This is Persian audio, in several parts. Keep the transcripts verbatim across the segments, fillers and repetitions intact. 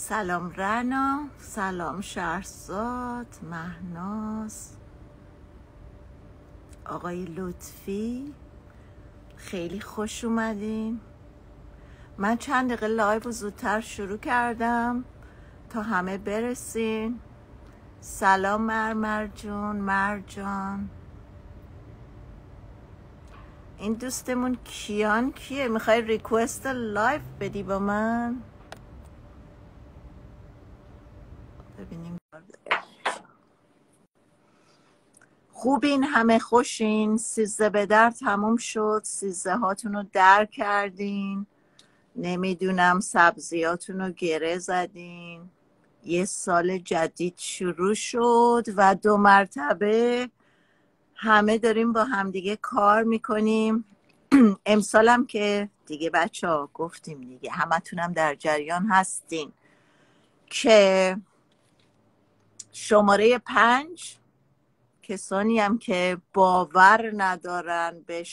سلام رنا، سلام شهرزاد، مهناز، آقای لطفی، خیلی خوش اومدین. من چند دقیقه لایو رو زودتر شروع کردم تا همه برسین. سلام مرمر جون، مرجان. این دوستمون کیان کیه؟ میخوای ریکوست لایو بدی با من؟ ببینیم. خوبین؟ همه خوشین؟ سیزده به در تموم شد، سیزده هاتون رو در کردین، نمیدونم سبزیاتون رو گره زدین. یه سال جدید شروع شد و دو مرتبه همه داریم با همدیگه کار میکنیم. امسالم که دیگه بچه ها گفتیم دیگه، همه تونم در جریان هستین که شماره پنج، کسانی هم که باور ندارن به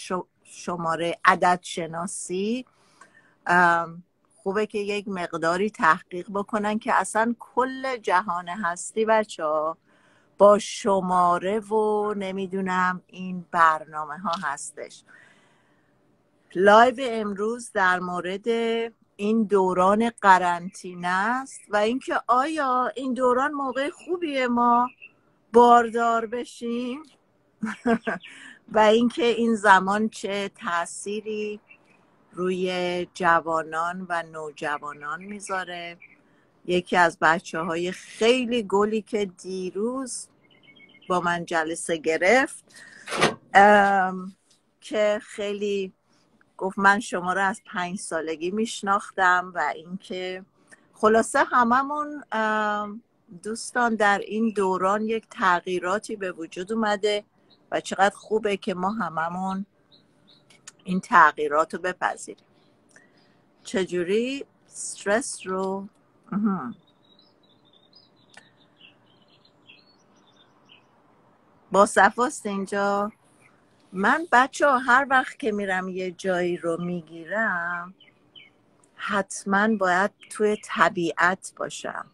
شماره عدد شناسی خوبه که یک مقداری تحقیق بکنن که اصلا کل جهان هستی بچه ها با شماره و نمیدونم این برنامه ها هستش. لایو امروز در مورد این دوران قرنطینه است و اینکه آیا این دوران موقع خوبیه ما باردار بشیم و اینکه این زمان چه تأثیری روی جوانان و نوجوانان میذاره. یکی از بچه های خیلی گلی که دیروز با من جلسه گرفت که خیلی گفت من شما رو از پنج سالگی میشناختم و اینکه خلاصه هممون دوستان در این دوران یک تغییراتی به وجود اومده و چقدر خوبه که ما هممون این تغییرات رو بپذیریم. چجوری استرس رو با صفاست اینجا. من بچه ها هر وقت که میرم یه جایی رو میگیرم حتما باید توی طبیعت باشم.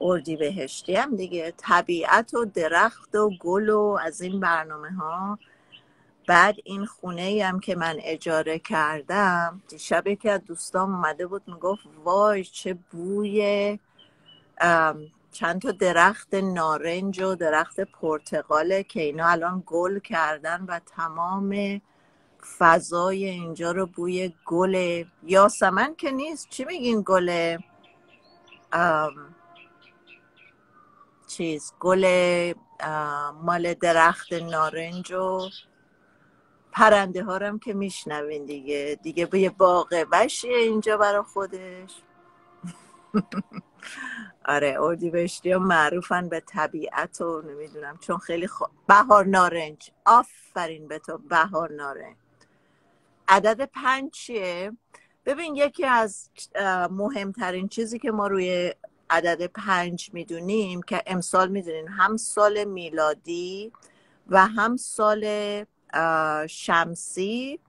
اردیبهشتی هم دیگه، طبیعت و درخت و گل و از این برنامه ها. بعد این خونه هم که من اجاره کردم، دیشب یکی از دوستام اومده بود میگفت وای چه بوی چند تا درخت نارنج و درخت پرتقاله که اینا الان گل کردن و تمام فضای اینجا رو بوی گل یاسمن که نیست، چی میگین گل چیز، گل مال درخت نارنج و پرنده هارم که میشنوین دیگه دیگه به یه باغ وشیه اینجا برا خودش. آره اردیبهشتی ها معروفن به طبیعت و نمیدونم چون خیلی خو... بهار نارنج، آفرین به تو بهار نارنج. عدد پنج چیه؟ ببین یکی از مهمترین چیزی که ما روی عدد پنج میدونیم که امسال میدونین هم سال میلادی و هم سال شمسی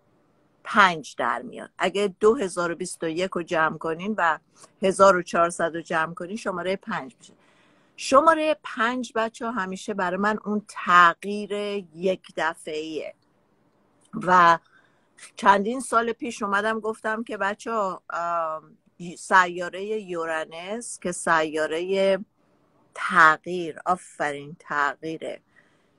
پنج در میاد. اگه دو هزار و بیست و یک رو جمع کنین و هزار و چهارصد رو جمع کنین شماره پنج میشه. شماره پنج بچه ها همیشه برای من اون تغییر یک دفعیه و چندین سال پیش اومدم گفتم که بچه ها سیاره یورانوس که سیاره تغییر، آفرین تغییره،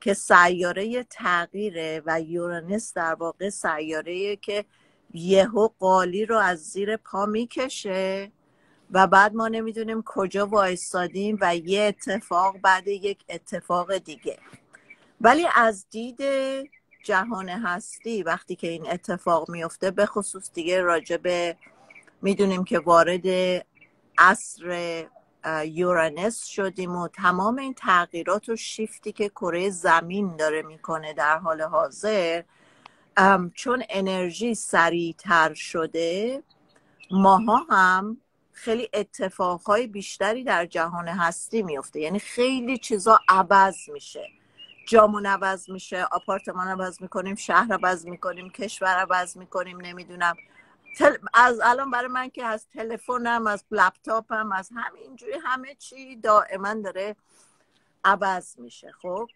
که سیاره تغییره و یورانوس در واقع سیاره‌ایه که یهو قالی رو از زیر پا میکشه و بعد ما نمیدونیم کجا وایستادیم و یه اتفاق بعد یک اتفاق دیگه. ولی از دید جهان هستی وقتی که این اتفاق میفته، به خصوص دیگه راجب میدونیم که وارد عصر یورانوس شدیم و تمام این تغییرات و شیفتی که کره زمین داره میکنه در حال حاضر، چون انرژی سریعتر شده ماها هم خیلی اتفاقهای بیشتری در جهان هستی میفته. یعنی خیلی چیزا عوض میشه، جامون عوض میشه، آپارتمان عوض میکنیم، شهر عوض میکنیم، کشور عوض میکنیم، نمیدونم تل... از الان برای من که از تلفنم، از لپتاپم، از همینجوری همه چی دائما داره عوض میشه. خب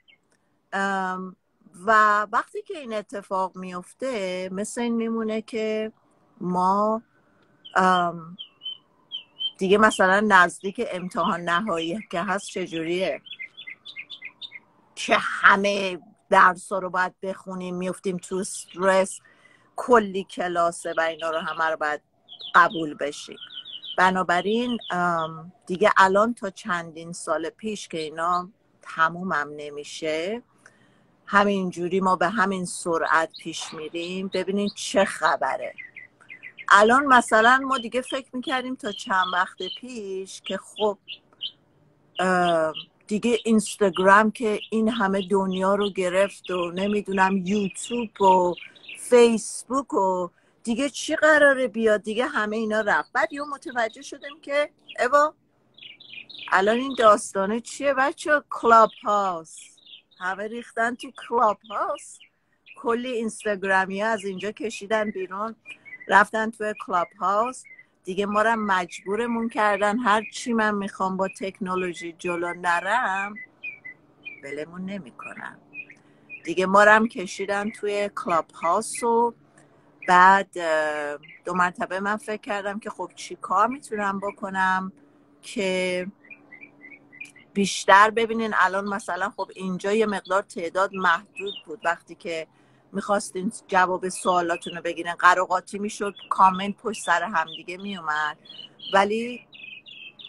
و وقتی که این اتفاق میفته مثل این میمونه که ما دیگه مثلا نزدیک امتحان نهایی که هست چجوریه که همه درسا رو باید بخونیم، میفتیم تو استرس، کلی کلاسه و اینا رو همه رو باید قبول بشیم. بنابراین دیگه الان تا چندین سال پیش که اینا تمومم نمیشه، همینجوری ما به همین سرعت پیش میریم. ببینید چه خبره. الان مثلا ما دیگه فکر میکردیم تا چند وقت پیش که خب دیگه اینستاگرام که این همه دنیا رو گرفت و نمیدونم یوتیوب و فیسبوک و دیگه چی قراره بیاد، دیگه همه اینا رفت. بعد یه متوجه شدیم که ایوا الان این داستانه چیه بچه؟ کلاب هاوس، همه ریختن تو کلاب هاوس، کلی اینستاگرامی ها از اینجا کشیدن بیرون رفتن تو کلاب هاوس. دیگه ما را مجبورمون کردن هر چی من میخوام با تکنولوژی جلو نرم بلمون نمیکنن. دیگه ما را هم کشیدن توی کلاب هاوس و بعد دو مرتبه من فکر کردم که خب چی کار میتونم بکنم که بیشتر. ببینین الان مثلا خب اینجا یه مقدار تعداد محدود بود، وقتی که میخواستین جواب سوالاتون رو بگیرین قراقاتی میشد، کامنت پشت سر همدیگه میومد. ولی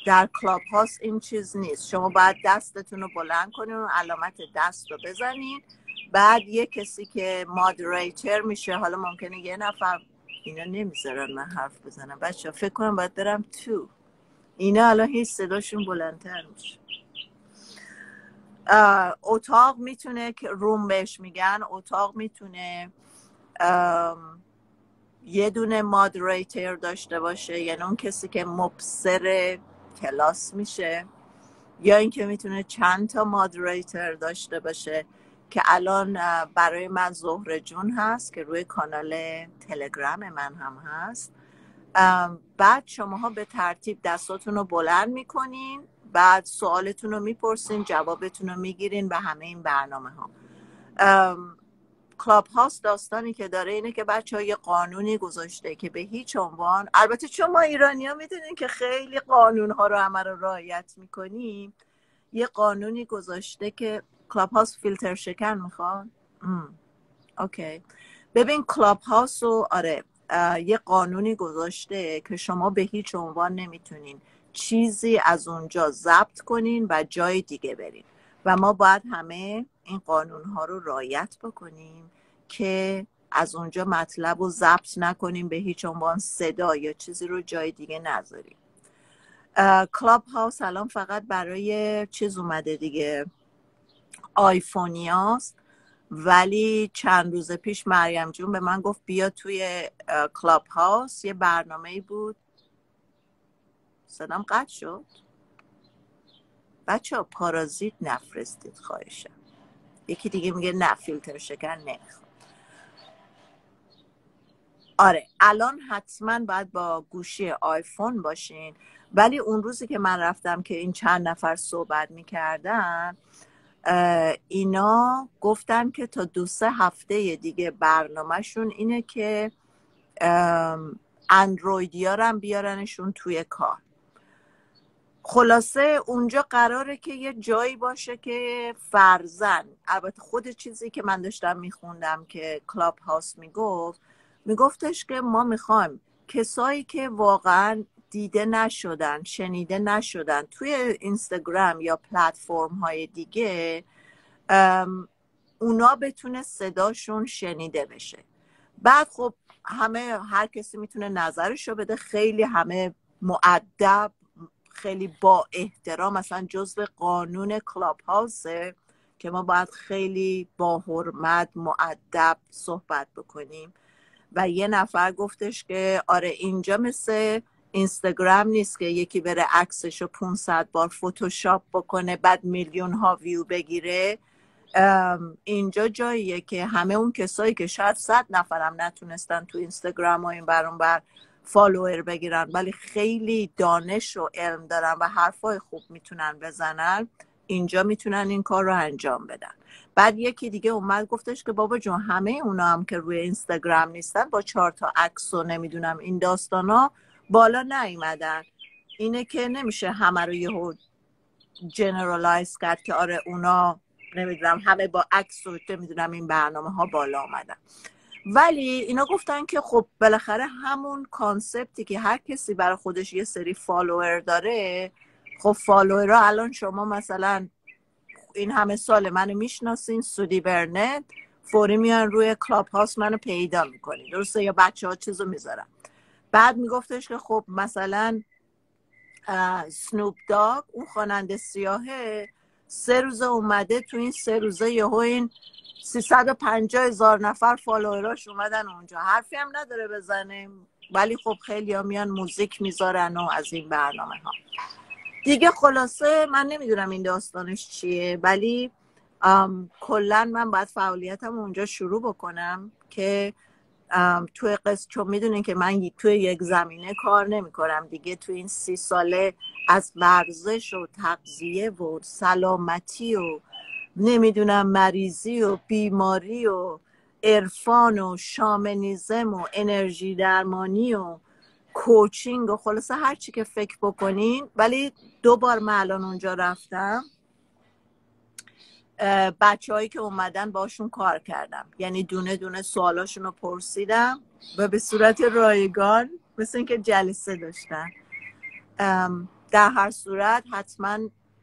در کلاب هاوس این چیز نیست، شما باید دستتون رو بلند کنین و علامت دست رو بزنین، بعد یه کسی که مادریتر میشه، حالا ممکنه یه نفر اینا نمیذارن من حرف بزنم بچه ها، فکر کنم باید برم تو اینا الان هیچ صداشون بلندتر میشه. اتاق میتونه که روم بهش میگن، اتاق میتونه یه دونه مادریتر داشته باشه، یعنی اون کسی که مبصر کلاس میشه، یا اینکه میتونه چند تا مادریتر داشته باشه که الان برای من زهره جون هست که روی کانال تلگرام من هم هست. بعد شماها به ترتیب دستاتون رو بلند میکنین، بعد سوالتون رو میپرسین، جوابتون رو میگیرین و همه این برنامه ها. کلاب هاوس داستانی که داره اینه که بچه ها یه قانونی گذاشته که به هیچ عنوان، البته چون ما ایرانی ها میدونین که خیلی قانون ها رو همه رو رعایت میکنیم، یه قانونی گذاشته که کلاب هاوس فیلتر شکن میخوان. اوکی ببین کلاب هاوس رو آره یه قانونی گذاشته که شما به هیچ عنوان نمیتونین چیزی از اونجا ضبط کنین و جای دیگه برین و ما باید همه این قانونها رو رعایت بکنیم که از اونجا مطلب رو ضبط نکنیم، به هیچ عنوان صدا یا چیزی رو جای دیگه نذاریم. کلاب هاوس الان فقط برای چیز اومده دیگه، آیفونی هاست. ولی چند روز پیش مریم جون به من گفت بیا توی کلاب هاوس، یه برنامه بود. صدام قطع شد بچه ها؟ پارازیت نفرستید خواهشم. یکی دیگه میگه نه فیلتر شکن نمیخواد. آره الان حتما باید با گوشی آیفون باشین. ولی اون روزی که من رفتم که این چند نفر صحبت میکردن، اینا گفتن که تا دو سه هفته دیگه برنامهشون اینه که اندرویدیا رو هم بیارنشون توی کار. خلاصه اونجا قراره که یه جایی باشه که فرزن، البته خود چیزی که من داشتم میخوندم که کلاب هاوس میگفت، میگفتش که ما میخوایم کسایی که واقعا دیده نشدن، شنیده نشدن توی اینستاگرام یا پلتفرم های دیگه، اونا بتونه صداشون شنیده بشه. بعد خب همه هر کسی میتونه نظرش رو بده، خیلی همه مؤدب، خیلی با احترام، مثلا جزء قانون کلاب هاوسه که ما باید خیلی با حرمت مؤدب صحبت بکنیم. و یه نفر گفتش که آره اینجا مثل اینستاگرام نیست که یکی بره عکسش رو پانصد بار فتوشاپ بکنه بعد میلیون ها ویو بگیره. اینجا جاییه که همه اون کسایی که شاید صد نفرم نتونستن تو اینستاگرام و این برون بر فالوور بگیرن ولی خیلی دانش و علم دارن و حرفای خوب میتونن بزنن، اینجا میتونن این کار رو انجام بدن. بعد یکی دیگه اومد گفتش که بابا جون همه اونا هم که روی اینستاگرام نیستن با چهار تا عکس و نمیدونم این داستانا بالا نیومدن. اینه که نمیشه همه رو یهو جنرالایز کرد که آره اونا نمیدونم همه با عکس و نمیدونم این برنامه ها بالا اومدن. ولی اینا گفتن که خب بالاخره همون کانسپتی که هر کسی برای خودش یه سری فالوور داره، خب فالوور ها الان شما مثلا این همه سال منو میشناسین، سودی برنت، فوری میان روی کلاب هاست منو پیدا میکنین، درسته؟ یا بچه ها چیزو میذارن. بعد میگفتش که خب مثلا سنوپ داگ اون خواننده سیاهه سه روزه اومده، تو این سه روزه یهو این سیصد و پنجاه هزار نفر فالووراش اومدن اونجا، حرفی هم نداره بزنه، ولی خب خیلی ها میان موزیک میذارن و از این برنامه ها دیگه. خلاصه من نمیدونم این داستانش چیه، ولی کلا من باید فعالیتم اونجا شروع بکنم که توی قصد، چون میدونین که من توی یک زمینه کار نمی کنم دیگه. توی این سی ساله از ورزش و تغذیه و سلامتی و نمیدونم مریضی و بیماری و عرفان و شامنیزم و انرژی درمانی و کوچینگ و خلاصه هر چی که فکر بکنین. ولی دو بار من الان اونجا رفتم، بچه‌هایی که اومدن باشون کار کردم، یعنی دونه دونه سوالاشون رو پرسیدم و به صورت رایگان مثل اینکه جلسه داشتن. در هر صورت حتما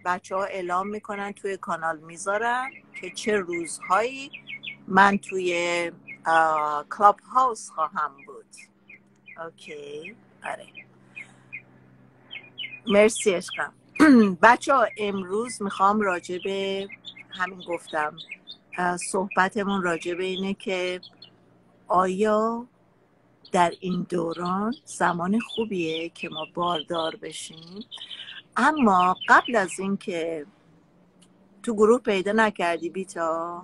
بچه‌ها اعلام میکنن، توی کانال میذارن که چه روزهایی من توی کلاب هاوس خواهم بود. اوکی، آره، مرسی عشقم. بچه‌ها امروز میخوام راجع به همین گفتم صحبتمون راجع به اینه که آیا در این دوران زمان خوبیه که ما باردار بشیم. اما قبل از این که تو گروه پیدا نکردی بیتا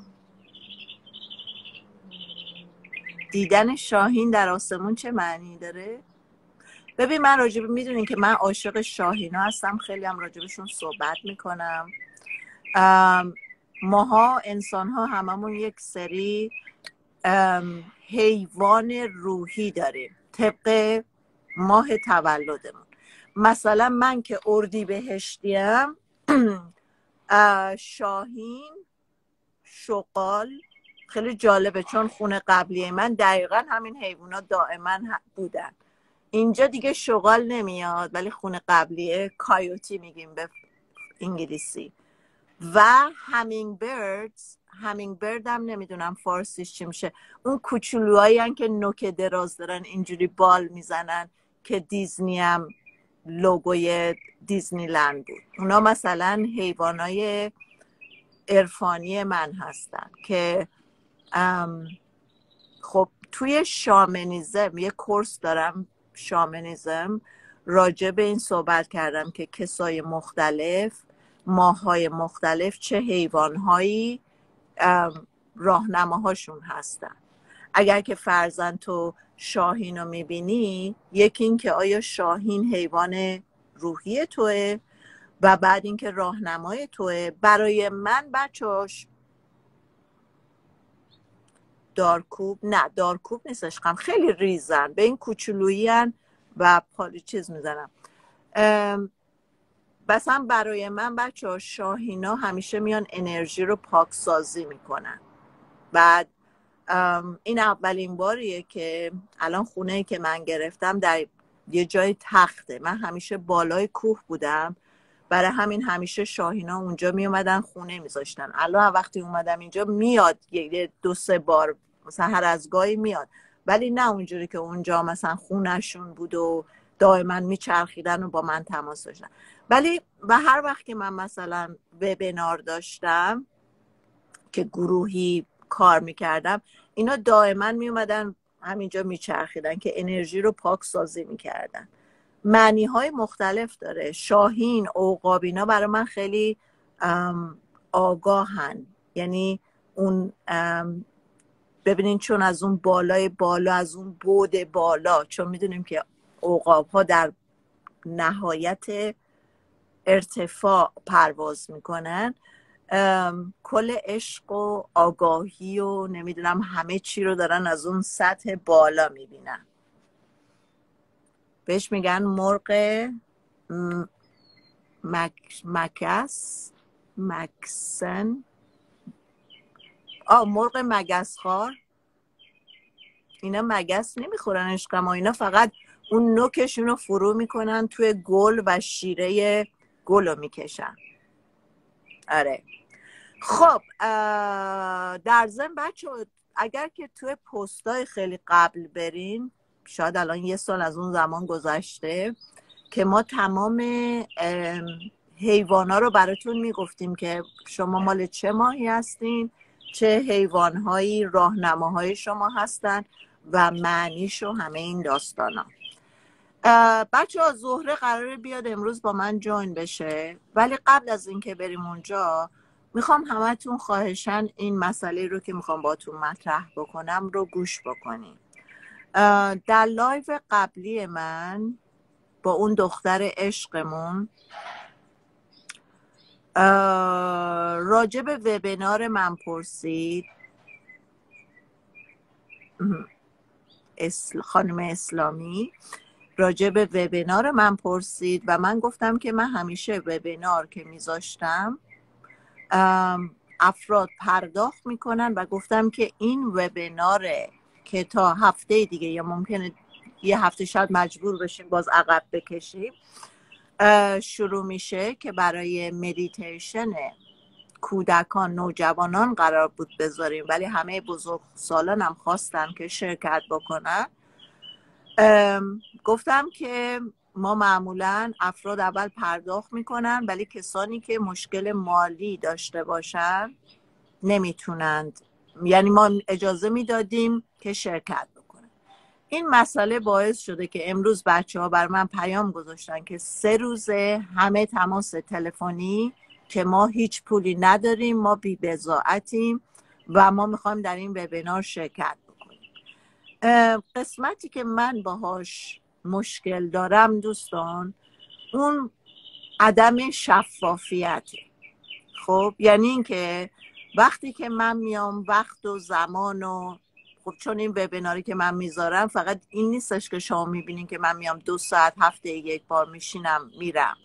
دیدن شاهین در آسمون چه معنی داره؟ ببین من راجع به، میدونین که من عاشق شاهینا هستم، خیلی هم راجع بهشون صحبت میکنم. ماها انسان ها هممون یک سری حیوان روحی داریم طبق ماه تولدمون. مثلا من که اردیبهشتی‌ام، شاهین، شغال، خیلی جالبه چون خونه قبلی من دقیقا همین حیوانا دائما بودن. اینجا دیگه شغال نمیاد ولی خونه قبلیه، کایوتی میگیم به انگلیسی، و همینگ بردز. همینگ برد هم نمیدونم فارسیش چی میشه، اون کوچولوهایی هن که نوک دراز دارن اینجوری بال میزنن که دیزنی هم لوگوی دیزنی لند بود. اونا مثلا حیوانای عرفانی من هستن که خب توی شامنیزم یه کورس دارم، شامنیزم، راجع به این صحبت کردم که کسای مختلف، ماهای مختلف چه حیوانهایی راهنماهاشون هستن. اگر که فرزند تو شاهین رو میبینی، یکی این که آیا شاهین حیوان روحی توه و بعد اینکه راهنمای توه. برای من بچه‌هاش دارکوب، نه دارکوب نیست عشقم، خیلی ریزن، به این کوچولویی هن و پالی چیز میزنم. بس هم برای من بچه ها شاهینا همیشه میان انرژی رو پاکسازی میکنن. بعد این اولین باریه که الان خونه‌ای که من گرفتم در یه جای تخته، من همیشه بالای کوه بودم، برای همین همیشه شاهینا اونجا میومدن خونه میذاشتن. الان وقتی اومدم اینجا میاد یک دو سه بار مثلا هر از گاهی میاد، ولی نه اونجوری که اونجا مثلا خونهشون بود و دائما میچرخیدن و با من تماس داشتن. ولی و هر وقت که من مثلا وبینار داشتم که گروهی کار میکردم، اینا دائما میومدن همینجا میچرخیدن که انرژی رو پاک سازی میکردن. معنی های مختلف داره شاهین، عقاب، اینا برای من خیلی آگاهن. یعنی اون ببینین چون از اون بالای بالا، از اون بود بالا، چون میدونیم که عقاب ها در نهایت ارتفاع پرواز میکنن، کل عشق و آگاهی و نمیدونم همه چی رو دارن از اون سطح بالا میبینن. بهش میگن مرغ مک... مکس مکسن آه مرغ مگس خوار. اینا مگس نمیخورن عشقم، اینا فقط اون نوکشون رو فرو میکنن توی گل و شیره گل رو میکشن. آره خب در ضمن بچه اگر که توی پستای خیلی قبل برین، شاید الان یه سال از اون زمان گذشته که ما تمام حیوانا رو براتون میگفتیم که شما مال چه ماهی هستین، چه حیوانهایی راهنماهای شما هستن و معنیش و همه این داستانا. بچه ها زهره قراره بیاد امروز با من جوین بشه، ولی قبل از اینکه بریم اونجا میخوام همتون خواهشن این مسئله رو که میخوام باتون مطرح بکنم رو گوش بکنیم. در لایو قبلی من با اون دختر عشقمون راجع به وبینار من پرسید، خانم اسلامی راجع به وبینار من پرسید و من گفتم که من همیشه وبینار که میذاشتم افراد پرداخت میکنن و گفتم که این وبینار که تا هفته دیگه یا ممکنه یه هفته شاید مجبور بشیم باز عقب بکشیم شروع میشه، که برای مدیتیشن کودکان نوجوانان قرار بود بذاریم ولی همه بزرگ سالان هم خواستن که شرکت بکنن. گفتم که ما معمولا افراد اول پرداخت میکنن ولی کسانی که مشکل مالی داشته باشن نمیتونند، یعنی ما اجازه میدادیم که شرکت بکنن. این مسئله باعث شده که امروز بچه ها بر من پیام گذاشتن که سه روزه همه تماس تلفنی که ما هیچ پولی نداریم، ما بی بضاعتیم و ما میخوایم در این وبینار شرکت بکنیم. قسمتی که من باهاش مشکل دارم دوستان اون عدم شفافیته. خب یعنی اینکه وقتی که من میام وقت و زمان و خب چون این وبیناری که من میذارم فقط این نیستش که شما میبینین که من میام دو ساعت هفته یک بار میشینم میرم،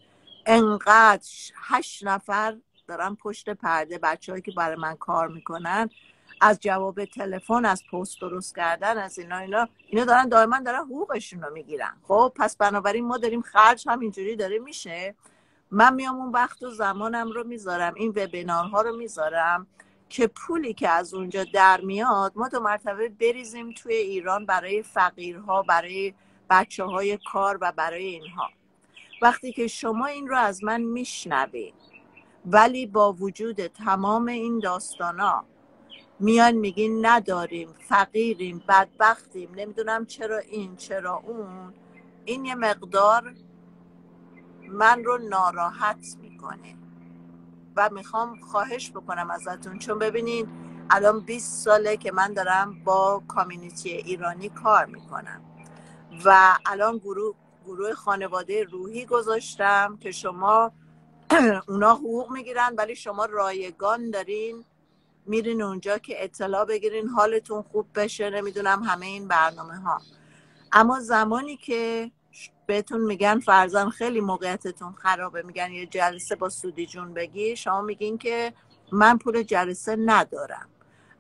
انقدر هشت نفر دارم پشت پرده، بچه‌هایی که برای من کار میکنن، از جواب تلفن، از پست درست کردن، از اینا اینا اینا دارن دائما دارن حقوقشون رو میگیرن. خب پس بنابراین ما داریم خرج هم اینجوری داره میشه. من میام اون وقت و زمانم رو میذارم، این وبینارها رو میذارم که پولی که از اونجا در میاد ما دو مرتبه بریزیم توی ایران برای فقیرها، برای بچه های کار و برای اینها. وقتی که شما این رو از من میشنوید ولی با وجود تمام این داستانا میان میگین نداریم، فقیریم، بدبختیم، نمیدونم چرا این چرا اون، این یه مقدار من رو ناراحت میکنه و میخوام خواهش بکنم ازتون، چون ببینین الان بیست ساله که من دارم با کامیونیتی ایرانی کار میکنم و الان گروه گروه خانواده روحی گذاشتم که شما اونا حقوق میگیرن ولی شما رایگان دارین میرین اونجا که اطلاع بگیرین، حالتون خوب بشه، نمیدونم همه این برنامه ها. اما زمانی که بهتون میگن فرزن خیلی موقعیتتون خرابه، میگن یه جلسه با سودی جون بگی، شما میگین که من پول جلسه ندارم،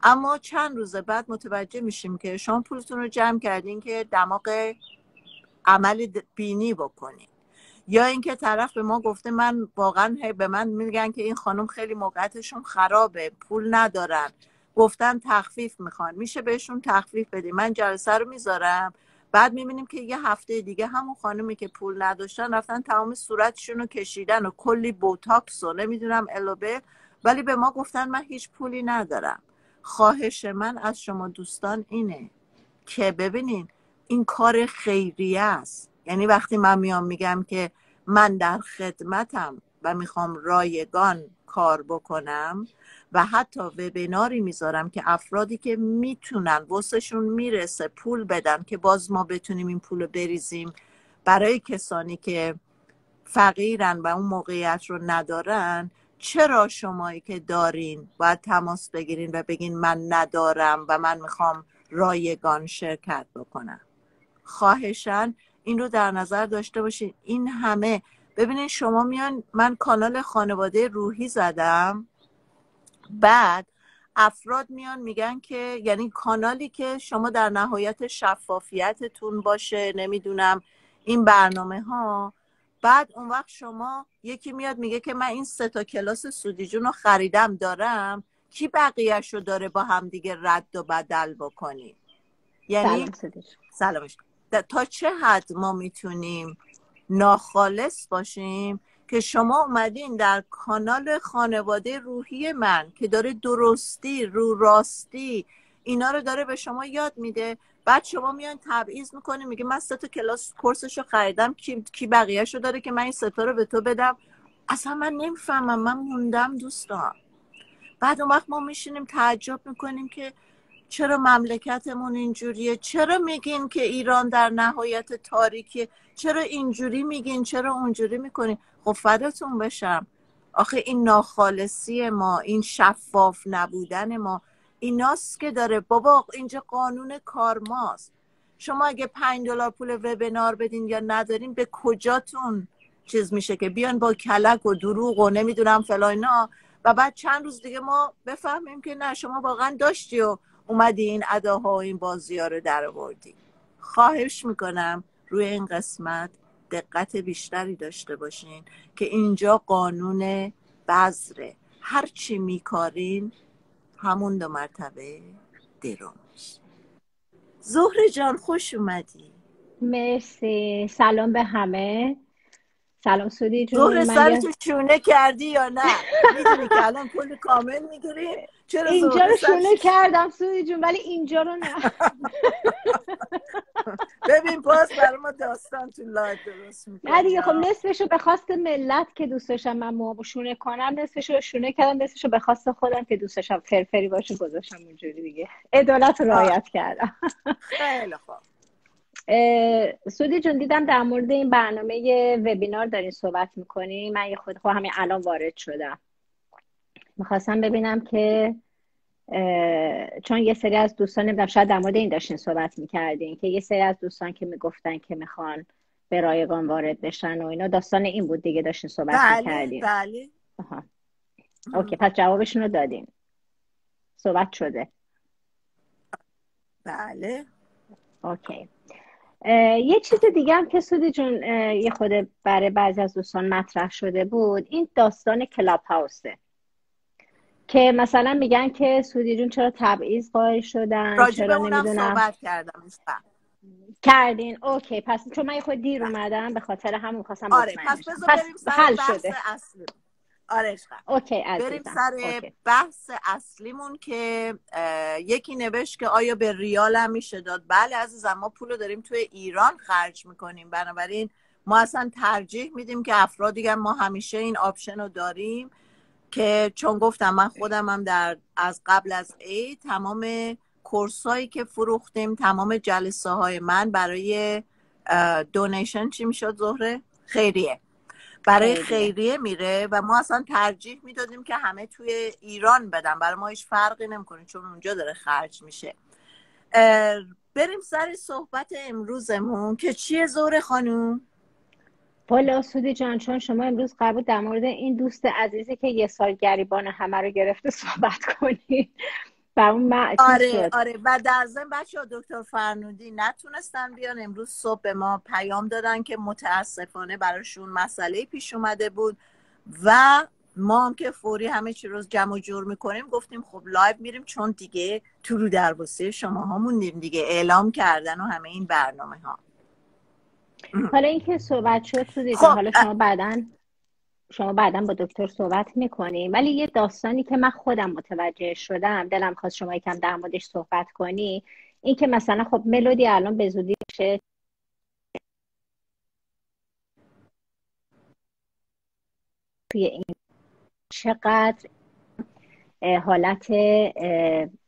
اما چند روز بعد متوجه میشیم که شما پولتون رو جمع کردین که دماغ عمل بینی بکنین، یا اینکه طرف به ما گفته من واقعا به من میگن که این خانم خیلی موقعیتشون خرابه، پول ندارن، گفتن تخفیف میخوان، میشه بهشون تخفیف بدیم، من جلسه رو میذارم، بعد میبینیم که یه هفته دیگه همون خانمی که پول نداشتن رفتن تمام صورتشون رو کشیدن و کلی بوتاکس و نمیدونم الوبه، ولی به ما گفتن من هیچ پولی ندارم. خواهش من از شما دوستان اینه که ببینین این کار خیریه است. یعنی وقتی من میام میگم که من در خدمتم و میخوام رایگان کار بکنم و حتی وبیناری میذارم که افرادی که میتونن واسهشون میرسه پول بدن که باز ما بتونیم این پول رو بریزیم برای کسانی که فقیرن و اون موقعیت رو ندارن. چرا شمایی که دارین باید تماس بگیرین و بگین من ندارم و من میخوام رایگان شرکت بکنم؟ خواهشن این رو در نظر داشته باشین. این همه ببینین شما میان، من کانال خانواده روحی زدم، بعد افراد میان میگن که، یعنی کانالی که شما در نهایت شفافیتتون باشه، نمیدونم این برنامه ها، بعد اون وقت شما یکی میاد میگه که من این سه تا کلاس سودی جون رو خریدم دارم، کی بقیه‌شو داره با هم دیگه رد و بدل بکنیم؟ یعنی سلامش تا چه حد ما میتونیم ناخالص باشیم که شما اومدین در کانال خانواده روحی من که داره درستی، رو راستی، اینا رو داره به شما یاد میده، بعد شما میان تبعیض میکنیم، میگه من سه تا کلاس کورسشو خریدم، کی کی بقیه‌شو داره که من این سه تا رو به تو بدم؟ اصلا من نمیفهمم، من موندم دوستان. بعد اون وقت ما میشینیم تعجب میکنیم که چرا مملکتمون اینجوریه؟ چرا میگین که ایران در نهایت تاریکیه؟ چرا اینجوری میگین؟ چرا اونجوری میکنین؟ خب فداتون بشم. آخه این ناخالصی ما، این شفاف نبودن ما، ایناست که داره. بابا اینجا قانون کارماست. شما اگه پنج دلار پول وبینار بدین یا ندارین، به کجاتون چیز میشه که بیان با کلک و دروغ و نمیدونم فلاینا و بعد چند روز دیگه ما بفهمیم که نه شما واقعا داشتی و اومدی این اداها و این بازی‌ها رو در آوردی. خواهش میکنم روی این قسمت دقت بیشتری داشته باشین که اینجا قانون بذره. هر چی میکارین همون دو مرتبه درامش. زهره جان خوش اومدی. مرسی. سلام به همه. سلام سودی جون. زهره سرتو شونه کردی یا نه؟ میدونی که الان کل کامل میگیری. چرا اینجا رو شونه کردم سودی جون ولی اینجا رو نه. ببین پاس برای ما داستان تو لایو درست میکنم. نه دیگه خب نصفشو به خواست ملت که دوست داشتم من موهامو شونه کنم، نصفشو شونه کردم، نصفشو به خواست خودم که دوست داشتم فرفری باشه گذاشتم اونجوری دیگه. عدالت رو رعایت کردم. خیلی خوب. سودی جون دیدم در مورد این برنامه وبینار دارین صحبت میکنی. من یه خود خواهم الان وارد شدم، میخواستم ببینم که چون یه سری از دوستان نمیدونم شاید در مورد این داشتین صحبت میکردین که یه سری از دوستان که میگفتن که میخوان به رایگان وارد بشن و اینا، داستان این بود دیگه داشتین صحبت میکردین. بله بله اوکی، پس جوابشون رو دادین، صحبت شده. بله اوکی. یه چیز دیگه هم که سودی جون یه خود برای بعضی از دوستان مطرح شده بود، این داستان کلاب هاوسه که مثلا میگن که سودی جون چرا تبعیض قائل شدن، راجب اونم صحبت کردم کردین. اوکی پس چون من یه خود دیر اومدم به خاطر همون می‌خواستم آره بسمنش. پس بذار بریم سر بحث اصلی. آره اوکی عزیزم. بریم سر اوکی. بحث اصلیمون که یکی نوشت که آیا به ریال هم میشه داد؟ بله عزیزم، ما پول رو داریم توی ایران خرج میکنیم، بنابراین ما اصلا ترجیح میدیم که افراد دیگر، ما همیشه این آپشن رو داریم که چون گفتم من خودم هم در از قبل از عید تمام کورسایی که فروختیم، تمام جلسه های من برای دونیشن چی میشد زهره؟ خیریه، برای خیریه میره و ما اصلا ترجیح میدادیم که همه توی ایران بدن، برای ما هیچ فرقی نمیکنه چون اونجا داره خرج میشه. بریم سر صحبت امروزمون که چیه زهره خانوم؟ والا سودی جان چون شما امروز قبول در مورد این دوست عزیزی که یه سال گریبان همه رو گرفته صحبت کنید. آره آره و در ضمن بچه ها دکتر فرنودی نتونستن بیان امروز صبح، به ما پیام دادن که متاسفانه براشون مسئله پیش اومده بود و ما هم که فوری همه چی روز جمع و جور میکنیم گفتیم خب لایو میریم چون دیگه تو رو در واسه شما ها موندیم دیگه، اعلام کردن و همه این برنامه ها. حالا اینکه صحبت شد سودی خب. حالا شما بعداً شما بعداً با دکتر صحبت میکنیم، ولی یه داستانی که من خودم متوجه شدم دلم خواست شما یکم در موردش صحبت کنی، این که مثلا خب ملودی الان به زودی میشه توی این چقدر حالت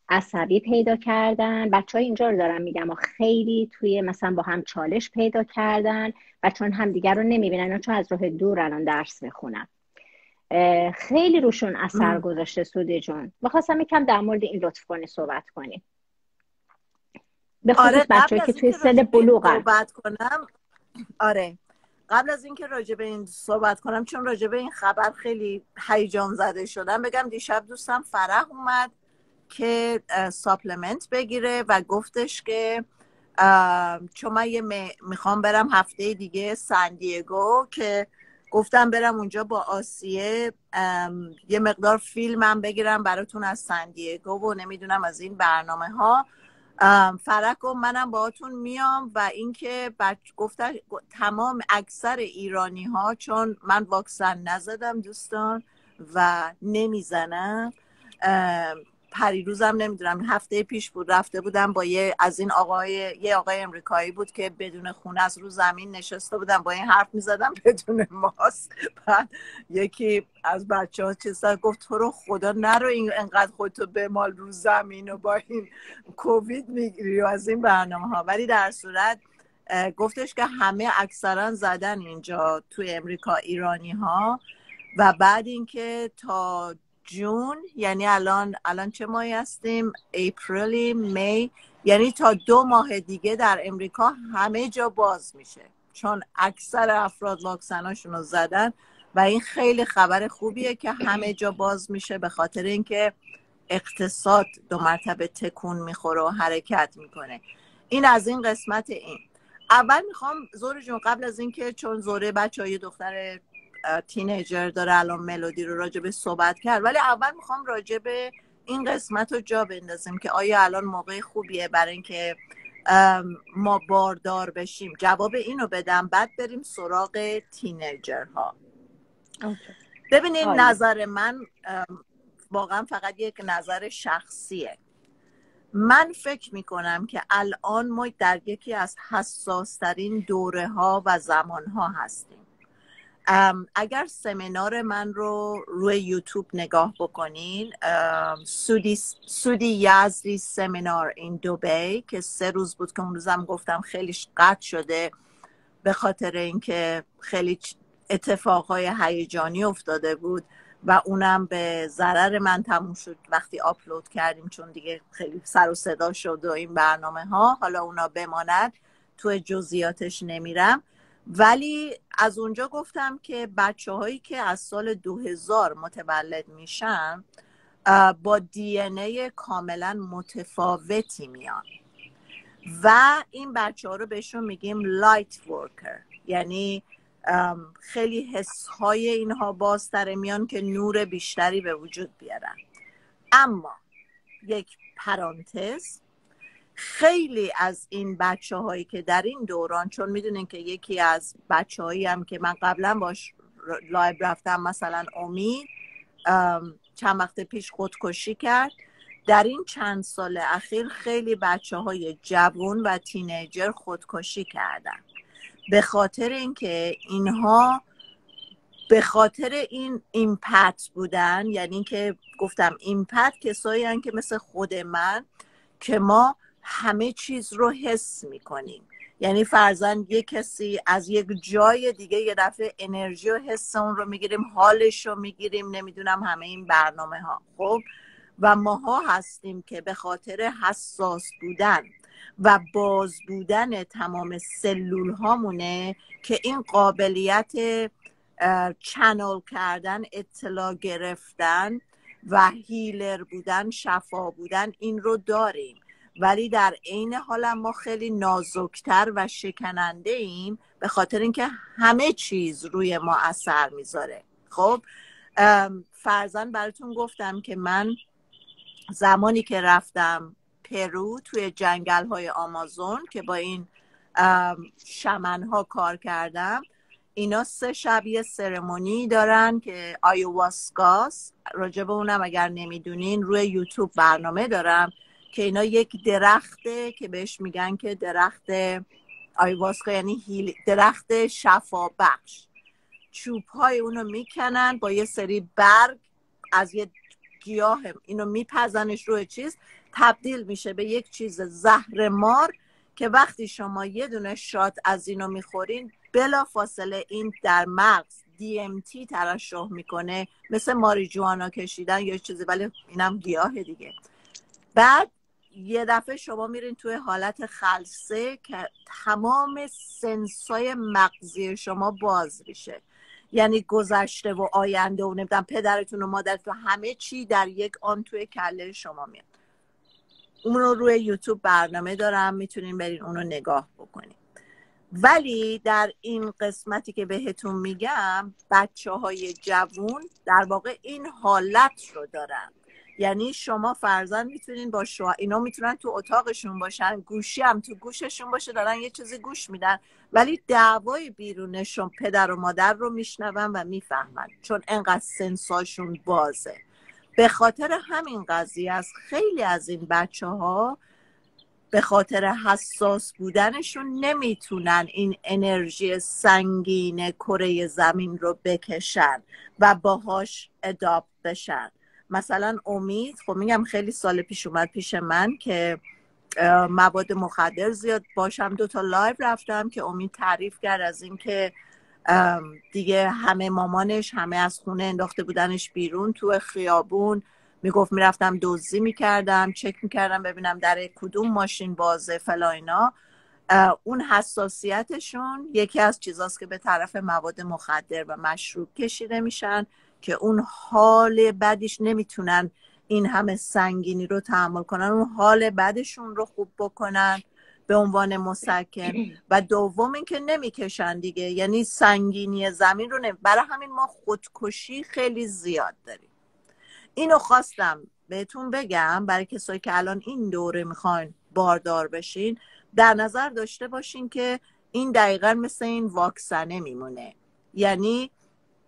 عصبی پیدا کردن. بچه های اینجا رو دارم میگم و خیلی توی مثلا با هم چالش پیدا کردن و چون هم دیگر رو نمیبینن، چون از راه دور الان درس میخونن، خیلی روشون اثر گذاشته. سودی جون میخواستم یکم در مورد این لطف کنی صحبت کنی، به خصوص آره بچه که توی سن بلوغن. آره قبل از اینکه راجع به این صحبت کنم، چون راجع به این خبر خیلی هیجان زده شدم، بگم دیشب دوستم فرح اومد که ساپلمنت بگیره و گفتش که چون من میخوام برم هفته دیگه سان دیگو، که گفتم برم اونجا با آسیه یه مقدار فیلمم بگیرم براتون از سان دیگو و نمیدونم از این برنامه ها. فرق و منم باهاتون میام. و اینکه گفتن تمام اکثر ایرانی ها، چون من واکسن نزدم دوستان و نمیزنم، پریروزم نمیدونم هفته پیش بود رفته بودم با یه از این آقای یه آقای امریکایی بود که بدون خونه از رو زمین نشسته بودم با این حرف میزدم بدون ماسک. بعد یکی از بچه ها چیزا گفت تو رو خدا نرو اینقدر خودتو بمال رو زمین و با این کووید میگیری و از این برنامه ها. ولی در صورت گفتش که همه اکثرا زدن اینجا توی امریکا ایرانی ها. و بعد اینکه تا جون، یعنی الان الان چه ماهی هستیم، اپریل، می، یعنی تا دو ماه دیگه در امریکا همه جا باز میشه، چون اکثر افراد واکسناشون رو زدن. و این خیلی خبر خوبیه که همه جا باز میشه، به خاطر اینکه اقتصاد دو مرتبه تکون میخوره و حرکت میکنه. این از این قسمت. این اول میخوام زوره جون، قبل از اینکه چون زوره بچهای دختر تینیجر داره الان ملودی رو راجع به صحبت کرد، ولی اول میخوام راجع به این قسمت رو جا بندازیم که آیا الان موقع خوبیه برای اینکه ما باردار بشیم. جواب اینو بدم بعد بریم سراغ تینیجرها. ببینید نظر من واقعا فقط یک نظر شخصیه. من فکر میکنم که الان ما در یکی از حساس‌ترین دوره ها و زمان ها هستیم. اگر سمینار من رو روی یوتیوب نگاه بکنین، سودی, سودی یزدی سمینار این دبی که سه روز بود، که اون روزم گفتم خیلی قطع شده به خاطر اینکه خیلی اتفاقهای هیجانی افتاده بود و اونم به ضرر من تموم شد وقتی آپلود کردیم، چون دیگه خیلی سر و صدا شد و این برنامه ها. حالا اونا بماند، تو جزئیاتش نمیرم. ولی از اونجا گفتم که بچه هایی که از سال دو هزار متولد میشن با دی ان ای کاملا متفاوتی میان و این بچه ها رو بهشون میگیم لایت ورکر، یعنی خیلی حس های اینها بازتر میان که نور بیشتری به وجود بیارن. اما یک پرانتز، خیلی از این بچه هایی که در این دوران، چون میدونین که یکی از بچه هایی هم که من قبلا باش لایو رفتم، مثلا امید چند وقت پیش خودکشی کرد، در این چند سال اخیر خیلی بچه های جوان و تینیجر خودکشی کردن، به خاطر اینکه اینها به خاطر این ایمپت بودن. یعنی که گفتم ایمپت کسایی هن که مثل خود من که ما همه چیز رو حس میکنیم، یعنی فرضاً یک کسی از یک جای دیگه یه دفعه انرژی و حس اون رو میگیریم، حالش رو میگیریم، نمیدونم همه این برنامه ها. خب و ماها هستیم که به خاطر حساس بودن و باز بودن تمام سلول هامونه که این قابلیت چنل کردن، اطلاع گرفتن و هیلر بودن، شفا بودن، این رو داریم. ولی در عین حال ما خیلی نازکتر و شکننده ایم، به خاطر اینکه همه چیز روی ما اثر میذاره. خب فرضاً براتون گفتم که من زمانی که رفتم پرو توی جنگل های آمازون که با این شمنها کار کردم، اینا سه شب یه سرمونی دارن که آیواسکاس، راجب اونم اگر نمیدونین روی یوتیوب برنامه دارم، که اینا یک درخته که بهش میگن که درخت آیواسکا، یعنی درخت شفا بخش. چوبهای اونو میکنن با یه سری برگ از یه گیاه اینو میپزنش روی چیز، تبدیل میشه به یک چیز زهرمار که وقتی شما یه دونه شات از اینو میخورین بلا فاصله این در مغز دی ام تی ترشح میکنه، مثل ماریجوانا کشیدن یا چیزی، ولی اینم گیاه دیگه. بعد یه دفعه شما میرین توی حالت خلسه که تمام سنسای مغزی شما باز میشه، یعنی گذشته و آینده و نمیدونم پدرتون و مادرتون، همه چی در یک آن توی کله شما میاد. اون رو روی یوتیوب برنامه دارم، میتونین برین اون رو نگاه بکنین. ولی در این قسمتی که بهتون میگم، بچه های جوون در واقع این حالت رو دارن، یعنی شما فرزند میتونین با شوهر، اینا میتونن تو اتاقشون باشن، گوشی هم تو گوششون باشه، دارن یه چیزی گوش میدن، ولی دعوای بیرونشون پدر و مادر رو میشنون و میفهمن، چون انقدر سنساشون بازه. به خاطر همین قضیه از خیلی از این بچه ها به خاطر حساس بودنشون نمیتونن این انرژی سنگین کره زمین رو بکشن و باهاش ادابت بشن. مثلا امید، خب میگم خیلی سال پیش اومد پیش من که مواد مخدر زیاد باشم، دوتا لایو رفتم که امید تعریف کرد از این که دیگه همه مامانش همه از خونه انداخته بودنش بیرون تو خیابون، میگفت میرفتم دزدی میکردم، چک میکردم ببینم در کدوم ماشین بازه فلا اینا. اون حساسیتشون یکی از چیزاست که به طرف مواد مخدر و مشروب کشیده میشن که اون حال بدش نمیتونن این همه سنگینی رو تحمل کنن، اون حال بدشون رو خوب بکنن به عنوان مسکن. و دوم این که نمیکشن دیگه، یعنی سنگینی زمین رو نمی... برای همین ما خودکشی خیلی زیاد داریم. اینو خواستم بهتون بگم برای کسایی که الان این دوره میخواین باردار بشین، در نظر داشته باشین که این دقیقا مثل این واکسنه میمونه، یعنی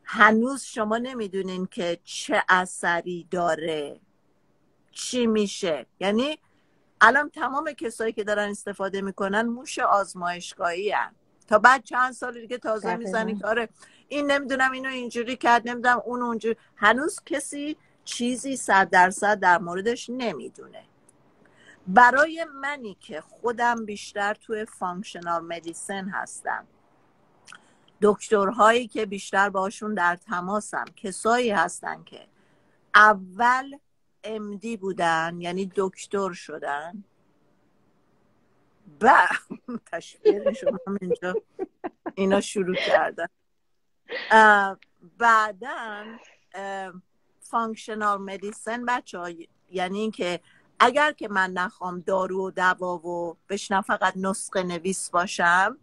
هنوز شما نمیدونین که چه اثری داره، چی میشه. یعنی الان تمام کسایی که دارن استفاده میکنن موش آزمایشگاهی هن. تا بعد چند سال دیگه تازه میزنی کاره این نمیدونم اینو اینجوری کرد، نمیدونم اون اونجوری. هنوز کسی چیزی صد درصد در موردش نمیدونه. برای منی که خودم بیشتر توی فانکشنال مدیسن هستم، دکترهایی که بیشتر باشون در تماسم کسایی هستن که اول ام دی بودن، یعنی دکتر شدن. با تشبیه شما اینجا اینا شروع کردن، بعدن فانکشنال مدیسن بچه ها، یعنی این که اگر که من نخوام دارو و دوا و بشنم، فقط نسخه نویس باشم،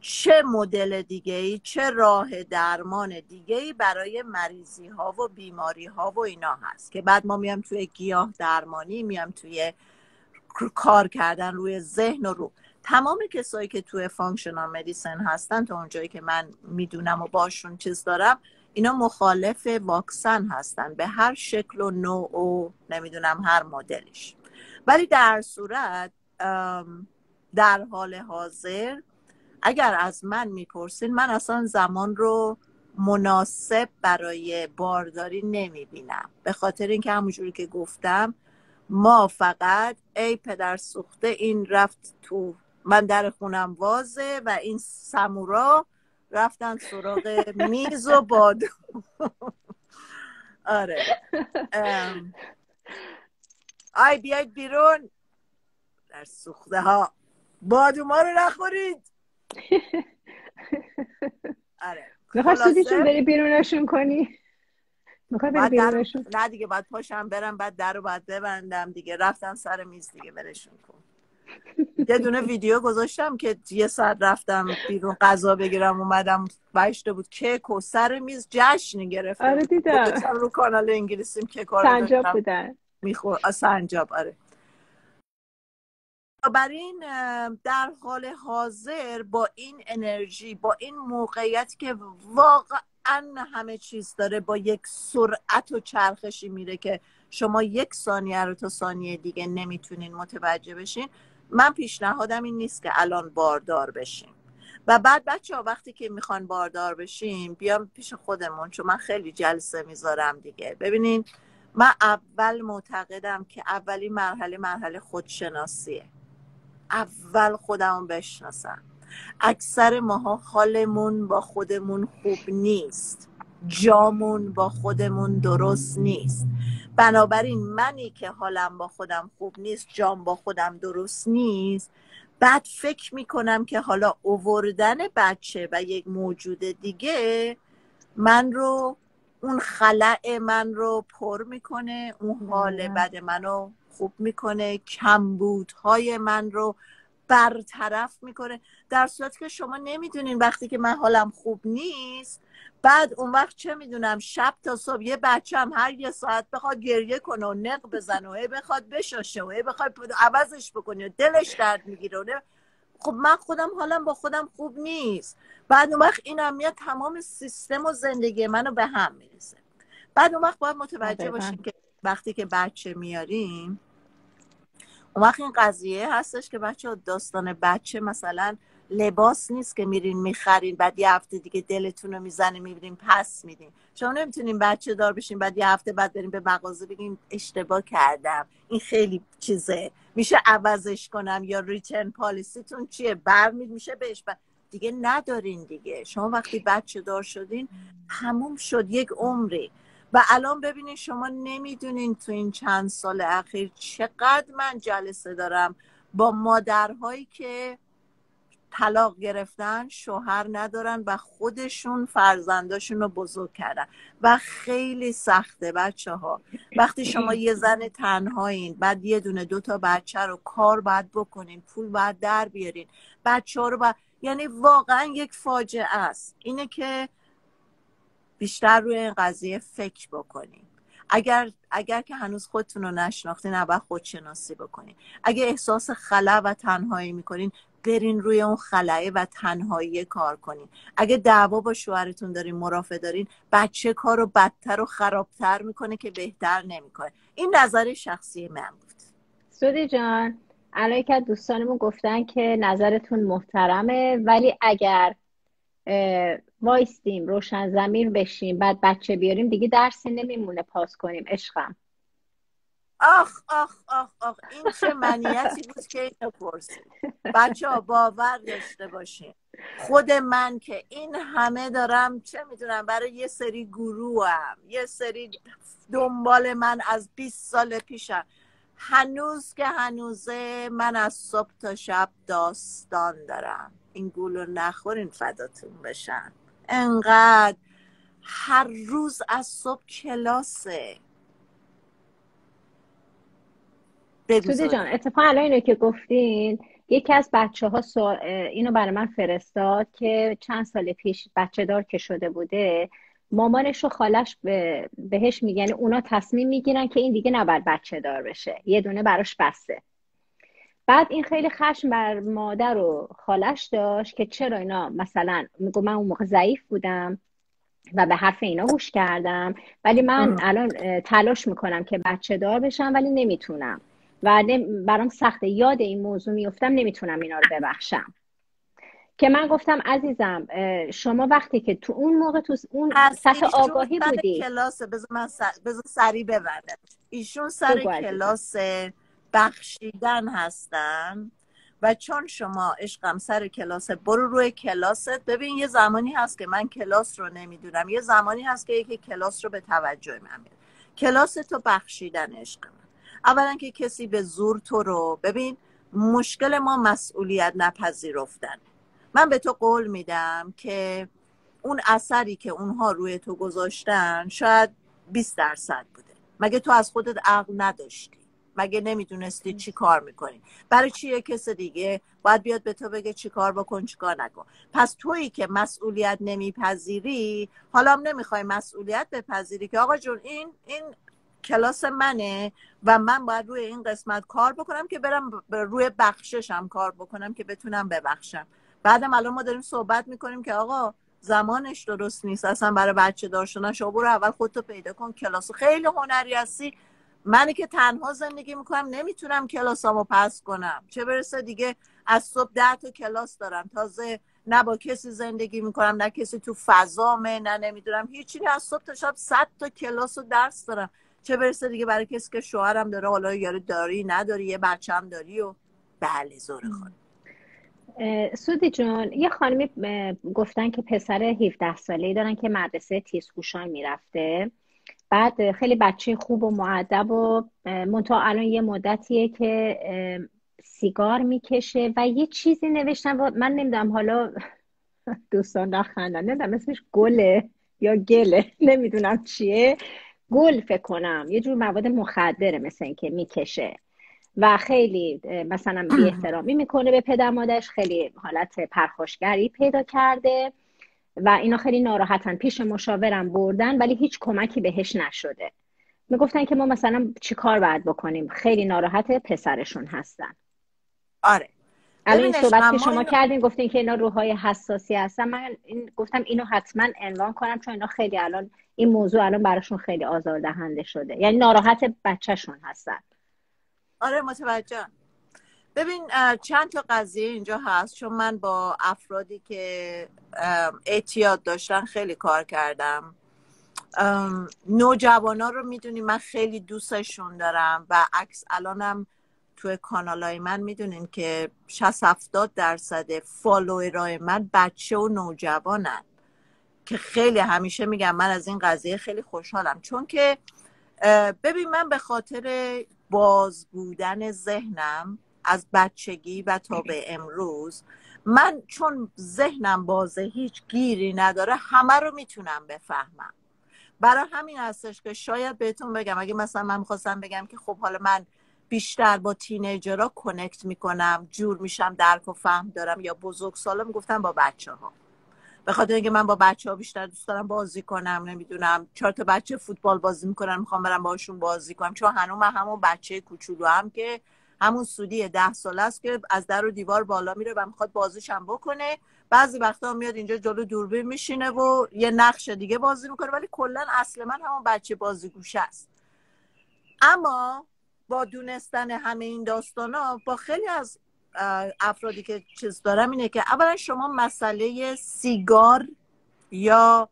چه مدل دیگه‌ای، چه راه درمان دیگه‌ای برای مریضی ها و بیماری ها و اینا هست که بعد ما میام توی گیاه درمانی، میام توی کار کردن روی ذهن و رو. تمام کسایی که توی فانکشنال مدیسن هستن تا اونجایی که من میدونم و باشون چیز دارم، اینا مخالف واکسن هستن به هر شکل و نوع و نمیدونم هر مدلش. ولی در صورت در حال حاضر اگر از من میپرسین، من اصلا زمان رو مناسب برای بارداری نمیبینم، به خاطر اینکه همونجوری که گفتم ما فقط ای پدر سوخته این رفت تو، من در خونم وازه و این سمورا رفتن سراغ میز و بادو. آره ام. آی بیاید بیرون در سوخته ها، بادو ما رو نخورید. آره میخوای سودیشون بری بیرونشون کنی؟ میخوای بری بیرونشون؟ نه دیگه، باید پاشم برم، بعد در رو باید ببندم دیگه، رفتم سر میز دیگه، برشون کن. یه دونه ویدیو گذاشتم که یه ساعت رفتم بیرون غذا بگیرم، اومدم بشته بود کیک و سر میز جشن گرفت. آره دیدم، گذاشتم رو کانال انگلیسیم که کارو داشتم، سنجاب بودن میخور سنجاب. آره برای این در حال حاضر با این انرژی، با این موقعیت که واقعا همه چیز داره با یک سرعت و چرخشی میره که شما یک ثانیه رو تا ثانیه دیگه نمیتونین متوجه بشین، من پیشنهادم این نیست که الان باردار بشین. و بعد بچه ها وقتی که میخوان باردار بشیم بیام پیش خودمون، چون من خیلی جلسه میذارم دیگه. ببینین من اول معتقدم که اولی مرحله مرحله خودشناسیه. اول خودمون بشناسم. اکثر ماها حالمون با خودمون خوب نیست، جامون با خودمون درست نیست. بنابراین منی که حالم با خودم خوب نیست، جام با خودم درست نیست، بعد فکر میکنم که حالا اووردن بچه و یک موجود دیگه من رو، اون خلأ من رو پر میکنه، اون حال بد من رو خوب میکنه، کمبودهای من رو برطرف میکنه. در صورتی که شما نمیدونین وقتی که من حالم خوب نیست، بعد اون وقت چه میدونم شب تا صبح یه بچه هم هر یه ساعت بخواد گریه کنه و نق بزنه و بخواد بشاشه و بخواد عوضش بکنه و دلش درد میگیره. خب من خودم حالم با خودم خوب نیست. بعد اون وقت این امنیت تمام سیستم و زندگی منو به هم میرسه. بعد اون وقت باید متوجه باشیم که وقتی که بچه میاریم، اون وقت این قضیه هستش که بچه داستان بچه مثلا لباس نیست که میرین میخرین بعد یه هفته دیگه دلتون رو میزنه میبرین پس میدین. شما نمیتونین بچه دار بشین بعد یه هفته بعد برین به مغازه بگین اشتباه کردم، این خیلی چیزه، میشه عوضش کنم، یا ریترن پالیسیتون چیه، برمید میشه بهش بر... دیگه ندارین دیگه. شما وقتی بچه دار شدین هموم شد یک عمری. و الان ببینین شما نمیدونین تو این چند سال اخیر چقدر من جلسه دارم با مادرهایی که طلاق گرفتن، شوهر ندارن و خودشون فرزنداشون رو بزرگ کردن. و خیلی سخته بچه ها. وقتی شما یه زن تنهایین، بعد یه دونه دوتا بچه رو کار باید بکنین، پول باید در بیارین، بچه ها رو باید... یعنی واقعا یک فاجعه است. اینه که بیشتر روی این قضیه فکر بکنین. اگر اگر که هنوز خودتون رو نشناختین، اول خودشناسی بکنین. اگه احساس خلا و تنهایی میکنین، برین روی اون خلأ و تنهایی کار کنین. اگه دعوا با شوهرتون دارین، مرافع دارین، بچه کارو بدتر و خرابتر میکنه که بهتر نمیکنه. این نظر شخصی من بود. سودی جان، الان که دوستانمون گفتن که نظرتون محترمه، ولی اگر وایستیم روشن ضمیر بشیم بعد بچه بیاریم دیگه درسی نمیمونه پاس کنیم. عشقم، آخ آخ آخ آخ، این چه منیتی بود که اینو پرسید. بچه ها باور داشته باشین، خود من که این همه دارم چه میدونم برای یه سری گروهم، یه سری دنبال من از بیست سال پیشم، هنوز که هنوزه من از صبح تا شب داستان دارم. این گولو نخورین فداتون بشن. انقدر هر روز از صبح کلاسه. سودی جان، اتفاقا الان اینو که گفتین، یکی از بچه ها سوال اینو برای من فرستاد که چند سال پیش بچه دار که شده بوده، مامانش و خالش به بهش میگن، یعنی اونا تصمیم میگیرن که این دیگه نباید بچه دار بشه، یه دونه براش بسه. بعد این خیلی خشم بر مادر و خالش داشت که چرا اینا، مثلا میگم من اون موقع ضعیف بودم و به حرف اینا گوش کردم، ولی من الان تلاش میکنم که بچه دار بشم ولی نمیتونم و برام سخته، یاد این موضوع میفتم، نمیتونم اینا رو ببخشم. که من گفتم عزیزم شما وقتی که تو اون موقع تو اون سطح آگاهی بودی، کلاس بذار من سر... بذار سری ببرم. ایشون سر کلاس بخشیدن هستن و چون شما عشقم سر کلاس، برو روی کلاست. ببین یه زمانی هست که من کلاس رو نمیدونم، یه زمانی هست که یکی کلاس رو به توجه من میاد. کلاس تو بخشیدن عشقم. اولا که کسی به زور تو رو، ببین مشکل ما مسئولیت نپذیرفتن. من به تو قول میدم که اون اثری که اونها روی تو گذاشتن شاید بیست درصد بوده. مگه تو از خودت عقل نداشتی؟ مگه نمیدونستی چی کار میکنی؟ برای چیه کسی دیگه باید بیاد به تو بگه چی کار بکن چی کار نکن؟ پس تویی که مسئولیت نمیپذیری، حالا هم نمیخوای مسئولیت بپذیری که آقا جون این این کلاس منه و من باید روی این قسمت کار بکنم که برم روی بخششم کار بکنم که بتونم ببخشم. بعدم الان ما داریم صحبت میکنیم که آقا زمانش درست نیست اصلا برای بچه دار شدن. شما برو اول خودتو پیدا کن، کلاس خیلی هنری هستی. منی که تنها زندگی میکنم نمیتونم کلاسامو پس کنم، چه برسه دیگه از صبح ده تا کلاس دارم، تازه نه با کسی زندگی میکنم، نه کسی تو فضامه، نه نمیدونم هیچی، نه از صبح تا شب صد تا کلاس و درس دارم، چه برسه دیگه برای کسی که شوهرم داره، حالا یاری داری نداری، یه بچه هم داری. و بله زوره خانم. سودی جون، یه خانمی گفتن که پسر هفده ساله‌ای دارن که مدرسه تیزهوشان میرفته، بعد خیلی بچه خوب و مؤدب و منتها الان یه مدتیه که سیگار میکشه و یه چیزی نوشتن و من نمیدونم، حالا دوستان نخندن، نمیدونم اسمش گله یا گله، نمیدونم چیه، گل فکر کنم، یه جور مواد مخدره مثل این که میکشه و خیلی مثلا بی احترامی میکنه به پدر مادرش، خیلی حالت پرخاشگری پیدا کرده و اینا خیلی ناراحتن، پیش مشاورم بردن ولی هیچ کمکی بهش نشده. میگفتن که ما مثلا چی کار باید بکنیم، خیلی ناراحت پسرشون هستن. آره الان این صحبت که شما کردین، گفتین که اینا روحای حساسی هستن، من این گفتم اینو حتما عنوان کنم، چون اینا خیلی الان این موضوع الان براشون خیلی آزاردهنده شده، یعنی ناراحت بچه‌شون هستن. آره متوجه. ببین چند تا قضیه اینجا هست، چون من با افرادی که اعتیاد داشتن خیلی کار کردم. نوجوانا رو میدونی من خیلی دوستشون دارم و عکس الانم توی کانالای من میدونین که شصت هفتاد درصد فالوورای من بچه و نوجوانن، که خیلی همیشه میگم من از این قضیه خیلی خوشحالم، چون که ببین من به خاطر باز بودن ذهنم از بچگی و تا به امروز، من چون ذهنم بازه هیچ گیری نداره، همه رو میتونم بفهمم. برای همین هستش که شاید بهتون بگم، اگه مثلا من میخواستم بگم که خب حالا من بیشتر با تینیجرها کنکت میکنم، جور میشم، درک و فهم دارم، یا بزرگ سالم، گفتم با بچه ها، به خاطر اینکه من با بچه ها بیشتر دوست دارم بازی کنم، نمیدونم چهار تا بچه فوتبال بازی میکنن، میخوام برم باشون بازی کنم، چون هنوز من همون بچه کوچولو هم که همون سودی ده ساله است که از در و دیوار بالا میره و میخواد بازیش هم بکنه، بعضی وقتا هم میاد اینجا جلو دوربین میشینه و یه نقش دیگه بازی میکنه، ولی کلا اصل من همون بچه بازی گوشه است. اما با دونستن همه این داستانا، با خیلی از افرادی که چیز دارم اینه که اولا شما مسئله سیگار یا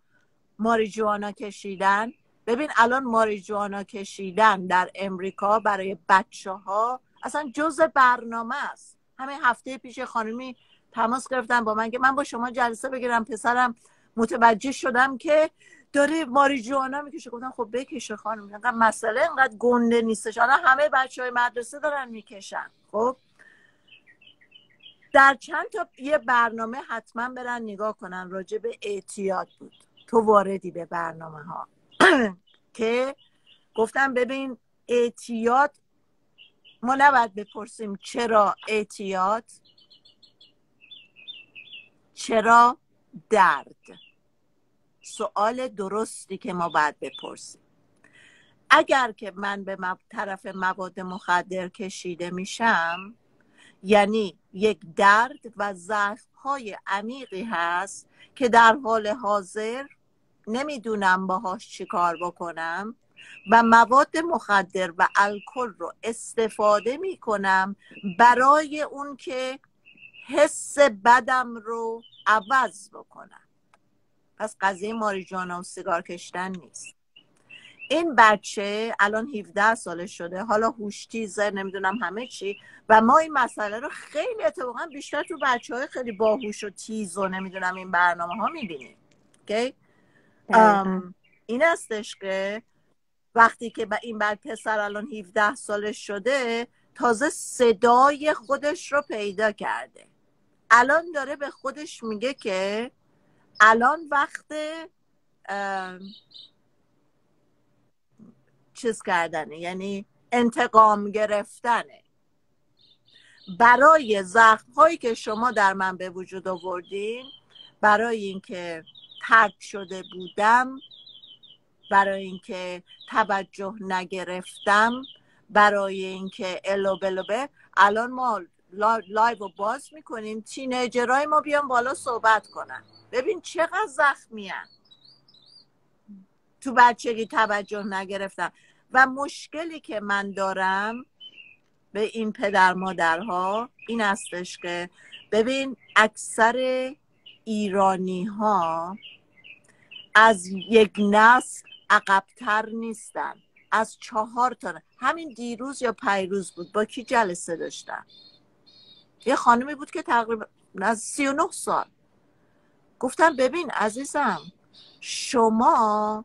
ماریجوانا کشیدن، ببین الان ماریجوانا کشیدن در امریکا برای بچه ها اصلا جز برنامه است. همین هفته پیش خانمی تماس گرفتن با من که من با شما جلسه بگیرم، پسرم متوجه شدم که داره ماریجوانا میکشه. گفتم خب بکشه خانم، اینقدر مسئله اینقدر گنده نیستش، الان همه بچه های مدرسه دارن میکشن. خب در چند تا یه برنامه حتما برن نگاه کنن، راجع به اعتیاد بود، تو واردی به برنامه ها که گفتم ببین اعتیاد، ما نباید بپرسیم چرا اعتیاد، چرا درد، سوال درستی که ما باید بپرسیم. اگر که من به طرف مواد مخدر کشیده میشم، یعنی یک درد و زخم‌های عمیقی هست که در حال حاضر نمیدونم باهاش چی کار بکنم و مواد مخدر و الکل رو استفاده میکنم برای اون که حس بدم رو عوض بکنم. پس قضیه ماریجوانا و سیگار کشیدن نیست. این بچه الان هفده ساله شده، حالا هوشتیزه، نمیدونم همه چی، و ما این مسئله رو خیلی اتفاقا بیشتر تو بچه های خیلی باهوش و تیز و نمیدونم این برنامه ها میبینیم. okay? این استش که وقتی که این بر پسر الان هفده ساله شده، تازه صدای خودش رو پیدا کرده، الان داره به خودش میگه که الان وقت چیز کردنه، یعنی انتقام گرفتنه برای زخم‌هایی که شما در من به وجود آوردین، برای اینکه ترک شده بودم، برای اینکه توجه نگرفتم، برای اینکه الو بلوبه. الان ما لایو رو باز میکنیم، تینیجرهای ما بیان بالا صحبت کنن، ببین چقدر زخمی هن. تو بچگی توجه نگرفتم. و مشکلی که من دارم به این پدر مادرها این استش که ببین اکثر ایرانی ها از یک نسل عقبتر نیستن، از چهار تا. همین دیروز یا پیروز بود با کی جلسه داشتم، یه خانمی بود که تقریبا از سی و نه سال. گفتم ببین عزیزم، شما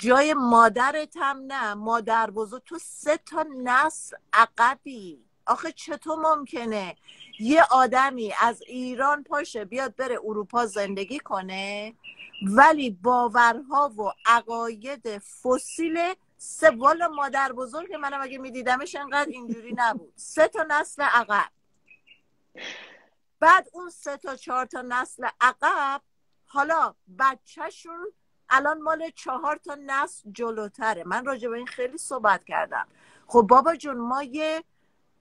جای مادرت هم نه، مادر بزرگ تو سه تا نسل عقبی. آخه چطور ممکنه یه آدمی از ایران پاشه بیاد بره اروپا زندگی کنه ولی باورها و عقاید فسیل سه والا مادر بزرگ که منم اگه میدیدمش انقدر اینجوری نبود، سه تا نسل عقب. بعد اون سه تا چهار تا نسل عقب حالا بچهشون الان مال چهار تا نسل جلوتره. من راجع به این خیلی صحبت کردم. خب بابا جون، ما یه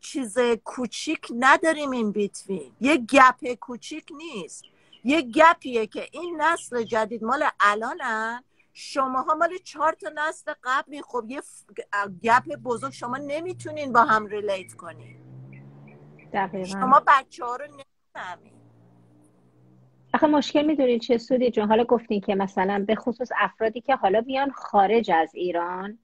چیز کوچیک نداریم، این بیتوین یه گپ کوچیک نیست، یه گپیه که این نسل جدید مال الانن، شماها مال چهار تا نسل قبلی. خب یه گپ بزرگ، شما نمیتونین با هم ریلیت کنین. دقیقا. شما بچه ها رو نمیتونین. آخه مشکل میدونین چه سودی جون؟ حالا گفتین که مثلا به خصوص افرادی که حالا بیان خارج از ایران،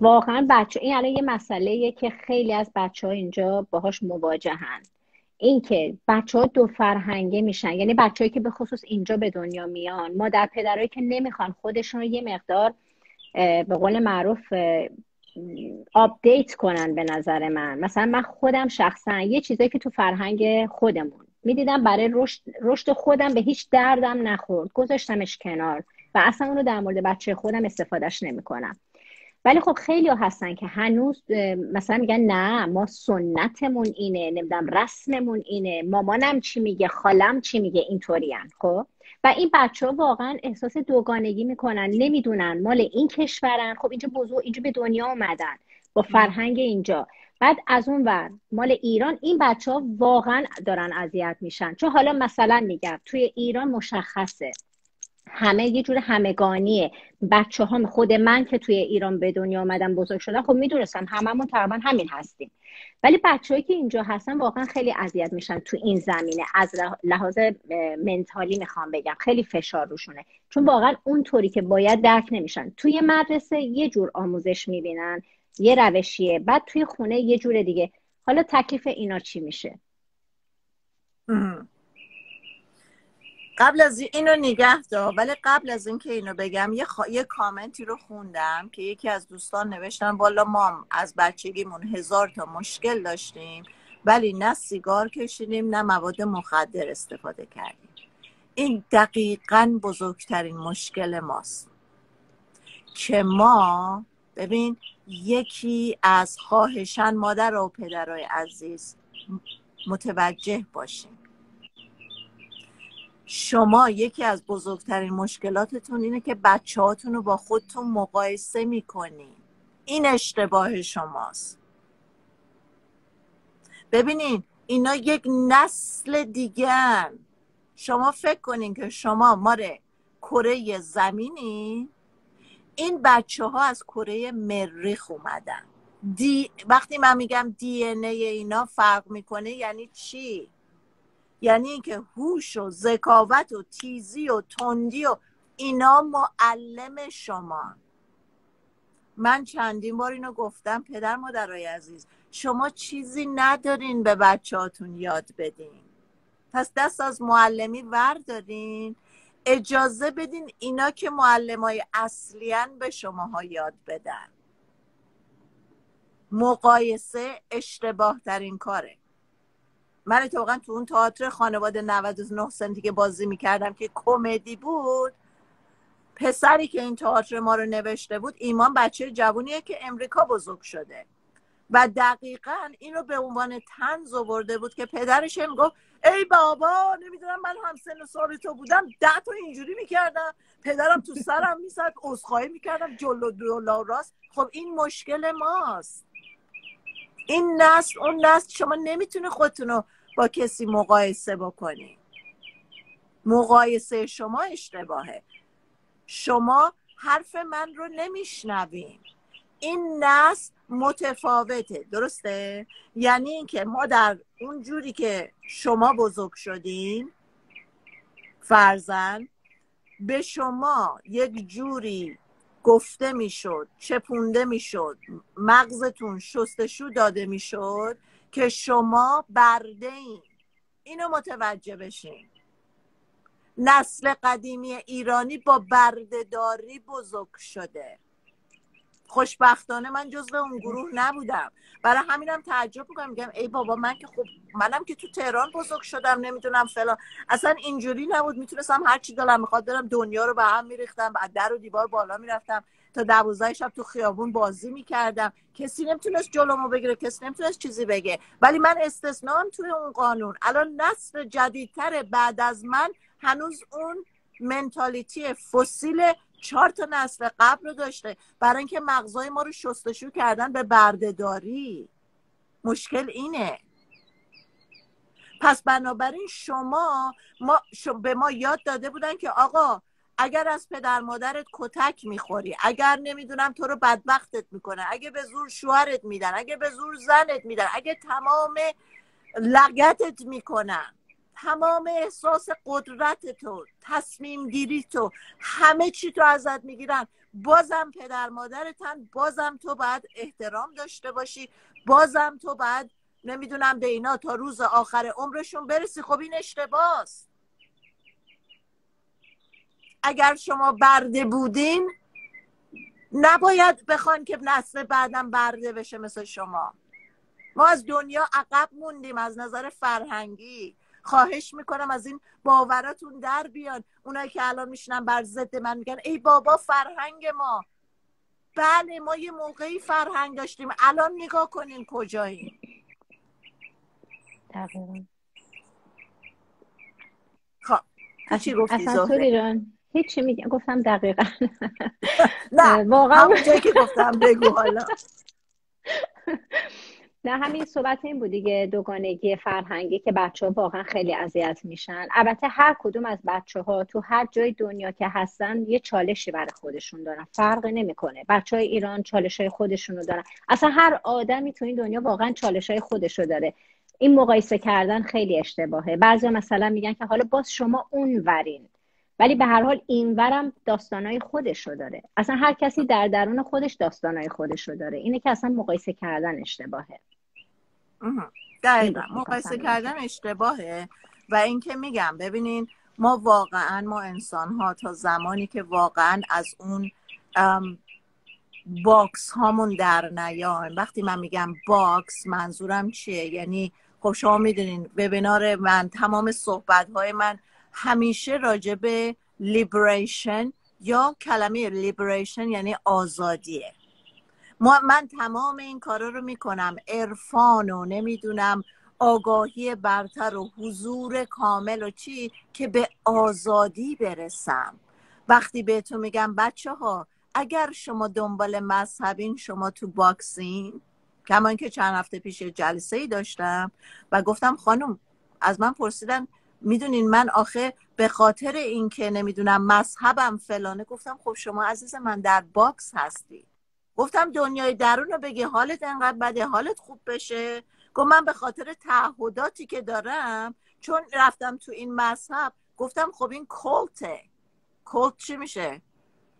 واقعا بچه این الان یه مسئله‌ایه که خیلی از بچه‌ها اینجا باهاش مواجهن، این که بچه‌ها دو فرهنگه میشن. یعنی بچه‌هایی که به خصوص اینجا به دنیا میان، مادر پدرایی که نمیخوان خودشون رو یه مقدار به قول معروف آپدیت کنن. به نظر من مثلا من خودم شخصا یه چیزایی که تو فرهنگ خودمون میدیدم برای رشد رشد خودم به هیچ دردم نخورد، گذاشتمش کنار و اصلا اونو در مورد بچه خودم استفادهش نمیکنم. ولی خب خیلی هستن که هنوز مثلا میگن نه ما سنتمون اینه، نمیدونم رسممون اینه، مامانم چی میگه، خالم چی میگه، اینطورین. خب و این بچه‌ها واقعا احساس دوگانگی میکنن، نمیدونن مال این کشورن. خب اینجا بزرگ اینجا به دنیا اومدن با فرهنگ اینجا، بعد از اون ور مال ایران. این بچه‌ها واقعا دارن اذیت میشن، چون حالا مثلا میگم توی ایران مشخصه همه یه جور همگانیه. بچه هم خود من که توی ایران به دنیا آمدم بزرگ شدم، خب میدونستم هممون تقریبا همین هستیم. ولی بچه‌هایی که اینجا هستن واقعا خیلی اذیت میشن تو این زمینه. از لحاظ منتالی میخوام بگم خیلی فشار روشونه، چون واقعا اونطوری که باید درک نمیشن. توی مدرسه یه جور آموزش میبینن، یه روشیه، بعد توی خونه یه جور دیگه. حالا تکلیف اینا چی میشه؟ قبل از اینو نگه دار، ولی قبل از اینکه اینو بگم یه, خ... یه کامنتی رو خوندم که یکی از دوستان نوشتن والا ما از بچگیمون هزار تا مشکل داشتیم ولی نه سیگار کشیدیم نه مواد مخدر استفاده کردیم. این دقیقاً بزرگترین مشکل ماست که ما ببین یکی از خواهشان مادر و پدرای عزیز متوجه باشیم، شما یکی از بزرگترین مشکلاتتون اینه که بچه‌هاتون رو با خودتون مقایسه میکنین. این اشتباه شماست. ببینین اینا یک نسل دیگر. شما فکر کنین که شما ماره کره زمینی، این بچه‌ها از کره مریخ اومدن. دی... وقتی من میگم دی ان ای اینا فرق میکنه یعنی چی؟ یعنی اینکه هوش و ذکاوت و تیزی و تندی و اینا معلم شما. من چندین بار اینو گفتم، پدر مادرای عزیز شما چیزی ندارین به بچه‌هاتون یاد بدین، پس دست از معلمی وردارین، اجازه بدین اینا که معلمای اصلیاً به شماها یاد بدن. مقایسه اشتباه ترین کاره. من اتفاقا تو اون تئاتر خانواده نود و نه سنتی که بازی میکردم که کمدی بود، پسری که این تئاتر ما رو نوشته بود، ایمان بچه جوونیه که امریکا بزرگ شده و دقیقاً این رو به عنوان طنز آورده بود که پدرش هم گفت ای بابا نمیدونم من هم سن و سال تو بودم ده تا اینجوری میکردم، پدرم تو سرم میزد، عذرخواهی میکردم جلو دولا راست. خب این مشکل ماست، این نسل اون نسل. شما نمیتونه خودتون رو با کسی مقایسه بکنی. مقایسه شما اشتباهه. شما حرف من رو نمیشنوین. این نسل متفاوته، درسته؟ یعنی اینکه ما در اون جوری که شما بزرگ شدین فرزند به شما یک جوری گفته میشد، چپونده میشد، مغزتون شستشو داده میشد که شما برده این. اینو متوجه بشین. نسل قدیمی ایرانی با بردهداری بزرگ شده. خوشبختانه من جزو اون گروه نبودم، برای همینم تعجب میکنم، میگم ای بابا من که خب منم که تو تهران بزرگ شدم، نمیدونم فلان، اصلا اینجوری نبود، میتونستم هرچی دلم میخواد برم، دنیا رو به هم میریختم، از در و دیوار بالا میرفتم تا دوازده شب تو خیابون بازی میکردم، کسی نمیتونست جلومو بگیره، کسی نمیتونست چیزی بگه، ولی من استثنام توی اون قانون. الان نسل جدیدتر بعد از من هنوز اون منتالیتی فسیل چهار تا نسل قبل رو داشته، برای اینکه مغزای ما رو شستشو کردن به بردهداری. مشکل اینه. پس بنابراین شما ما به ما یاد داده بودن که آقا اگر از پدر مادرت کتک میخوری، اگر نمیدونم تو رو بدبختت میکنن، اگه به زور شوهرت میدن، اگه به زور زنت میدن، اگه تمام لگتت میکنن، تمام احساس قدرت تو، تصمیم گیری تو، همه چی تو ازت میگیرن، بازم پدر مادرتن، بازم تو باید احترام داشته باشی، بازم تو باید نمیدونم به اینا تا روز آخر عمرشون برسی. خب این اشتباه است. اگر شما برده بودین نباید بخوان که نسل بعدم برده بشه مثل شما. ما از دنیا عقب موندیم از نظر فرهنگی. خواهش میکنم از این باوراتون در بیان. اونایی که الان میشنن بر ضد من میگن ای بابا فرهنگ ما. بله ما یه موقعی فرهنگ داشتیم، الان نگاه کنین کجاییم. دقیقا. خب چی گفتی زهره؟ هیچی میگم، گفتم دقیقا. نه واقعا اونجایی که گفتم بگو حالا. نه همین صحبت این بود دیگه، دوگانگی فرهنگی که بچه ها واقعا خیلی اذیت میشن. البته هر کدوم از بچه ها تو هر جای دنیا که هستن یه چالشی برای خودشون دارن، فرق نمیکنه. بچه های ایران چالش های خودشونو دارن، اصلا هر آدمی تو این دنیا واقعا چالش های خودشو داره. این مقایسه کردن خیلی اشتباهه. بعضی مثلا میگن که حالا باز شما اون ورین، ولی به هر حال اینورم داستانای خودشو داره. اصلا هر کسی در درون خودش داستانای خودشو داره. اینه که اصلا مقایسه کردن اشتباهه. دقیقا مقایسه کردن اشتباهه. و اینکه میگم ببینین ما واقعا، ما انسان ها تا زمانی که واقعا از اون باکس هامون در نیایم. وقتی من میگم باکس منظورم چیه؟ یعنی خب شما میدونین وبینار من، تمام صحبت های من همیشه راجب لیبریشن یا کلمه لیبریشن یعنی آزادیه. من تمام این کارا رو میکنم، عرفان و نمیدونم آگاهی برتر و حضور کامل و چی، که به آزادی برسم. وقتی بهتون میگم بچه ها اگر شما دنبال مذهبین شما تو باکسین، کمان که چند هفته پیش جلسه ای داشتم و گفتم خانم از من پرسیدن میدونین من آخه به خاطر این که نمیدونم مذهبم فلانه، گفتم خب شما عزیز من در باکس هستی. گفتم دنیای درون رو بگی حالت انقدر بده حالت خوب بشه. گفت من به خاطر تعهداتی که دارم چون رفتم تو این مذهب. گفتم خب این کلته. کلت چی میشه؟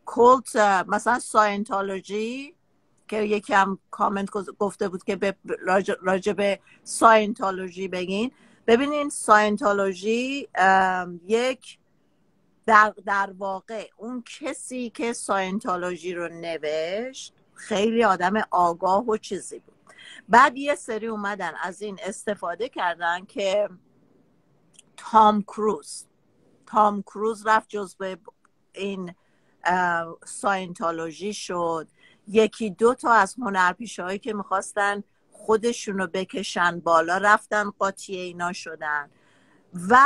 کلت مثلا ساینتولوژی که یکی هم کامنت گفته بود که به راجب ساینتولوژی بگین. ببینین ساینتولوژی یک در, در واقع اون کسی که ساینتولوژی رو نوشت خیلی آدم آگاه و چیزی بود. بعد یه سری اومدن از این استفاده کردن که تام کروز تام کروز رفت جزو این ساینتولوژی شد. یکی دو تا از هنرپیشهایی که میخواستن خودشون رو بکشن بالا رفتن قاطی اینا شدن. و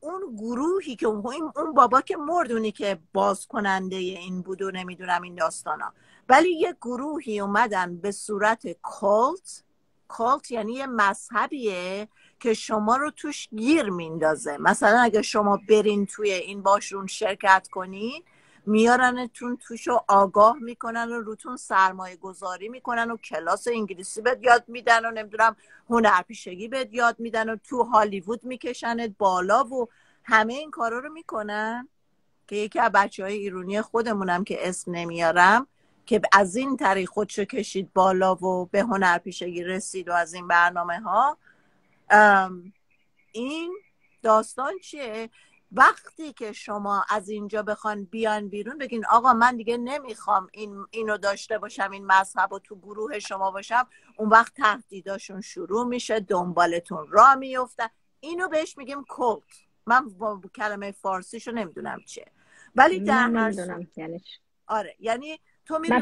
اون گروهی که اون بابا که مرد، اونی که باز کننده این بود و نمیدونم این داستانا، ولی یه گروهی اومدن به صورت کالت. کالت یعنی یه مذهبیه که شما رو توش گیر میندازه. مثلا اگه شما برین توی این باشون شرکت کنین میارنتون توش و آگاه میکنن و روتون سرمایه گذاری میکنن و کلاس انگلیسی بهت یاد میدن و نمیدونم هنرپیشگی بهت یاد میدن و تو هالیوود میکشنت بالا و همه این کارا رو میکنن که یکی از بچه‌های ایرانی خودمونم که اسم نمیارم که از این طریق خودشو کشید بالا و به هنرپیشگی رسید و از این برنامه ها. این داستان چیه؟ وقتی که شما از اینجا بخوان بیان بیرون بگین آقا من دیگه نمیخوام این اینو داشته باشم، این مذهب و تو گروه شما باشم، اون وقت تهدیداشون شروع میشه، دنبالتون را میفتن. اینو بهش میگیم کلت. من با کلمه فارسیشو نمیدونم چیه، ولی در هر صورت آره، یعنی تو میری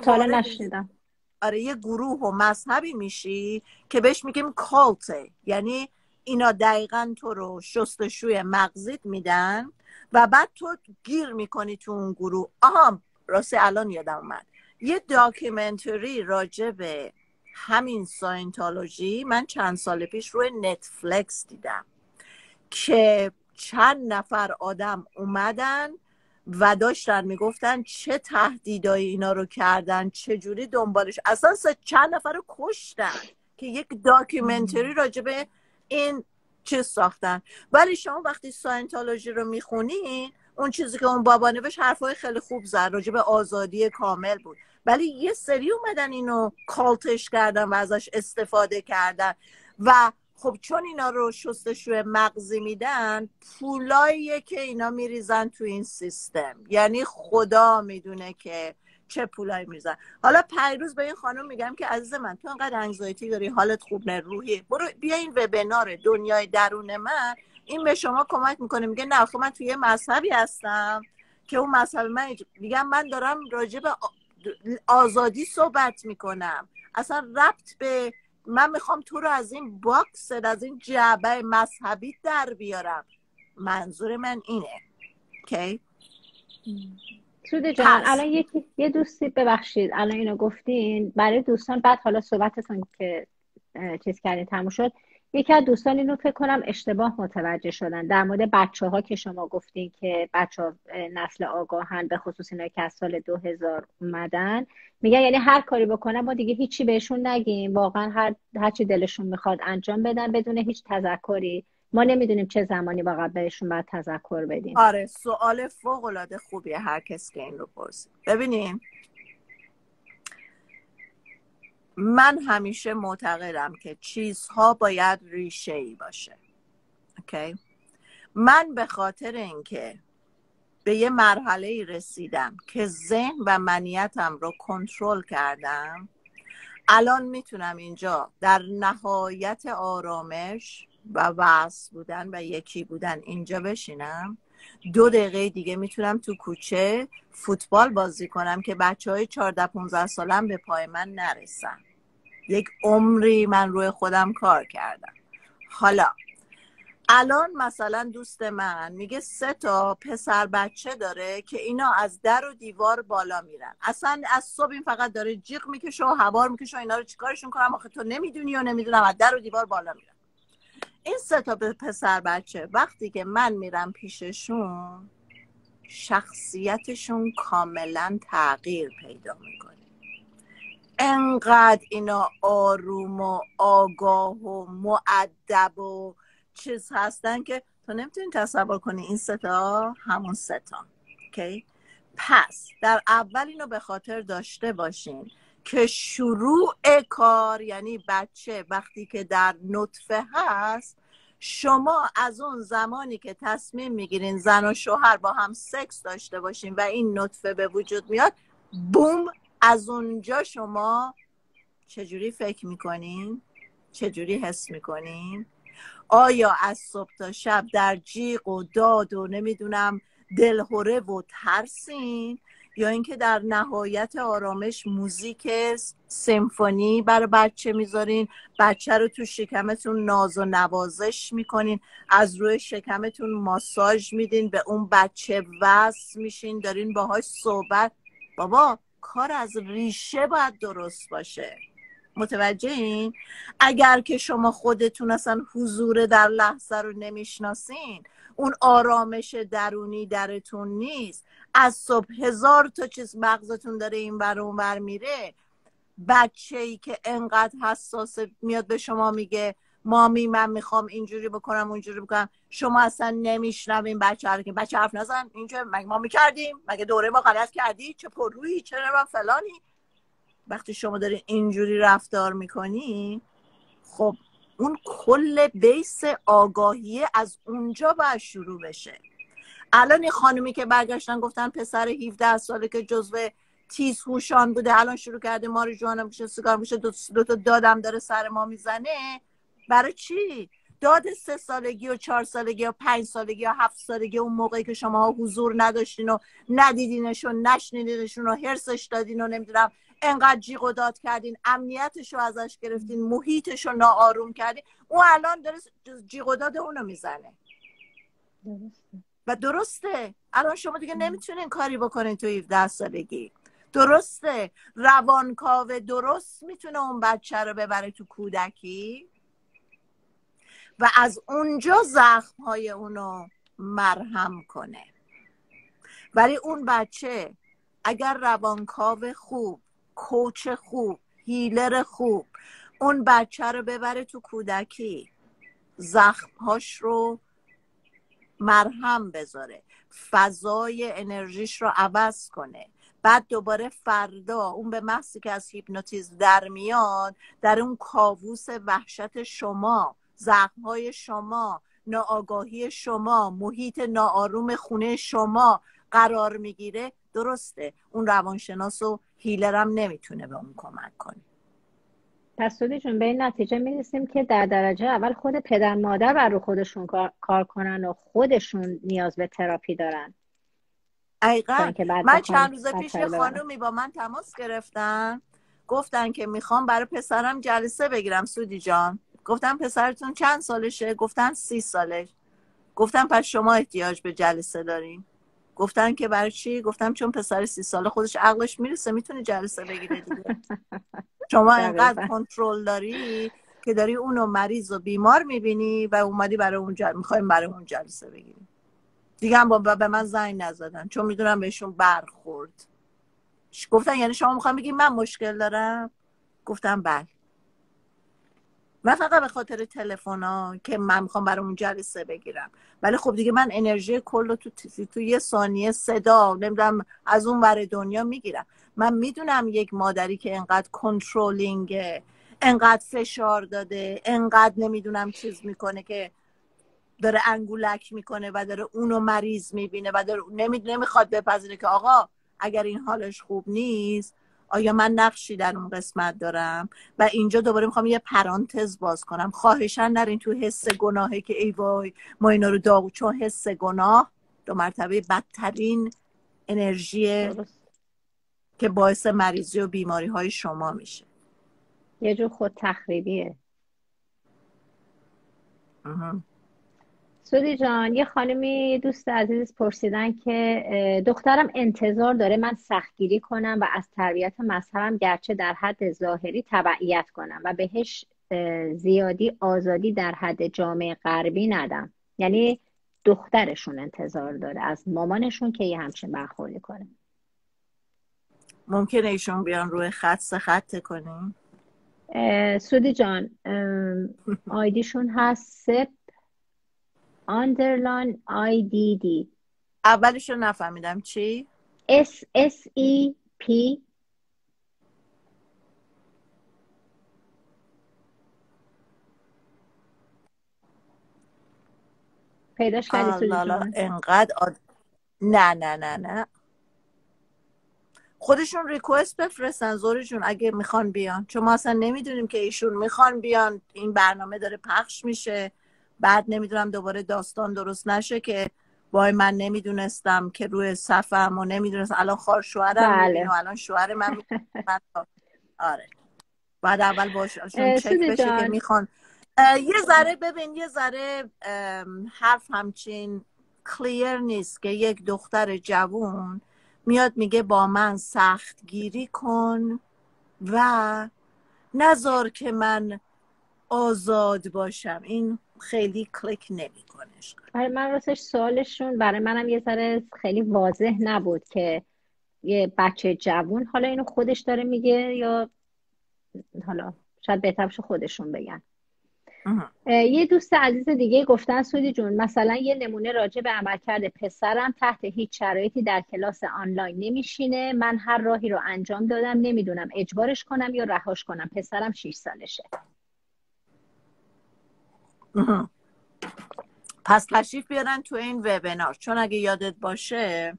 آره یه گروه و مذهبی میشی که بهش میگیم کلت، یعنی اینا دقیقا تو رو شستشوی مغزیت میدن و بعد تو گیر میکنی تو اون گروه. آها راستی الان یادم اومد، یه داکیومنتری راجع به همین ساینتولوژی من چند سال پیش روی نتفلیکس دیدم که چند نفر آدم اومدن و داشتن میگفتن چه تهدیدایی اینا رو کردن، چه جوری دنبالش، اصلا چند نفر رو کشتن که یک داکیومنتری راجع به این چیز ساختن. ولی شما وقتی ساینتولوژی رو میخونی اون چیزی که اون بابا نوشت حرفای خیلی خوب زد راجع به آزادی کامل بود، ولی یه سری اومدن اینو کالتش کردن و ازش استفاده کردن و خب چون اینا رو شستشوی مغزی میدن، پولاییه که اینا میریزن تو این سیستم، یعنی خدا میدونه که چه پولایی میزن. حالا پیروز به این خانم میگم که عزیز من تو انقدر انگزایتی داری، حالت خوب نه، روحی، برو بیا این وبینار دنیای درون من، این به شما کمک میکنه. میگه نه خب من توی یه مذهبی هستم که اون مذهب من میگم من دارم راجع به آزادی صحبت میکنم، اصلا ربط به من میخوام تو رو از این باکس، از این جعبه مذهبی در بیارم. منظور من اینه. اوکی سودی جان، الان یکی یه دوستی ببخشید الان اینو گفتین برای دوستان، بعد حالا صحبتتون که چیز کردین تموم شد، یکی از دوستان اینو فکر کنم اشتباه متوجه شدن در مورد بچه‌ها که شما گفتین که بچه‌ها نسل آگاهن، به خصوص اینا که از سال دو هزار اومدن، میگن یعنی هر کاری بکنن ما دیگه هیچی بهشون نگیم، واقعا هر هر چی دلشون میخواد انجام بدن بدون هیچ تذکری. ما نمیدونیم چه زمانی واقعا بهشون باید تذکر بدیم. آره سوال فوق العاده خوبیه هر کسی که این رو پرسید. ببینیم من همیشه معتقدم که چیزها باید ریشه‌ای باشه. اوکی؟ من به خاطر اینکه به یه مرحله‌ای رسیدم که ذهن و منیتم رو کنترل کردم، الان میتونم اینجا در نهایت آرامش و وصل بودن و یکی بودن اینجا بشینم، دو دقیقه دیگه میتونم تو کوچه فوتبال بازی کنم که بچه های چهارده پانزده سالم به پای من نرسن. یک عمری من روی خودم کار کردم. حالا الان مثلا دوست من میگه سه تا پسر بچه داره که اینا از در و دیوار بالا میرن، اصلا از صبح این فقط داره جیغ میکشه و هوار میکشه و اینا رو چیکارشون کنم، آخه تو نمیدونی و نمیدونم، از در و دیوار بالا میرن. این سه تا پسر بچه وقتی که من میرم پیششون، شخصیتشون کاملا تغییر پیدا میکنه. انقدر اینا آروم و آگاه و مؤدب و چیز هستن که تو نمیتونی تصور کنی این سه تا همون سه تا. اوکی؟ پس در اول اینو به خاطر داشته باشین که شروع کار، یعنی بچه وقتی که در نطفه هست، شما از اون زمانی که تصمیم میگیرین زن و شوهر با هم سکس داشته باشین و این نطفه به وجود میاد، بوم، از اونجا شما چجوری فکر میکنین؟ چجوری حس میکنین؟ آیا از صبح تا شب در جیغ و داد و نمیدونم دلهوره و ترسین؟ یا اینکه در نهایت آرامش موزیک سمفونی برای بچه میذارین، بچه رو تو شکمتون ناز و نوازش میکنین، از روی شکمتون ماساژ میدین، به اون بچه وصل میشین، دارین باهاش صحبت. بابا کار از ریشه باید درست باشه. متوجهین؟ اگر که شما خودتون اصلا حضور در لحظه رو نمیشناسین، اون آرامش درونی درتون نیست، از صبح هزار تا چیز مغزتون داره این ور اون ور میره، بچه‌ای که انقدر حساس میاد به شما میگه مامی من میخوام اینجوری بکنم اونجوری بکنم، شما اصلا نمیشنوین بچه رو که بچه حرف نزن، اینجا مگه ما میکردیم، مگه دوره ما غلط کردی، چه پررویی، چه نمیدونم فلانی. وقتی شما داری اینجوری رفتار میکنی، خب اون کل بیس آگاهیه، از اونجا باید شروع بشه. الان این خانومی که برگشتن گفتن پسر هفده ساله که جزو تیز هوشان بوده الان شروع کرده ماریجوانا میشه، سیگار میشه، دو, دو تا دادم داره سر ما میزنه. برای چی؟ داد سه سالگی و چهار سالگی و پنج سالگی و هفت سالگی، اون موقعی که شما حضور نداشتین و ندیدینشون و نشنیدینشون و هرسش دادین و نمیدونم انقدر جیغ و داد کردین، امنیتش رو ازش گرفتین، محیطش رو ناآروم کردین، اون الان داره جیغ و داد اونو میزنه. و درسته الان شما دیگه نمیتونین کاری بکنین تو هفده سالگی. درسته روانکاو درست میتونه اون بچه رو ببره تو کودکی و از اونجا زخم‌های اونو مرهم کنه. ولی اون بچه اگر روانکاو خوب، کوچ خوب، هیلر خوب اون بچه رو ببره تو کودکی، زخم‌هاش رو مرهم بذاره، فضای انرژیش رو عوض کنه، بعد دوباره فردا اون به محضی که از هیپنوتیزم در میاد، در اون کاووس وحشت شما، زخم‌های شما، ناآگاهی شما، محیط ناآروم خونه شما قرار میگیره. درسته اون روانشناس و هیلرم نمیتونه به اون کمک کنه. پس سودی جون به این نتیجه میرسیم که در درجه اول خود پدر مادر بر رو خودشون کار, کار کنن و خودشون نیاز به تراپی دارن. ایقا من چند روز پیش یه خانومی با من تماس گرفتن، گفتن که میخوام برای پسرم جلسه بگیرم سودی جان. گفتم پسرتون چند سالشه؟ گفتن سی سالش. گفتم پس شما احتیاج به جلسه دارین؟ گفتن که برای چی؟ گفتم چون پسر سی ساله خودش عقلش میرسه میتونه جلسه بگیره دیگه. شما انقدر کنترل داری که داری اونو مریض و بیمار میبینی و اومدی برای اون جل... میخوایم برای اون جلسه بگیریم. دیگه هم با به من زنگ نزدن چون میدونم بهشون برخورد. گفتن یعنی شما میخوام بگی من مشکل دارم؟ گفتم بله. من فقط به خاطر تلفونا که من میخوام برای اون جلسه بگیرم، ولی خب دیگه من انرژی کل رو تو, تو یه ثانیه صدا نمیدونم از اون ور دنیا میگیرم. من میدونم یک مادری که انقدر کنترولینگه، انقدر فشار داده، انقدر نمیدونم چیز میکنه که داره انگولک میکنه و داره اونو مریض میبینه و داره نمیخواد بپذیره که آقا اگر این حالش خوب نیست آیا من نقشی در اون قسمت دارم. و اینجا دوباره میخوام یه پرانتز باز کنم، خواهشاً نرین تو حس گناهی که ای وای ما اینا رو داغ، چون حس گناه دو مرتبه بدترین انرژی که باعث مریضی و بیماری های شما میشه، یه جور خود تخریبیه. سودی جان یه خانمی دوست عزیز پرسیدن که دخترم انتظار داره من سختگیری کنم و از تربیت مذهبم گرچه در حد ظاهری تبعیت کنم و بهش زیادی آزادی در حد جامعه غربی ندم. یعنی دخترشون انتظار داره از مامانشون که یه همچین برخوردی کنه. ممکنه ایشون بیان روی خط سخته کنیم؟ سودی جان آیدیشون هست سپ اندرلاین آی دی دی، اولش رو نفهمیدم چی؟ اس اس ای پی پیداش کردی سودی جان؟ انقدر آد... نه نه نه نه خودشون ریکوست بفرستن زوری جون اگه میخوان بیان، چون ما اصلا نمیدونیم که ایشون میخوان بیان، این برنامه داره پخش میشه، بعد نمیدونم دوباره داستان درست نشه که وای من نمیدونستم که روی صفم و نمیدونستم الان خوار شوهرم بله. و الان شوهر من من آره بعد اول باشون چک بشه جان. که میخوان یه ذره ببین یه ذره حرف همچین کلیر نیست که یک دختر جوون میاد میگه با من سختگیری کن و نذار که من آزاد باشم. این خیلی کلیک نمیکنش. برای من راستش سوالشون برای منم یه ذره خیلی واضح نبود که یه بچه جوون حالا اینو خودش داره میگه یا حالا شاید بهترش خودشون بگن. یه دوست عزیز دیگه گفتن سودی جون مثلا یه نمونه راجع به عملکرد پسرم، تحت هیچ شرایطی در کلاس آنلاین نمیشینه، من هر راهی رو انجام دادم، نمیدونم اجبارش کنم یا رهاش کنم، پسرم شش سالشه. اه. پس تشریف بیارن تو این وبینار، چون اگه یادت باشه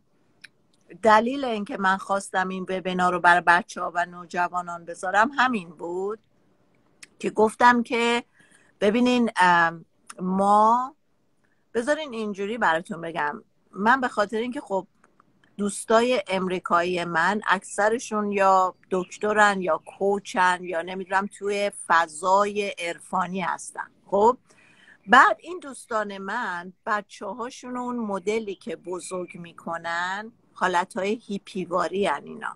دلیل اینکه من خواستم این وبینار رو برای بچه‌ها و نوجوانان بذارم همین بود که گفتم که ببینین ما، بذارین اینجوری براتون بگم، من به خاطر اینکه خب دوستای امریکایی من اکثرشون یا دکترن یا کوچن یا نمیدونم توی فضای عرفانی هستن، خب بعد این دوستان من بچه هاشون اون مدلی که بزرگ میکنن حالتهای هیپیواری هن اینا،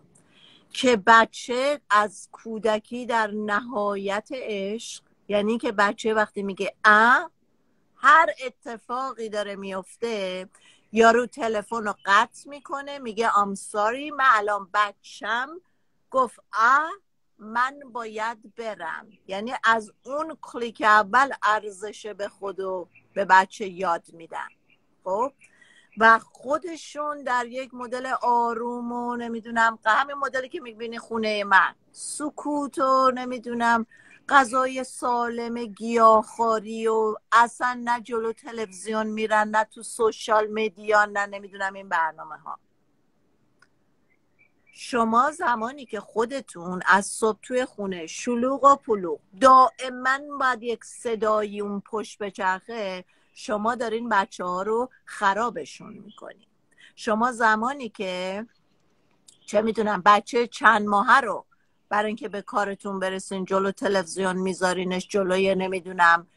که بچه از کودکی در نهایت عشق، یعنی که بچه وقتی میگه اه هر اتفاقی داره میفته یارو تلفن رو قطع میکنه میگه I'm sorry، من الان بچم گفت اه من باید برم، یعنی از اون کلیک اول ارزش به خود و به بچه یاد میدن، خب و خودشون در یک مدل آروم و نمیدونم همین مدلی که میبینی خونه من، سکوت و نمیدونم غذای سالم، گیاهخواری و اصلا نه جلو تلویزیون میرن نه تو سوشال مدیا نه نمیدونم این برنامه ها. شما زمانی که خودتون از صبح توی خونه شلوغ و پلوغ دائما باید یک صدایی اون پشت بچرخه، شما دارین بچه ها رو خرابشون میکنین. شما زمانی که چه میدونم بچه چند ماهه رو برای اینکه به کارتون برسین جلو تلویزیون میذارینش، جلوی نمیدونم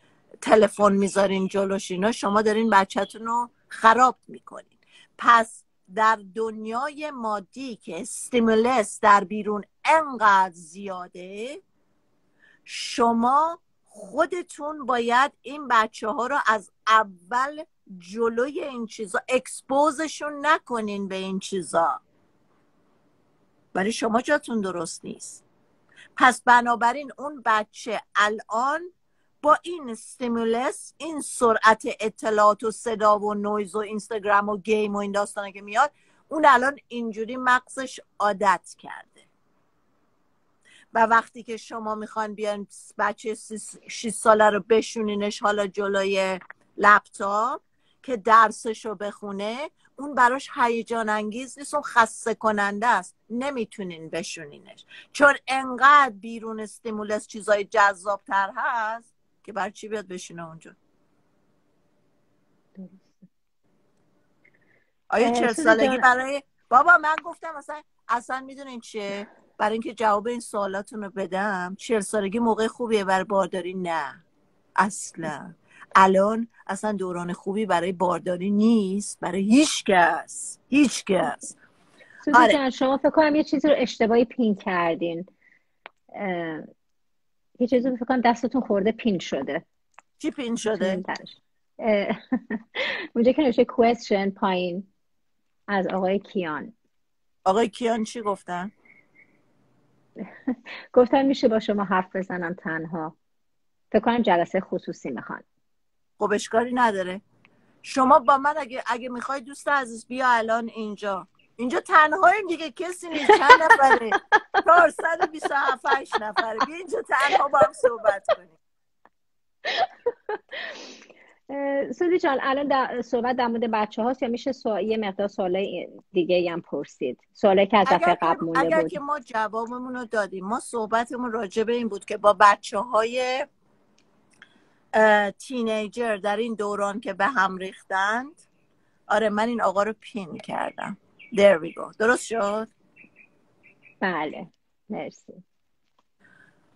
تلفن میذارین جلوش، اینا شما دارین بچه‌تون رو خراب میکنین. پس در دنیای مادی که استیمولس در بیرون انقدر زیاده، شما خودتون باید این بچه ها رو از اول جلوی این چیزا اکسپوزشون نکنین به این چیزا، ولی شما جاتون درست نیست. پس بنابراین اون بچه الان با این استیمولس، این سرعت اطلاعات و صدا و نویز و اینستاگرام و گیم و این داستانه که میاد، اون الان اینجوری مغزش عادت کرده و وقتی که شما میخوان بیان بچه شش ساله رو بشونینش حالا جلوی لپتاپ که درسش رو بخونه، اون براش هیجان انگیز نیست، اون خسته کننده است، نمیتونین بشونینش چون انقدر بیرون استیمولس چیزای جذابتر هست که برای چی بیاد بشینه اونجا. آیا چهل سالگی برای بابا من گفتم اصلا اصلا میدونین چه، برای اینکه جواب این سوالاتون رو بدم، چهل سالگی موقع خوبیه برای بارداری؟ نه اصلا، الان اصلا دوران خوبی برای بارداری نیست، برای هیچ کس، هیچ کس. سودی آره. جان شما فکر کنم یه چیزی رو اشتباهی پین کردین، اه... یه چیزی رو فکر کنم دستتون خورده پین شده. چی پین شده؟ اه... اونجا که نوشته question پایین از آقای کیان. آقای کیان چی گفتن؟ گفتن میشه با شما حرف بزنم تنها، فکر کنم جلسه خصوصی میخوان. خب اشکالی نداره، شما با من اگه اگه میخوای دوست عزیز بیا الان اینجا، اینجا تنهاییم دیگه، کسی نیست، چند نفره، چهارصد و بیست و هفت نفره، بیا اینجا تنها با هم صحبت کنیم. سودی جان الان در صحبت در مورد بچه هاست یا میشه سو... یه مقدار سوالای دیگه هم پرسید، سوالی که از دفعه قبل مونده بود؟ اگر که ما جوابمون رو دادیم، ما صحبتمون راجع به این بود که با بچه های تینیجر در این دوران که به هم ریختند. آره من این آقا رو پین کردم. There we go. درست شد؟ بله مرسی.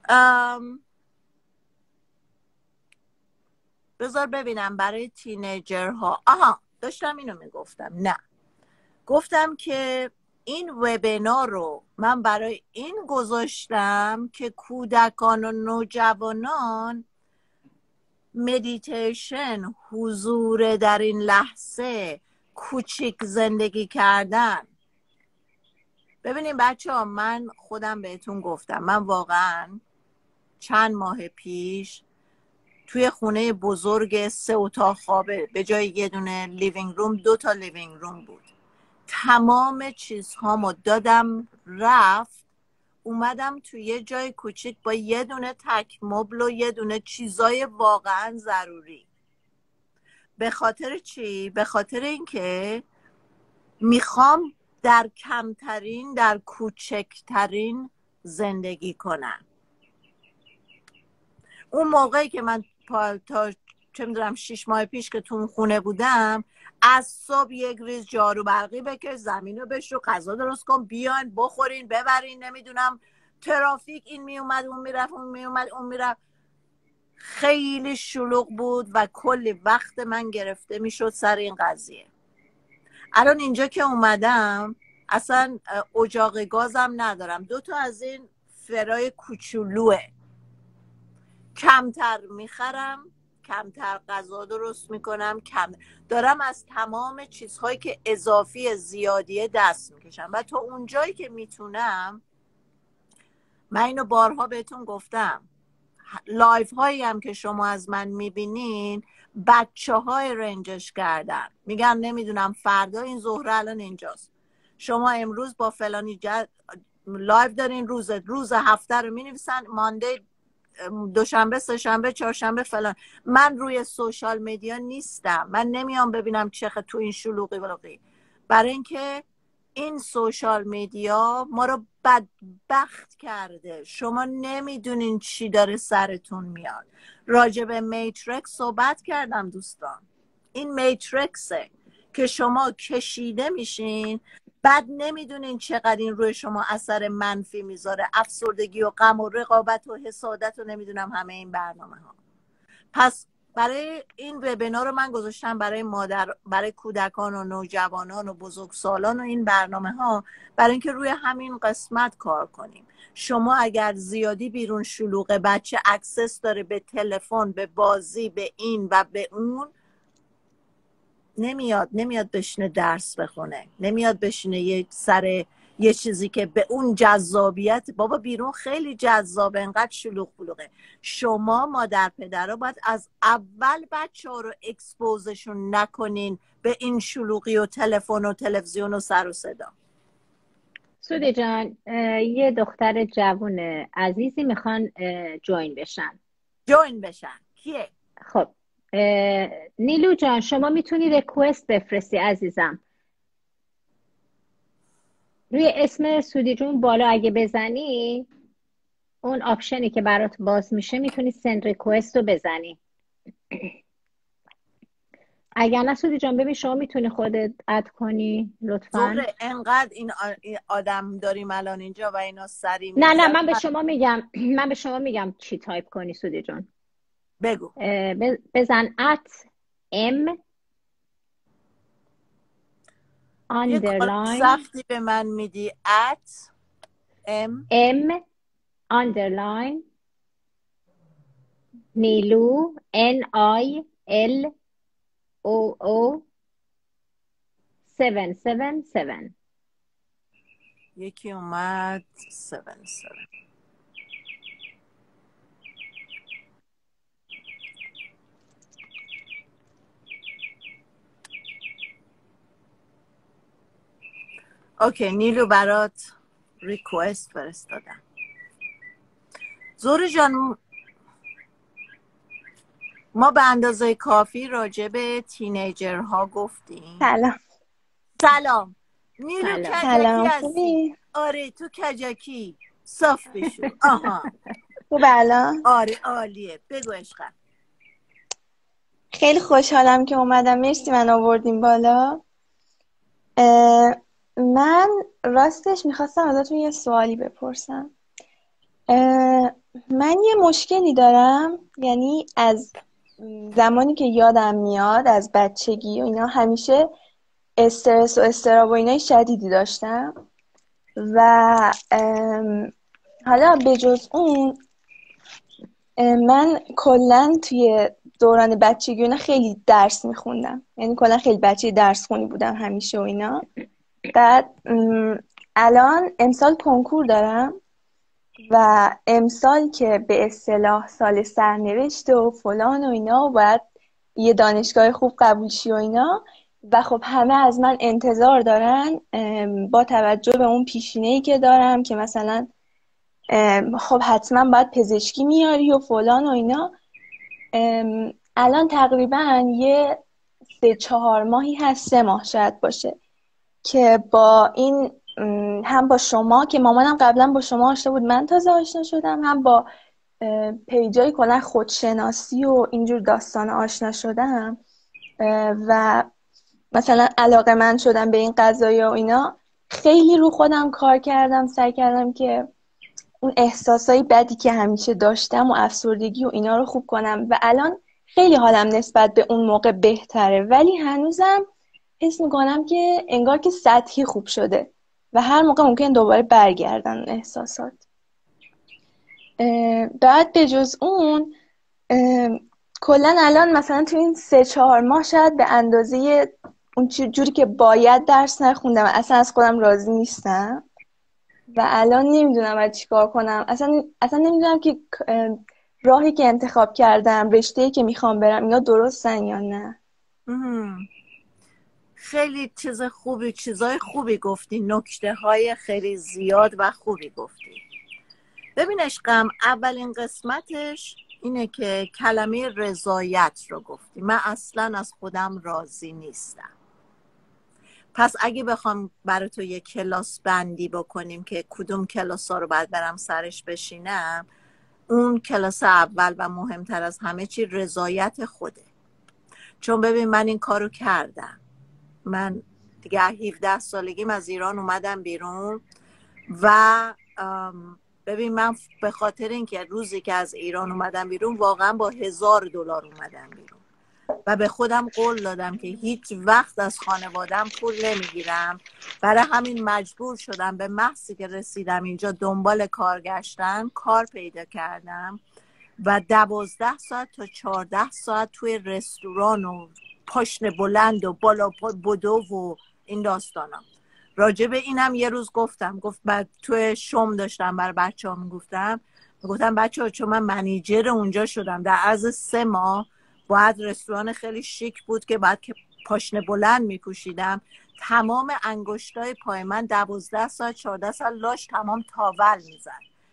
ام... بذار ببینم برای تینیجرها. آها داشتم اینو میگفتم، نه گفتم که این وبینار رو من برای این گذاشتم که کودکان و نوجوانان مدیتیشن، حضور در این لحظه، کوچیک زندگی کردن. ببینیم بچه ها، من خودم بهتون گفتم، من واقعا چند ماه پیش توی خونه بزرگ سه اتاق خوابه، به جای یه دونه لیوینگ روم دو تا لیوینگ روم بود. تمام چیزهامو دادم رفت، اومدم توی یه جای کوچیک با یه دونه تک مبل و یه دونه چیزای واقعا ضروری. به خاطر چی؟ به خاطر اینکه میخوام در کمترین، در کوچکترین زندگی کنم. اون موقعی که من تا چه میدونم شیش ماه پیش که تو اون خونه بودم، از صبح یک ریز جارو برقی بکش، زمین رو بشو، غذا درست کن، بیان بخورین ببرین، نمیدونم ترافیک، این میومد اون میرفت، اون میومد اون میرفت، خیلی شلوغ بود و کلی وقت من گرفته میشد سر این قضیه. الان اینجا که اومدم اصلا اجاق گازم ندارم، دو تا از این فرای کوچولوه، کمتر میخرم، کمتر غذا درست میکنم، کم دارم از تمام چیزهایی که اضافی زیادیه دست میکشم و تا اونجایی که میتونم. من اینو بارها بهتون گفتم، لایف هایی هم که شما از من میبینین بچه های رنجش کردن، میگن نمیدونم فردا این زهره الان اینجاست، شما امروز با فلانی جد... لایف دارین، روز روز هفته رو مینویسن، مانده، دوشنبه، سه‌شنبه، چهارشنبه فلان. من روی سوشال میدیا نیستم، من نمیام ببینم چه تو این شلوغی بلوغی، برای اینکه این سوشال میدیا ما رو بدبخت کرده. شما نمیدونین چی داره سرتون میاد. راجب میتریکس صحبت کردم دوستان، این میتریکسه که شما کشیده میشین، بعد نمیدونین چقدر این روی شما اثر منفی میذاره، افسردگی و غم و رقابت و حسادت و نمیدونم همه این برنامه ها. پس برای این وبینار رو من گذاشتم برای مادر، برای کودکان و نوجوانان و بزرگسالان و این برنامه ها، برای اینکه روی همین قسمت کار کنیم. شما اگر زیادی بیرون شلوغه، بچه اکسس داره به تلفن، به بازی، به این و به اون، نمیاد نمیاد بشینه درس بخونه، نمیاد بشینه یه سر یه چیزی که به اون جذابیت. بابا بیرون خیلی جذابه، انقدر شلوغ بلوغه. شما مادر پدرها باید از اول بچه‌ها رو اکسپوزشون نکنین به این شلوغی و تلفن و تلویزیون و سر و صدا. سودی جان، یه دختر جوون عزیزی میخوان جوین بشن. جوین بشن کیه؟ خب نیلو جان، شما میتونی ریکوست بفرستی عزیزم، روی اسم سودی جون بالا اگه بزنی اون آپشنی که برات باز میشه میتونی سند ریکوست رو بزنی. اگر نه سودی جان ببین، شما میتونی خودت اد کنی لطفا. انقدر این آدم داریم الان اینجا و اینا سری. نه نه من به شما میگم، من به شما میگم چی تایپ کنی سودی جون. بگو. بزن ات ام آندرلاین. سختی به من میدی. ات ام ام آندرلاین نیلو، ان آی ال او او سون سون سون. یکی اومد سون سون. اوکی نیلو، برات ریکوست فرستادم. زوری جان، ما به اندازه کافی راجع به تینیجرها گفتیم. سلام سلام نیلو، کجکی هستی؟ آره تو کجکی صاف بشو. آها خوب الان؟ آره عالیه، بگو عشقم. خیلی خوشحالم که اومدم، مرسی من آوردیم بالا. اه... من راستش میخواستم ازتون یه سوالی بپرسم. من یه مشکلی دارم، یعنی از زمانی که یادم میاد از بچگی و اینا همیشه استرس و استراب و اینای شدیدی داشتم و حالا بجز اون من کلا توی دوران بچگی و اینا خیلی درس میخوندم، یعنی کلا خیلی بچه درس خونی بودم همیشه و اینا. بعد الان امسال کنکور دارم و امسال که به اصطلاح سال سرنوشت و فلان و اینا باید یه دانشگاه خوب قبول شی و اینا، و خب همه از من انتظار دارن با توجه به اون پیشینه‌ای که دارم که مثلا خب حتما باید پزشکی میاری و فلان و اینا. الان تقریبا یه سه چهار ماهی هست، سه ماه شاید باشه که با این، هم با شما که مامانم قبلا با شما آشنا بود من تازه آشنا شدم، هم با پیجای کلا خودشناسی و اینجور داستان آشنا شدم و مثلا علاقه من شدم به این قضایی و اینا. خیلی رو خودم کار کردم، سعی کردم که اون احساسای بدی که همیشه داشتم و افسردگی و اینا رو خوب کنم و الان خیلی حالم نسبت به اون موقع بهتره، ولی هنوزم حس میکنم که انگار که سطحی خوب شده و هر موقع ممکن دوباره برگردن اون احساسات. بعد به جز اون کلن الان مثلا تو این سه چهار ماه شاید به اندازه اون جوری که باید درس نخوندم، اصلا از خودم راضی نیستم و الان نمیدونم از چیکار کنم، اصلا, اصلا نمیدونم که راهی که انتخاب کردم، رشته‌ای که میخوام برم اینا درستن یا نه. خیلی چیز خوبی، چیزای خوبی گفتی، نکته های خیلی زیاد و خوبی گفتی. ببین عشقم، اولین قسمتش اینه که کلمه رضایت رو گفتی. من اصلا از خودم راضی نیستم. پس اگه بخوام برای تو یه کلاس بندی بکنیم که کدوم کلاس ها رو باید برم سرش بشینم، اون کلاس اول و مهمتر از همه چی رضایت خوده. چون ببین من این کارو کردم. من دیگه هفده سالگیم از ایران اومدم بیرون و ببین من به خاطر اینکه روزی که از ایران اومدم بیرون واقعا با هزار دلار اومدم بیرون و به خودم قول دادم که هیچ وقت از خانوادم پول نمیگیرم، برای همین مجبور شدم به محضی که رسیدم اینجا دنبال کار گشتم، کار پیدا کردم و دوازده ساعت تا چهارده ساعت توی رستوران و پاشن بلند و بالا بدو و این داستانم. راجب اینم یه روز گفتم، گفت بعد توی شم داشتم برای بچه‌ها میگفتم، میگفتم بچه‌ها چون من منیجر اونجا شدم در عرض سه ماه، بعد رستوران خیلی شیک بود که بعد که پاشنه بلند میکوشیدم تمام انگشتای پای من دوازده ساعت چهارده ساعت لاش تمام تاول میزد.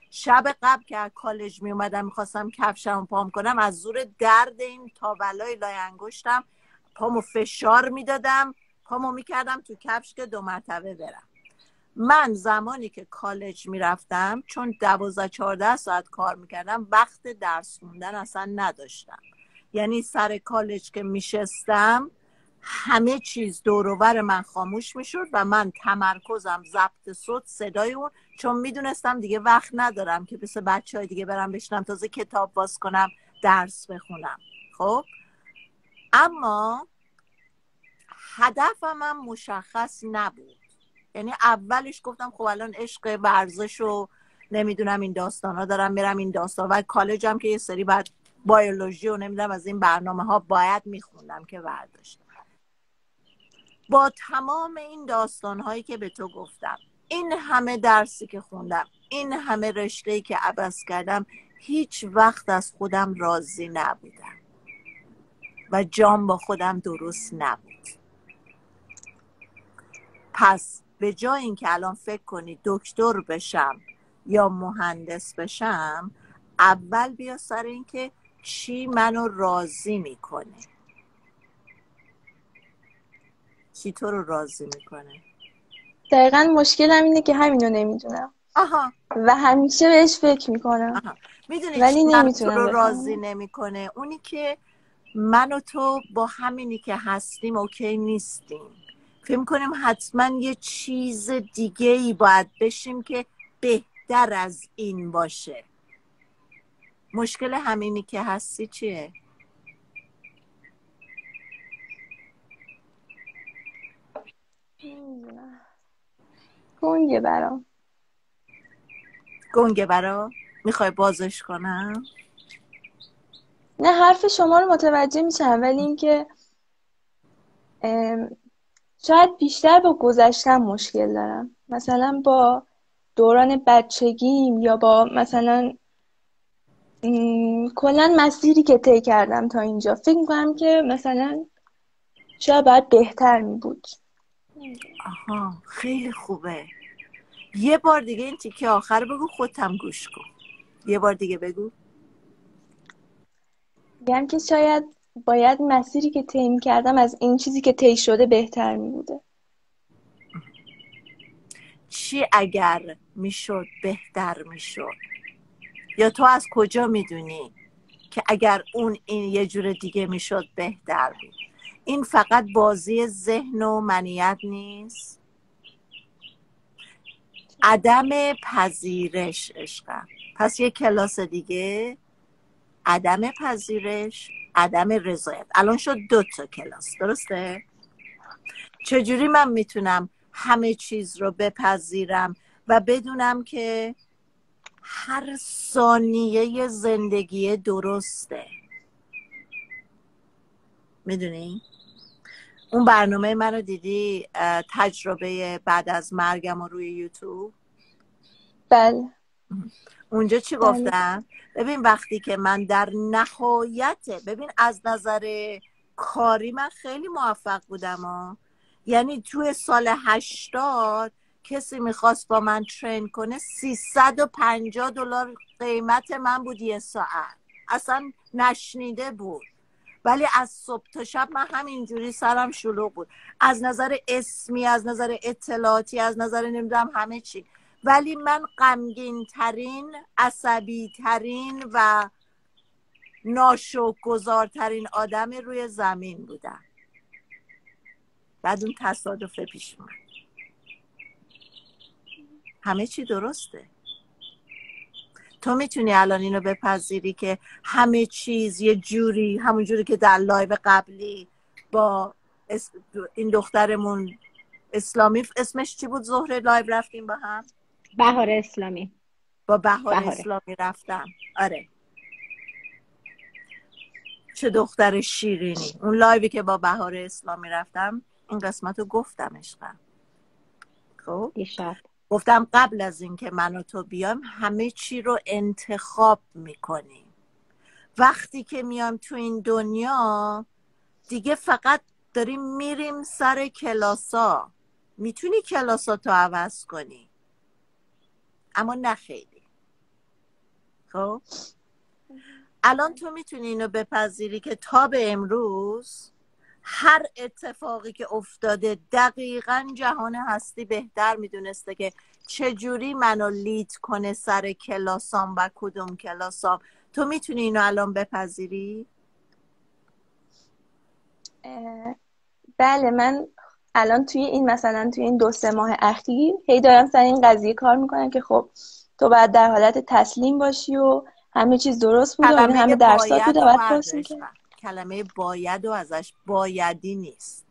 شب قبل که از کالج میومدم میخواستم کفشم پام کنم، از زور درد این تاولای لای انگشتم پامو فشار میدادم، پامو میکردم تو کفش که دو مرتبه برم. من زمانی که کالج میرفتم چون دوازده چهارده ساعت کار میکردم وقت درس خوندن اصلا نداشتم. یعنی سر کالج که میشستم همه چیز دوروبر من خاموش میشد و من تمرکزم ضبط صوت صدای اون، چون میدونستم دیگه وقت ندارم که مثل بچه های دیگه برم بشنم تازه کتاب باز کنم درس بخونم. خب اما هدفم هم مشخص نبود. یعنی اولش گفتم خب الان عشق ورزش و نمیدونم این داستان ها دارم میرم این داستان و کالجم که یه سری بعد بیولوژی و نمیدونم از این برنامه ها باید میخوندم که برداشتم. با تمام این داستان هایی که به تو گفتم، این همه درسی که خوندم، این همه رشته‌ای که عوض کردم، هیچ وقت از خودم راضی نبودم و جام با خودم درست نبود. پس به جای اینکه الان فکر کنی دکتر بشم یا مهندس بشم، اول بیا سر این که چی منو راضی میکنه، چی تو رو راضی میکنه. دقیقا مشکلم اینه که همینو نمیدونم. آها. و همیشه بهش فکر میکنم. آها. میدونی ولی نمیتونم. تو رو راضی نمیکنه اونی که من و تو با همینی که هستیم اوکی نیستیم، فکر میکنیم حتما یه چیز دیگه ای باید بشیم که بهتر از این باشه. مشکل همینی که هستی چیه؟ گنگه برام. گنگه برام؟ میخوای بازش کنم؟ نه، حرف شما رو متوجه میشم، ولی اینکه شاید بیشتر با گذشتم مشکل دارم. مثلا با دوران بچگیم یا با مثلا م... کلن مسیری که طی کردم تا اینجا، فکر میکنم که مثلا شاید باید بهتر میبود. آها خیلی خوبه. یه بار دیگه این تیکه آخر بگو، خودم گوش کن. یه بار دیگه بگو. میگم که شاید باید مسیری که طی کردم از این چیزی که طی شده بهتر میبوده. چی اگر میشد بهتر میشد؟ یا تو از کجا میدونی که اگر اون این یه جور دیگه میشد بهتر بود؟ این فقط بازی ذهن و منیت نیست، عدم پذیرش. عشقم پس یه کلاس دیگه، عدم پذیرش، عدم رضایت. الان شد دو تا کلاس، درسته؟ چجوری من میتونم همه چیز رو بپذیرم و بدونم که هر ثانیه زندگی درسته؟ میدونی؟ اون برنامه من رو دیدی، تجربه بعد از مرگم رو روی یوتیوب؟ بله. اونجا چی گفتم؟ ببین وقتی که من در نهایته، ببین از نظر کاری من خیلی موفق بودم ها. یعنی توی سال هشتاد کسی میخواست با من ترین کنه، سیصد و پنجاه دلار قیمت من بود یه ساعت، اصلا نشنیده بود. ولی از صبح تا شب من همینجوری سرم شلوغ بود، از نظر اسمی، از نظر اطلاعاتی، از نظر نمیدونم همه چی. ولی من غمگین ترین، عصبی ترین و ناشکرگزارترین آدم روی زمین بودم. بعد اون تصادف پیش اومد. همه چی درسته. تو میتونی الان اینو بپذیری که همه چیز یه جوری، همون جوری که در لایو قبلی با این دخترمون اسلامی، اسمش چی بود زهره، لایو رفتیم با هم؟ بهار اسلامی. با بهار اسلامی رفتم. آره چه دختر شیرینی. اون لایوی که با بهار اسلامی رفتم این قسمت رو گفتم عشقم. خب گفتم قبل از این که من و تو بیام همه چی رو انتخاب میکنیم. وقتی که میام تو این دنیا دیگه فقط داریم میریم سر کلاسا. میتونی کلاساتو عوض کنی اما نه خیلی. خب الان تو میتونی اینو بپذیری که تا به امروز هر اتفاقی که افتاده دقیقا جهان هستی بهتر میدونسته که چجوری منو لید کنه سر کلاسام و کدوم کلاسام. تو میتونی اینو الان بپذیری؟ بله. من الان توی این مثلا توی این دو سه ماه اخیر هی دارم سر این قضیه کار میکنم که خب تو باید در حالت تسلیم باشی و همه چیز درست بود و این همه درسات بود. کلمه باید و ازش بایدی نیست.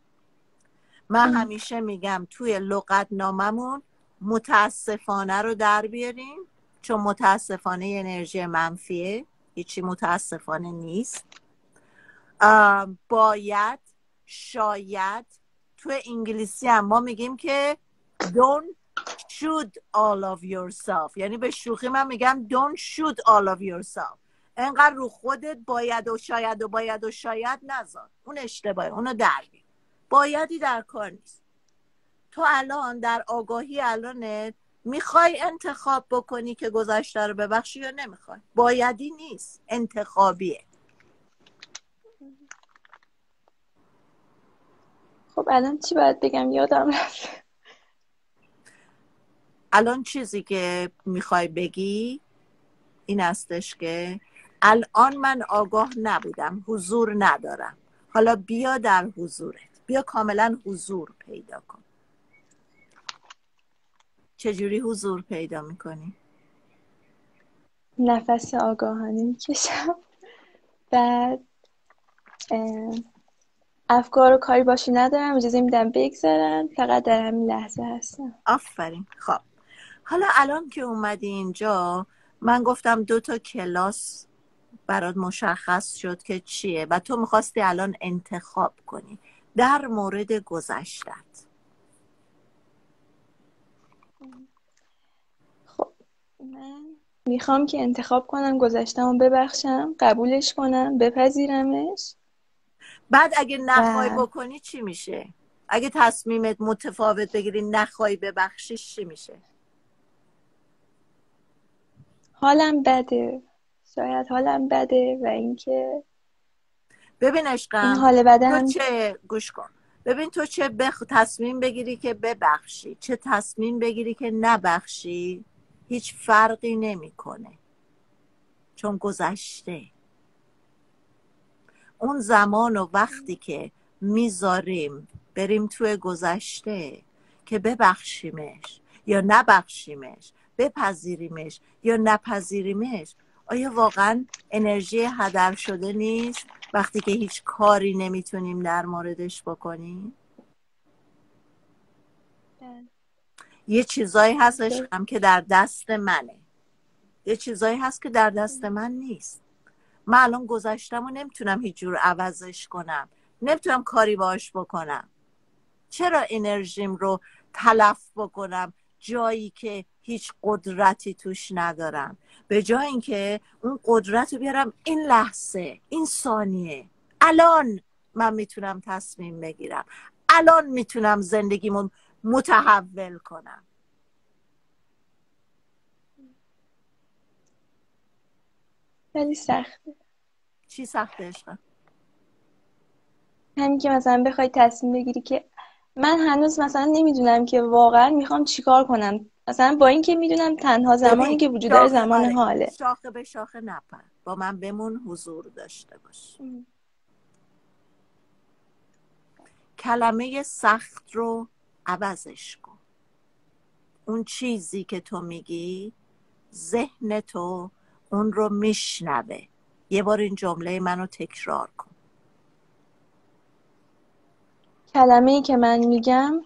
من ام. همیشه میگم توی لغت ناممون متاسفانه رو در بیاریم، چون متاسفانه انرژی منفیه، هیچی متاسفانه نیست. باید، شاید. توی انگلیسی هم ما میگیم که don't shoot all of yourself. یعنی به شوخی من میگم don't shoot all of yourself. انقدر رو خودت باید و شاید و باید و شاید نذار. اون اشتباهه، اونو در بیار. بایدی در کار نیست. تو الان در آگاهی الانت میخوای انتخاب بکنی که گذشته رو ببخشی یا نمیخوای. بایدی نیست، انتخابیه. خب الان چی باید بگم؟ یادم رفت. الان چیزی که میخوای بگی این هستش که الان من آگاه نبودم، حضور ندارم. حالا بیا در حضورت، بیا کاملا حضور پیدا کن. چجوری حضور پیدا میکنی؟ نفس آگاهانه میکشم، بعد افکار و کاری باشی ندارم، اجازه میدم بگذارم، فقط در همین لحظه هستم. آفرین. خب حالا الان که اومدی اینجا من گفتم دو تا کلاس برات مشخص شد که چیه و تو میخواستی الان انتخاب کنی در مورد گذشتت. من میخوام که انتخاب کنم گذشته‌مو ببخشم، قبولش کنم، بپذیرمش. بعد اگه نخوای بکنی چی میشه؟ اگه تصمیمت متفاوت بگیری نخوای ببخشیش چی میشه؟ حالم بده، شاید حالم بده. و اینکه ببین عشقم، این حال بدن چه، گوش کن، ببین تو چه بخ... تصمیم بگیری که ببخشی، چه تصمیم بگیری که نبخشی، هیچ فرقی نمیکنه، چون گذشته. اون زمان و وقتی که میذاریم بریم توی گذشته که ببخشیمش یا نبخشیمش، بپذیریمش یا نپذیریمش، آیا واقعا انرژی هدر شده نیست وقتی که هیچ کاری نمیتونیم در موردش بکنیم؟ ده. یه چیزایی هستش هم که در دست منه، یه چیزایی هست که در دست من نیست. من الان گذشتم و نمیتونم هیچ جور عوضش کنم، نمیتونم کاری باش بکنم. چرا انرژیم رو تلف بکنم جایی که هیچ قدرتی توش ندارم؟ به جای اینکه اون قدرت رو بیارم این لحظه، این ثانیه، الان من میتونم تصمیم بگیرم، الان میتونم زندگیمو متحول کنم. ولی سخته. چی سخته عشقم؟ همین که مثلا بخوای تصمیم بگیری که من هنوز مثلا نمیدونم که واقعا میخوام چیکار کنم، مثلا با این که میدونم تنها زمانی که وجود داره زمان حاله. شاخه به شاخه نپر، با من بمون، حضور داشته باش. ام. کلمه سخت رو عوضش کن. اون چیزی که تو میگی ذهن تو اون رو میشنوه. یه بار این جمله منو تکرار کن. کلمه‌ای که من میگم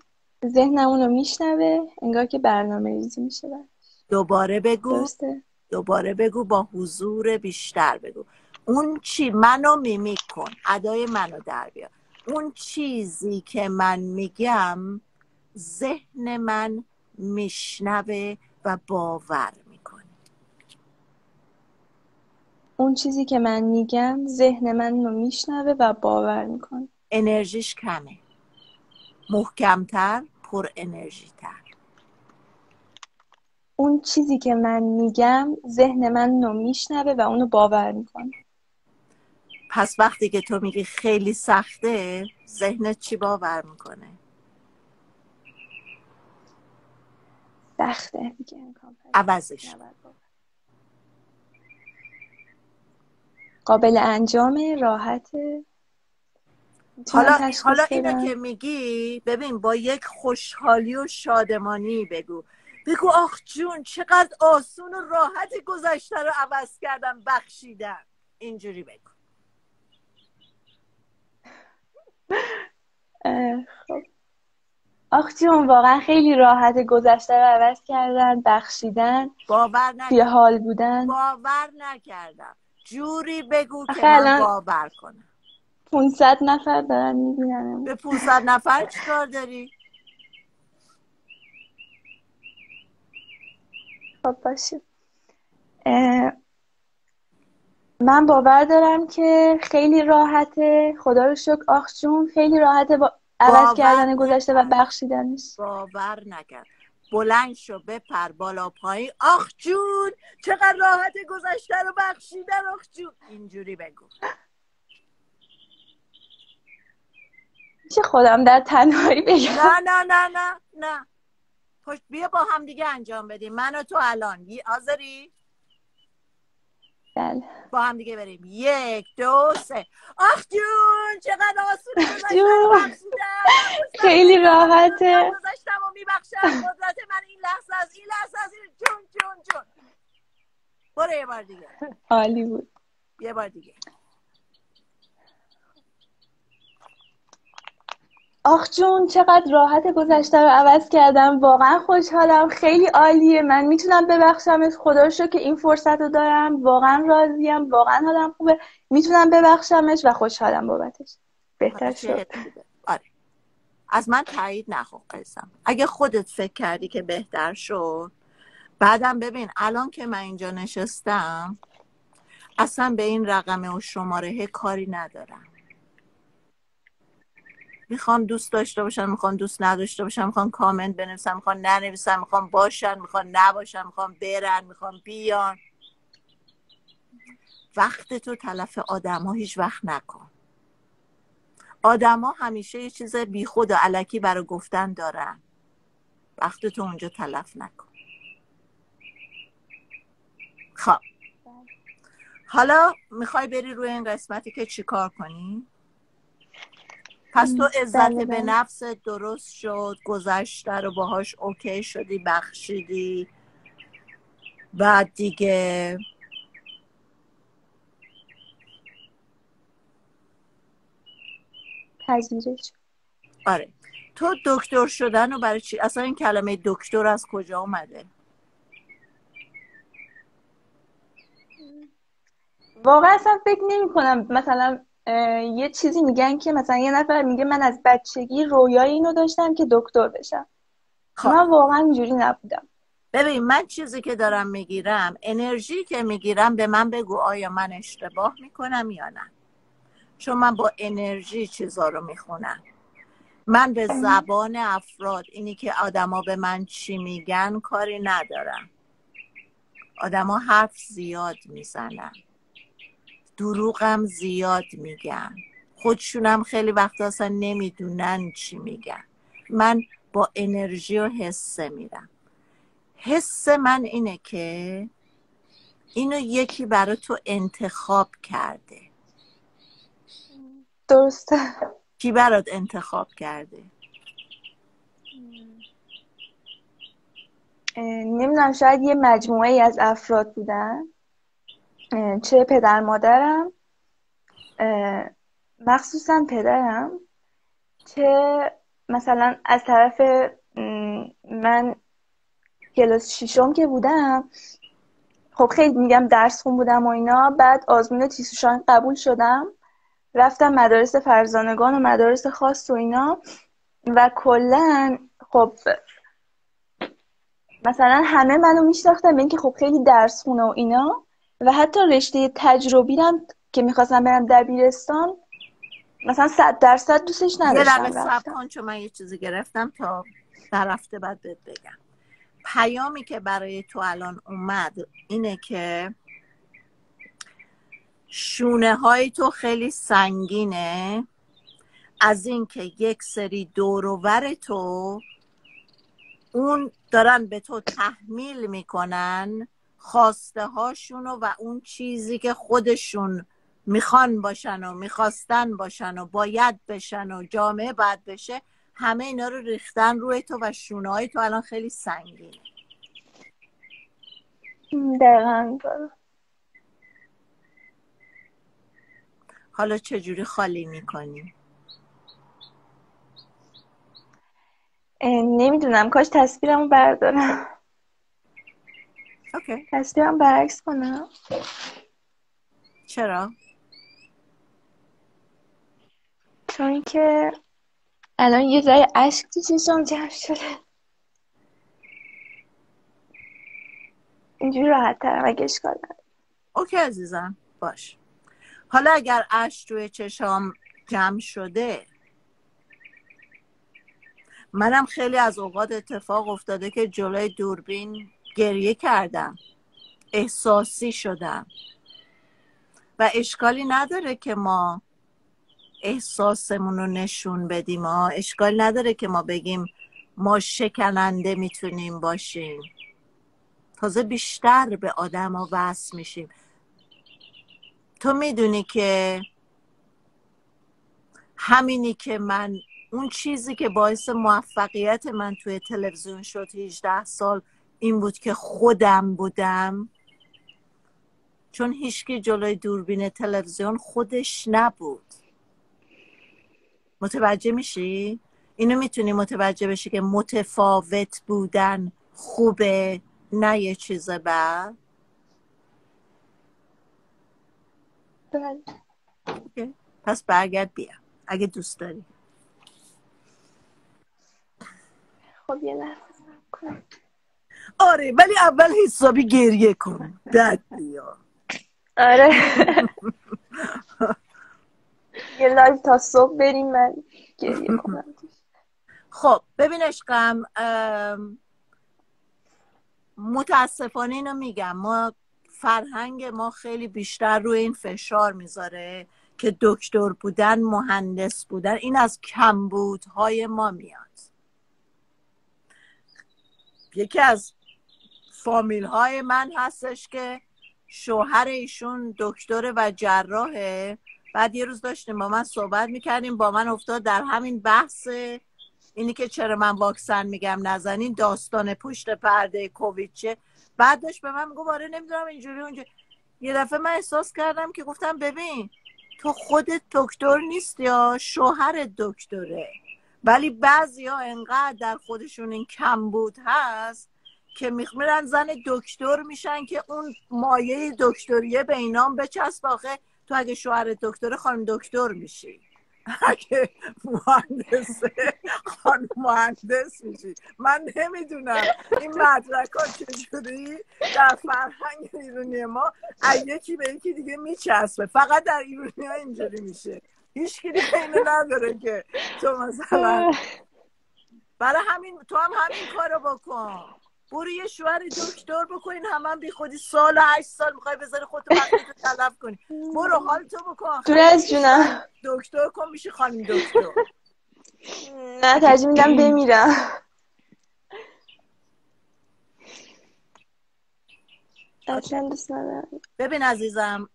ذهنم اون رو میشنوه، انگار که برنامه ریزی میشه برش. دوباره بگو. درسته. دوباره بگو، با حضور بیشتر بگو. اون چی، منو میمیک کن، ادای منو در بیار. اون چیزی که من میگم ذهن من میشنوه و باور میکنه. اون چیزی که من میگم ذهن من رو میشنوه و باور میکنه. انرژیش کمه، محکمتر، پر انرژی تر. اون چیزی که من میگم ذهن من رو میشنوه و اونو باور میکنه. پس وقتی که تو میگی خیلی سخته، ذهنت چی باور میکنه؟ سخته دیگه. عوضش، قابل انجامه، راحته. حالا حالا اینو که میگی ببین با یک خوشحالی و شادمانی بگو. بگو آخ جون چقدر آسون و راحت گذشته رو عوض کردم، بخشیدم. اینجوری بگو. خب آخ جون واقعا خیلی راحت گذشته رو عوض کردن، بخشیدن، باور نکردم، بی حال بودن، باور نکردم. جوری بگو که من باور کنم. پانصد نفر دارن میبینن. به پانصد نفر چیکار داری؟ خب باشه. من باور دارم که خیلی راحته، خدا رو شکر. آخ جون خیلی راحته با عوض کردن گذشته و بخشیدنش. باور نکرد. بلند شو، بپر بالا پایین. آخ جون چقدر راحت گذشته رو بخشیدن. آخ جون اینجوری بگو. چه خودم در تنهایی بگم؟ نه نه نه نه نه. پشت بیا با هم دیگه انجام بدیم. من و تو الان حاضری؟ بله. با هم دیگه بریم. یک دو سه. آخ جون چقدر آسونه گذشتم. خیلی راحته. گذشتم و میبخشم. قدرت من این لحظه از این لحظه از این جون جون جون. برو یه بار دیگه. عالی بود. یه بار دیگه. آخ جون چقدر راحت گذشته رو عوض کردم، واقعا خوشحالم، خیلی عالیه، من میتونم ببخشمش، خدا رو شکر که این فرصت رو دارم، واقعا راضیم، واقعا حالم خوبه، میتونم ببخشمش و خوشحالم بابتش. بهتر شد. آره. از من تایید نخواه قسم. اگه خودت فکر کردی که بهتر شد، بعدم ببین الان که من اینجا نشستم اصلا به این رقم و شماره کاری ندارم. میخوام دوست داشته باشم، میخوام دوست نداشته باشم، میخوام کامنت بنویسم، میخوام ننویسم، میخوام باشن، میخوام نباشن، میخوام برن، میخوام بیان. وقت تو تلف آدم ها هیچ وقت نکن. آدم ها همیشه یه چیز بی خود و علکی برای گفتن دارن. وقت تو اونجا تلف نکن. خب حالا میخوای بری روی این قسمتی که چی کار کنی؟ پس تو عزت به نفس درست شد، گذشته رو باهاش اوکی شدی، بخشیدی. بعد دیگه پذیرش. آره تو دکتر شدن رو برای چی؟ اصلا این کلمه دکتر از کجا اومده؟ واقعا اصلا فکر نمی کنم. مثلا یه چیزی میگن که مثلا یه نفر میگه من از بچگی رویای اینو داشتم که دکتر بشم. خب. من واقعا اینجوری نبودم. ببین من چیزی که دارم میگیرم، انرژی که میگیرم، به من بگو آیا من اشتباه میکنم یا نه، چون من با انرژی چیزا رو میخونم. من به زبان افراد، اینی که آدما به من چی میگن کاری ندارم. آدما حرف زیاد میزنن، دروغم زیاد میگن، خودشونم خیلی وقتا اصلا نمیدونن چی میگن. من با انرژی و حسه میرم. حس من اینه که اینو یکی برای تو انتخاب کرده. درسته. کی برات انتخاب کرده؟ نمیدونم، شاید یه مجموعه ای از افراد بودن، چه پدر مادرم، مخصوصا پدرم، چه مثلا از طرف من کلاس ششم که بودم، خب خیلی میگم درس خون بودم و اینا. بعد آزمون تیسوشان قبول شدم، رفتم مدارس فرزانگان و مدارس خاص و اینا. و کلا خب مثلا همه منو میشناختن، اینکه خب خیلی درس خونه و اینا. و حتی رشته تجربی هم که میخواستم برم دبیرستان، مثلا صد درصد دوستش نداشتم. یه لحظه صبر کن، چون من یه چیزی گرفتم تا در هفته بعد بهت بگم. پیامی که برای تو الان اومد اینه که شونه های تو خیلی سنگینه از اینکه یک سری دوروبر تو اون دارن به تو تحمیل میکنن خواسته هاشونو و اون چیزی که خودشون میخوان باشن و میخواستن باشن و باید بشن و جامعه باید بشه. همه اینا رو ریختن روی تو و شونه های تو الان خیلی سنگینه. دقیقاً. حالا چجوری خالی میکنی؟ نمیدونم، کاش تصویرمو بردارم. اوکی. تصویرم برعکس کنم. چرا؟ چون که الان یه جای عشق تو چشم جمع شده، اینجوری راحت ترم. اگه اشکال نداره. اوکی عزیزم، باش. حالا اگر اشک توی چشام جمع شده، منم خیلی از اوقات اتفاق افتاده که جلوی دوربین گریه کردم، احساسی شدم. و اشکالی نداره که ما احساسمون رو نشون بدیم، ما اشکال نداره که ما بگیم ما شکننده میتونیم باشیم. تازه بیشتر به آدم ها وصل میشیم. تو میدونی که همینی که من، اون چیزی که باعث موفقیت من توی تلویزیون شد هجده سال، این بود که خودم بودم. چون هیچکی جلوی دوربین تلویزیون خودش نبود. متوجه میشی؟ اینو میتونی متوجه بشی که متفاوت بودن خوبه، نه یه چیز بعد. بله. اوکی. پس برگرد بیا اگه دوست داری. خب یه لحظه کنم. آره ولی اول حسابی گریه کن داد بیا. آره یه لایو تا صبح بریم من گریه کنم. خب ببین عشقم، متاسفانه اینو میگم، ما فرهنگ ما خیلی بیشتر روی این فشار میذاره که دکتر بودن، مهندس بودن، این از کمبودهای ما میاد. یکی از فامیل‌های من هستش که شوهر ایشون دکتر و جراحه. بعد یه روز داشتیم با من صحبت میکردیم، با من افتاد در همین بحث اینی که چرا من واکسن میگم نزنین، داستان پشت پرده کووید چه. بعد داشت به من میگو باره نمیدونم اینجوری اونجوری. یه دفعه من احساس کردم که گفتم ببین تو خودت دکتر نیست یا شوهرت دکتره، ولی بعضیا انقدر در خودشون این کمبود هست که میخمیرن زن دکتر میشن که اون مایه دکتریه به اینام بچسب. آخه تو اگه شوهر دکتره خانم دکتر میشی، اگه مهندسه خانم مهندس میشی. من نمیدونم این مدرک ها چجوری در فرهنگ ایرانی ما یکی به یکی دیگه میچسبه. فقط در ایرانی ها اینجوری میشه، هیچ کی دیگه اینو نداره که تو مثلا برای همین تو هم همین کارو بکن، برو یه شوهر دکتر بکنین. همان بی خودی سال و هشت سال میخوای بذاری خودتو وقتتو تلف کنی، برو حال تو بکن. درست جونم دکتر کن میشه خانم دکتر. نه ترجیح میدم بمیرم. اصلا دوست ندارم. ببین عزیزم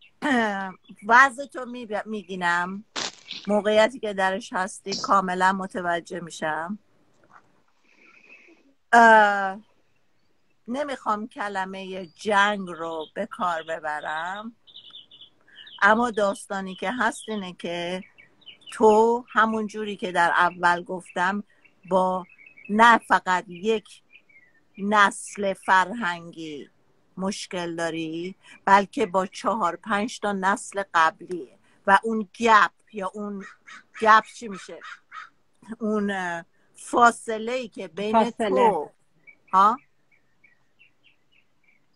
وضع تو میبینم، موقعیتی که درش هستی کاملا متوجه میشم. نمیخوام کلمه جنگ رو به کار ببرم، اما داستانی که هست اینه که تو همون جوری که در اول گفتم با نه فقط یک نسل فرهنگی مشکل داری، بلکه با چهار پنج تا نسل قبلی و اون گپ یا اون گپ چی میشه، اون فاصله‌ای که بین فاصله. تو ها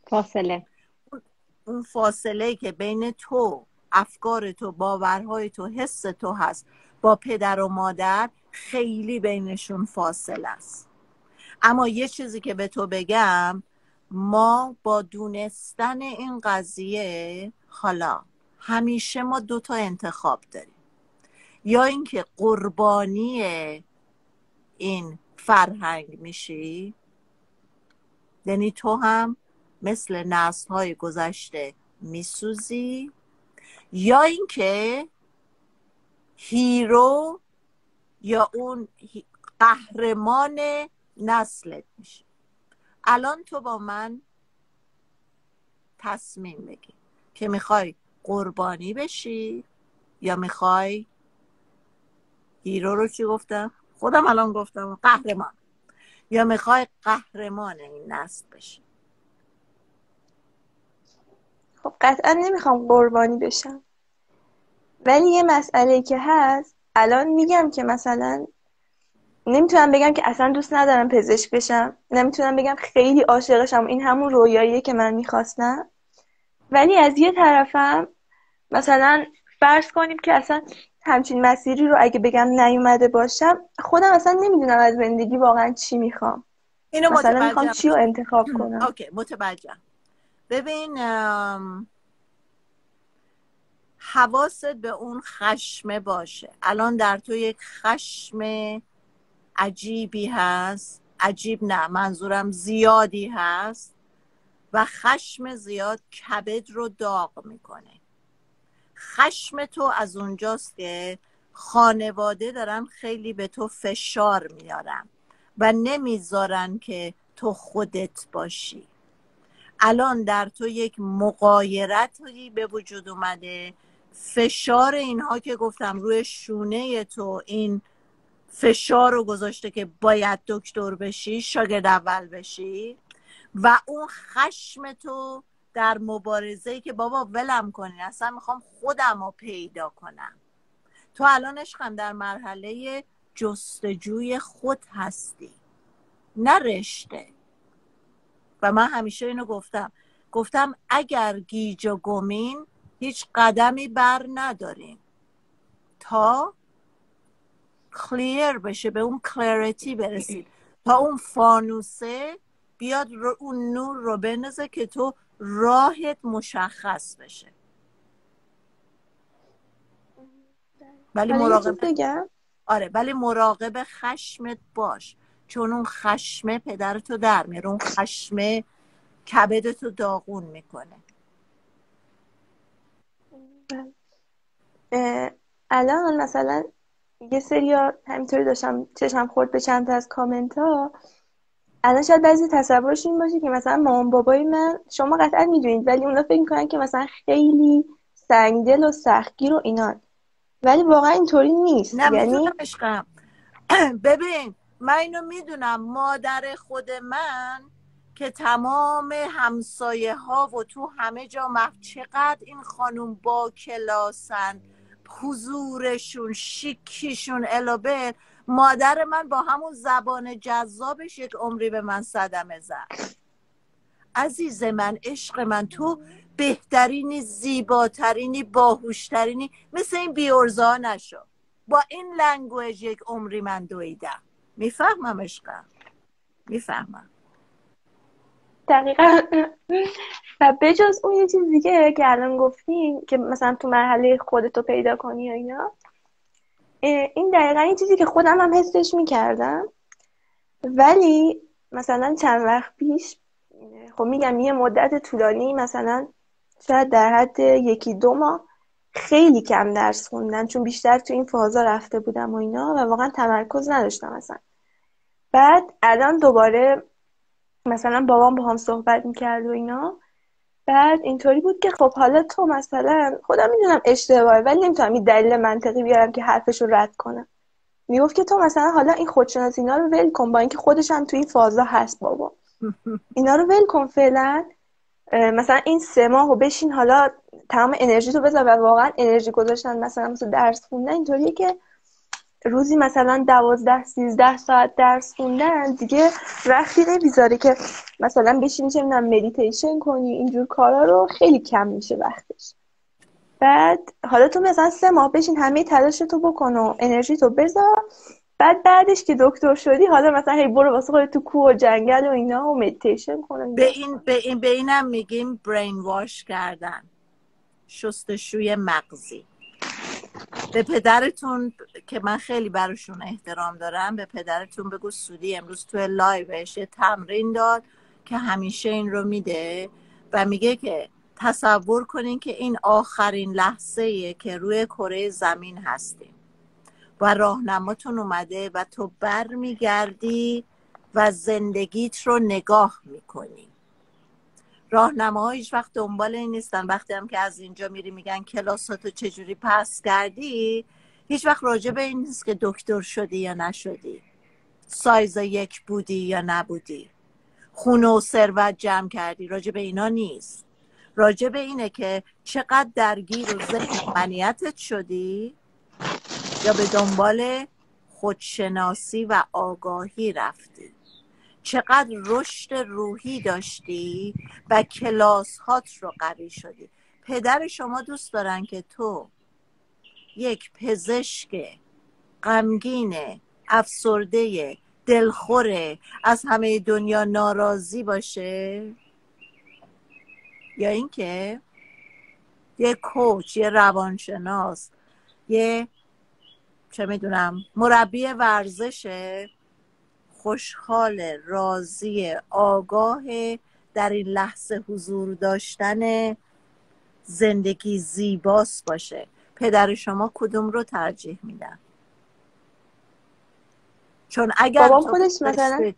فاصله اون فاصله‌ای که بین تو، افکار تو، باورهای تو، حس تو هست با پدر و مادر، خیلی بینشون فاصله است. اما یه چیزی که به تو بگم، ما با دونستن این قضیه حالا همیشه ما دوتا انتخاب داریم، یا اینکه قربانی این فرهنگ میشی، یعنی تو هم مثل نسل‌های گذشته میسوزی، یا اینکه هیرو یا اون قهرمان نسلت میشی. الان تو با من تصمیم بگی که میخوای قربانی بشی یا میخوای هیرو رو چی گفتم؟ خودم الان گفتم قهرمان. یا میخوای قهرمان این نسل بشی. خب قطعا نمیخوام قربانی بشم، ولی یه مسئله که هست الان میگم که مثلا نمیتونم بگم که اصلا دوست ندارم پزشک بشم، نمیتونم بگم خیلی عاشقشم، این همون رویاییه که من میخواستم. ولی از یه طرفم مثلا فرض کنیم که اصلا همچین مسیری رو اگه بگم نیومده باشم، خودم اصلا نمیدونم از زندگی واقعا چی میخوام، اینو مثلا میخوام چی رو انتخاب کنم. اوکی متوجه. ببین حواست به اون خشمه باشه. الان در تو یک خشم عجیبی هست، عجیب نه منظورم زیادی هست، و خشم زیاد کبد رو داغ میکنه. خشم تو از اونجاست که خانواده دارن خیلی به تو فشار میارن و نمیذارن که تو خودت باشی. الان در تو یک مغایرتی به وجود اومده، فشار اینها که گفتم روی شونه تو این فشار رو گذاشته که باید دکتر بشی، شاگرد اول بشی، و اون خشم تو در مبارزه‌ای که بابا ولم کنین، اصلا میخوام خودم رو پیدا کنم. تو الان عشقم در مرحله جستجوی خود هستی، نه رشته. و من همیشه اینو گفتم، گفتم اگر گیج و گمین هیچ قدمی بر نداریم تا کلیر بشه، به اون کلیریتی برسید، تا اون فانوسه بیاد رو اون نور رو بندازه که تو راهت مشخص بشه. ولی مراقب بگم، آره ولی مراقب خشمت باش، چون اون خشمه پدرتو در میاره، اون خشمه کبدتو داغون میکنه. الان مثلا یه سری ها همینطوری داشتم چشم خورد به چند تا از کامنت ها. الان شاید بعضی تصورش این باشه که مثلا مامان بابای من، شما قطعا میدونید، ولی اونا فکر میکنن که مثلا خیلی سنگدل و سختگیر و اینان، ولی واقعا اینطوری نیست. نه یعنی عشقم ببین، من اینو میدونم، مادر خود من که تمام همسایه ها و تو همه جا مفت، چقدر این خانوم با کلاسن، حضورشون، شیکیشون، الابه. مادر من با همون زبان جذابش یک عمری به من صدمه زد. عزیز من، عشق من، تو بهترینی، زیباترینی، باهوشترینی، مثل این بیارزا نشو. با این لنگویج یک عمری من دویدم. میفهمم عشقم، میفهمم دقیقا. و بجز اون یه چیز دیگه که الان گفتین که مثلا تو مرحله خودتو پیدا کنی یا اینا، این دقیقا یه چیزی که خودم هم حسش میکردم. ولی مثلا چند وقت پیش، خب میگم یه مدت طولانی، مثلا شاید در حد یکی دو ماه خیلی کم درس خوندم، چون بیشتر تو این فازا رفته بودم و اینا، و واقعا تمرکز نداشتم مثلا. بعد الان دوباره مثلا بابام با هم صحبت میکرد و اینا، بعد اینطوری بود که خب حالا تو مثلا، خودم میدونم اشتباهه ولی نمیتونم این دلیل منطقی بیارم که حرفش رو رد کنم، میگفت که تو مثلا حالا این خودشناسی اینا رو ول کن، با اینکه خودش هم تو این فازا هست بابا، اینا رو ول کن فعلا، مثلا این سه ماهو بشین حالا تمام انرژی تو بذار. و واقعا انرژی گذاشتن مثلا مثلا درس خوندن اینطوریه که روزی مثلا دوازده سیزده ساعت درس خوندن دیگه رختی نمیذاره که مثلا بشین چه میدونم مدیتیشن کنی، اینجور کارا رو خیلی کم میشه وقتش. بعد حالا تو مثلا سه ماه بشین همه تلاش تو بکن و انرژی تو بذار، بعد بعدش که دکتر شدی حالا مثلا هی برو واسه خودت تو کوه و جنگل و اینا و مدیتیشن کن. به این به این به اینم میگیم برین واش کردن، شستشوی مغزی. به پدرتون که من خیلی براشون احترام دارم، به پدرتون بگو سودی امروز توی لایوش یه تمرین داد که همیشه این رو میده و میگه که تصور کنین که این آخرین لحظه‌ایه که روی کره زمین هستیم و راهنماتون اومده و تو بر میگردی و زندگیت رو نگاه میکنی. راهنماها هیچ وقت دنبال این نیستن، وقتی هم که از اینجا میری میگن کلاساتو چجوری پس کردی، هیچ وقت راجع به این نیست که دکتر شدی یا نشدی، سایز یک بودی یا نبودی، خونه و ثروت جمع کردی، راجع به اینا نیست. راجع به اینه که چقدر درگیر و ذهن منیتت شدی یا به دنبال خودشناسی و آگاهی رفتی، چقدر رشد روحی داشتی و کلاس‌هات رو قوی شدی. پدر شما دوست دارن که تو یک پزشک غمگینه، افسرده، دلخوره، از همه دنیا ناراضی باشه، یا اینکه یه کوچ، یه روانشناس، یه چه میدونم مربی ورزشه، خوشحال، راضی، آگاه، در این لحظه حضور داشتن، زندگی زیباست باشه. پدر شما کدوم رو ترجیح میدن؟ چون اگر خودش مثلا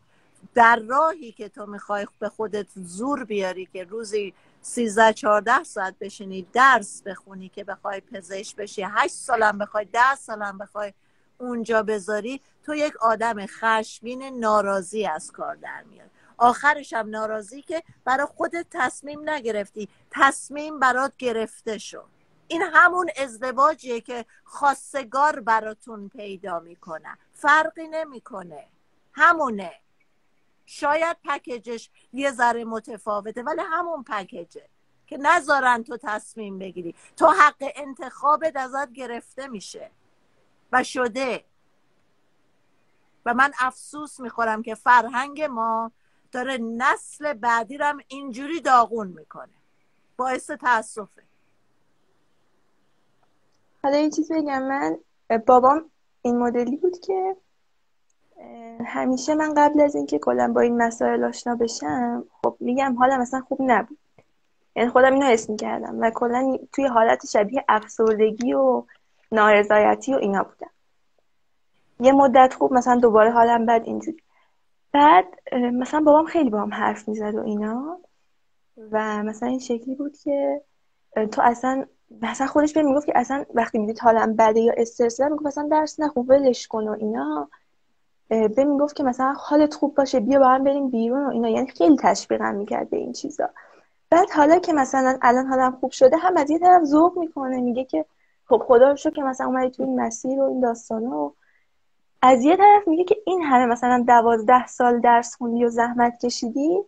در راهی که تو میخوای به خودت زور بیاری که روزی سیزده چهارده ساعت بشینی درس بخونی، که بخوای پزشک بشی هشت سالم بخوای ده سالم بخوای اونجا بذاری، تو یک آدم خشمین ناراضی از کار در میاد. آخرش هم ناراضی که برای خودت تصمیم نگرفتی، تصمیم برات گرفته شد. این همون ازدواجیه که خواستگار براتون پیدا میکنه، فرقی نمیکنه، همونه. شاید پکیجش یه ذره متفاوته ولی همون پکیجه که نذارن تو تصمیم بگیری، تو حق انتخابت ازت گرفته میشه و شده. و من افسوس میخورم که فرهنگ ما داره نسل بعدی رو هم اینجوری داغون میکنه، باعث تأسفه. حالا یه چیز بگم، من بابام این مدلی بود که همیشه من قبل از اینکه کلا با این مسائل آشنا بشم، خب میگم حالم اصلا خوب نبود، یعنی خودم اینو حس میکردم و کلا توی حالت شبیه افسردگی و نارضایتی و اینا بودم. یه مدت خوب، مثلا دوباره حالم بد اینجوری. بعد مثلا بابام خیلی با هم حرف میزد و اینا و مثلا این شکلی بود که تو اصلا مثلا خودش بهم میگفت که اصلا وقتی میدید حالم بده یا استرس دارم، میگفت مثلا درس نخون، ولش کن و اینا. بهم میگفت که مثلا حالت خوب باشه، بیا با هم بریم بیرون و اینا، یعنی خیلی تشویقم میکرد به این چیزا. بعد حالا که مثلا الان حالم خوب شده، هم از یه طرف ذوق میکنه، میگه که خب خدا رو شکر که مثلا اومدی تو این مسیر و این داستانا، از یه طرف میگه که این همه مثلا دوازده سال درس خوندی و زحمت کشیدی،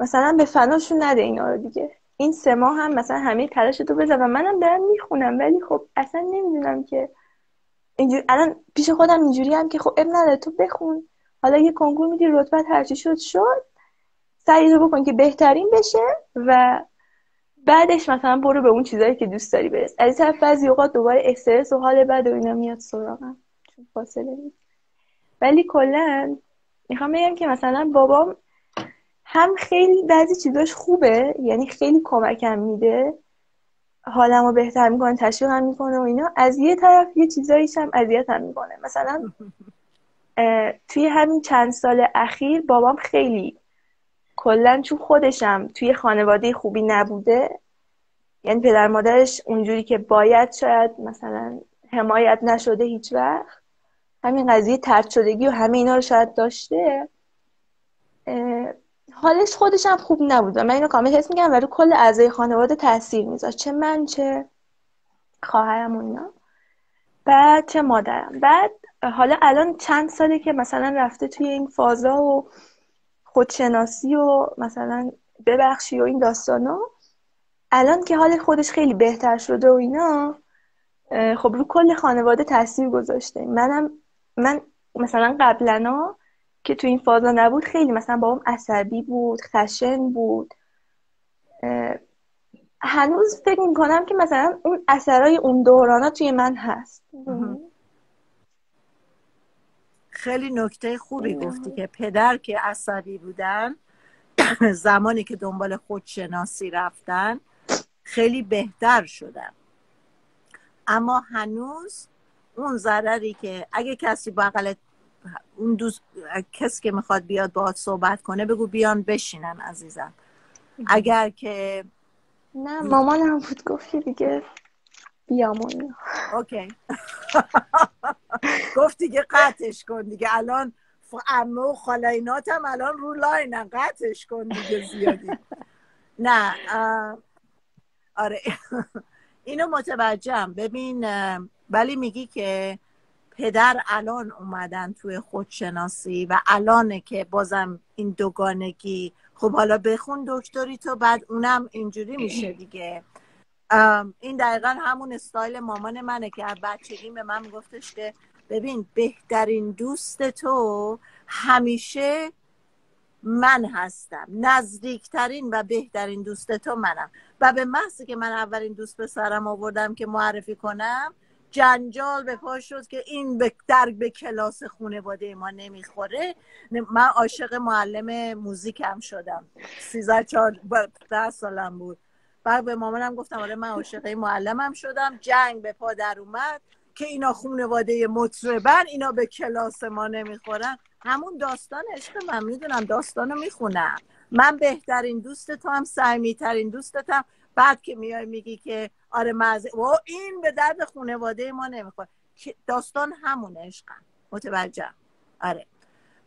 مثلا به فناشون نده اینا رو دیگه، این سه ماه هم مثلا همه تلاشتو بذار و منم دارم میخونم. ولی خب اصلا نمیدونم که اینجور... الان پیش خودم اینجوری هم که خب اب نداره تو بخون، حالا یه کنکور میدی، رتبت هرچی شد شد، سعی تو بکن که بهترین بشه و بعدش مثلا برو به اون چیزایی که دوست داری برس. از این طرف بعضی اوقات دوباره استرس و حال بد و اینا میاد سراغم چون فاصله نیست. ولی کلا میخوام بگم که مثلا بابام هم خیلی بعضی چیزاش خوبه، یعنی خیلی کمکم میده، حالمو بهتر میکنه، تشویقم میکنه و اینا، از یه طرف یه چیزاییش هم اذیتم میکنه. مثلا توی همین چند سال اخیر بابام خیلی کلا، چون خودشم توی خانواده خوبی نبوده، یعنی پدر مادرش اونجوری که باید شاید مثلا حمایت نشده هیچ وقت، همین قضیه طرد شدگی و همه اینا رو شاید داشته، حالش خودش هم خوب نبود. من اینو کامل حس میگم و رو کل اعضای خانواده تاثیر میذاشت، چه من، چه خواهرم و اینا، بعد چه مادرم. بعد حالا الان چند ساله که مثلا رفته توی این فازا و خودشناسی و مثلا ببخشی و این داستانا، الان که حال خودش خیلی بهتر شده و اینا، خب رو کل خانواده تاثیر گذاشته. منم من مثلا قبلنا که تو این فازا نبود، خیلی مثلا بابام عصبی بود، خشن بود، هنوز فکر میکنم که مثلا اون اثرای اون دورانا توی من هست. خیلی نکته خوبی گفتی که پدر که عصبی بودن، زمانی که دنبال خودشناسی رفتن خیلی بهتر شدن، اما هنوز اون ضرری که اگه کسی با عقلت اون دوست، کسی که میخواد بیاد باهات صحبت کنه بگو بیان بشینن عزیزم. اگر که نه، مامانم بود گفتی دیگه بیامونی، اوکی گفتی که قطعش کن دیگه، الان عمه و خاله‌ایناتم الان رو لاینن، قطعش کن دیگه زیادی. نه آره اینو متوجهم. ببین ولی میگی که پدر الان اومدن توی خودشناسی و الان که بازم این دوگانگی، خب حالا بخون دکتری تو، بعد اونم اینجوری میشه دیگه. این دقیقا همون استایل مامان منه که بچگی به من میگفتش که ببین بهترین دوست تو همیشه من هستم، نزدیکترین و بهترین دوست تو منم. و به محض که من اولین دوست پسرم آوردم که معرفی کنم، جنجال به پا شد که این به درگ به کلاس خانواده ما نمیخوره. من عاشق معلم موزیکم شدم، سیزده چهارده سالم بود، بعد به مامانم گفتم آره من عاشق معلمم شدم، جنگ به پا در اومد که اینا خانواده مطربن، اینا به کلاس ما نمیخورن. همون داستان عشق من، میدونم داستانو میخونم، من بهترین دوستت هم، صمیمی‌ترین دوستتم. بعد که میای میگی که آره مزه و این به درد خانواده ما نمیخوره، داستان همونه عشقم. متوجهم. آره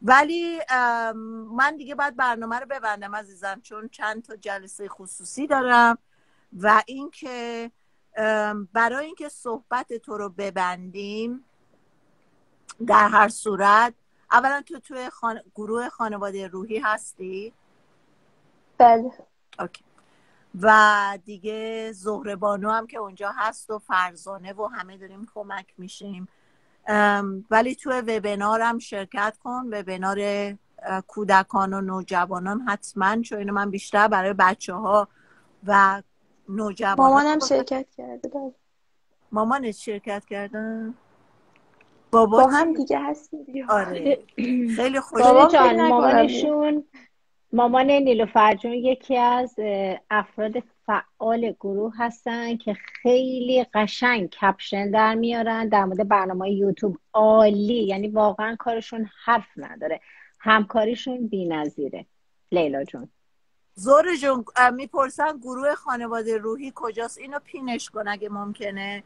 ولی من دیگه باید برنامه رو ببندم عزیزم، چون چند تا جلسه خصوصی دارم و اینکه برای اینکه صحبت تو رو ببندیم، در هر صورت اولا تو توی خان... گروه خانواده روحی هستی؟ بله. اوکی. و دیگه زهره بانو هم که اونجا هست و فرزانه و همه داریم کمک میشیم. ولی تو وبینار هم شرکت کن، وبینار کودکان و نوجوانان حتما، چون اینو من بیشتر برای بچه ها و نوجوانان. مامانم شرکت کرده. مامانت شرکت کرده؟ بابا با هم دیگه هستیم. آره. خیلی خوش. بابا جان مامانشون، مامان نیلوفر جون یکی از افراد فعال گروه هستن که خیلی قشنگ کپشن در میارن در مورد برنامه یوتیوب. عالی، یعنی واقعا کارشون حرف نداره، همکاریشون بی‌نظیره. لیلا جون، زهره جون میپرسن گروه خانواده روحی کجاست، اینو پینش کن اگه ممکنه.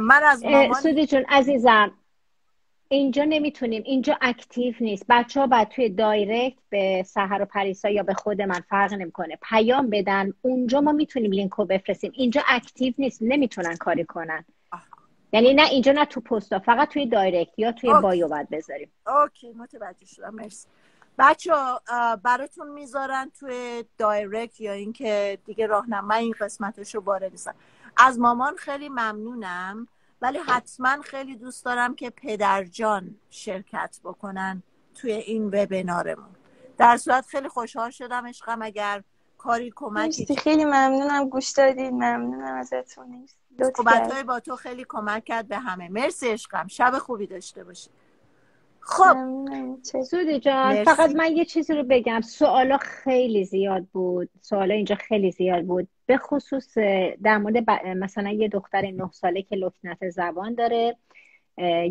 من از مامان سودی جون عزیزم اینجا نمیتونیم، اینجا اکتیو نیست. بچه ها باید توی دایرکت به سحر و پریسا یا به خود من، فرق نمیکنه، پیام بدن. اونجا ما میتونیم لینکو بفرستیم، اینجا اکتیو نیست، نمیتونن کاری کنن. آه. یعنی نه اینجا نه تو پستا، فقط توی دایرکت یا توی اوکی. بایو باید بذاریم. اوکی متوجه شدم، مرسی. بچه ها براتون میذارن توی دایرکت یا اینکه دیگه راهنمای این قسمتشو وارد نیستم. از مامان خیلی ممنونم، ولی حتما خیلی دوست دارم که پدرجان شرکت بکنن توی این وبینارمون. در صورت خیلی خوشحال شدم عشقم، اگر کاری کمکی. خیلی ممنونم گوش دادید، ممنونم ازتون. صحبت‌های با تو خیلی کمک کرد به همه. مرسی عشقم، شب خوبی داشته باشید. خب سودی جان، فقط من یه چیزی رو بگم. سوالا خیلی زیاد بود، سوالا اینجا خیلی زیاد بود، به خصوص در مورد ب... مثلا یه دختر نه ساله که لکنت زبان داره،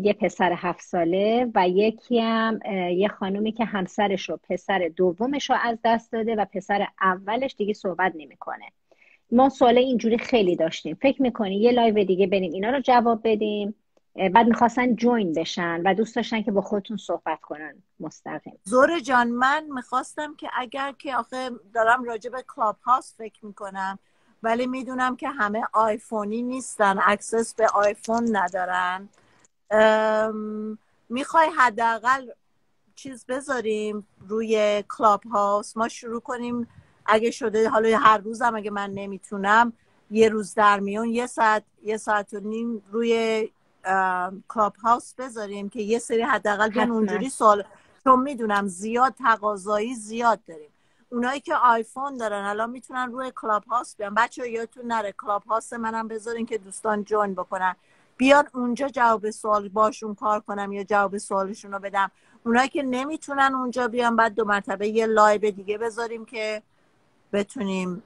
یه پسر هفت ساله و یکی هم یه خانومی که همسرش رو، پسر دومش رو از دست داده و پسر اولش دیگه صحبت نمیکنه. ما سوال اینجوری خیلی داشتیم. فکر میکنی یه لایو دیگه بریم اینا رو جواب بدیم؟ بعد میخواستن جوین بشن و دوست داشتن که با خودتون صحبت کنن مستقیم. زهره جان من میخواستم که اگر که آخه دارم راجع به کلاب هاوس فکر میکنم، ولی میدونم که همه آیفونی نیستن، اکسس به آیفون ندارن. میخوای حداقل چیز بذاریم روی کلاب هاوس؟ ما شروع کنیم اگه شده، حالا هر روزم اگه من نمیتونم یه روز در میون یه ساعت یه ساعت و نیم روی کلاب هاوس بذاریم که یه سری حداقل بیان اونجوری سوال، چون میدونم زیاد تقاضایی زیاد داریم. اونایی که آیفون دارن الان میتونن روی کلاب هاوس بیان. بچه‌ها یادتون نره کلاب هاوس منم بذارین که دوستان جوین بکنن، بیان اونجا جواب سوال باشون کار کنم یا جواب سوالشون رو بدم. اونایی که نمیتونن اونجا بیان، بعد دو مرتبه یه لایو دیگه بذاریم که بتونیم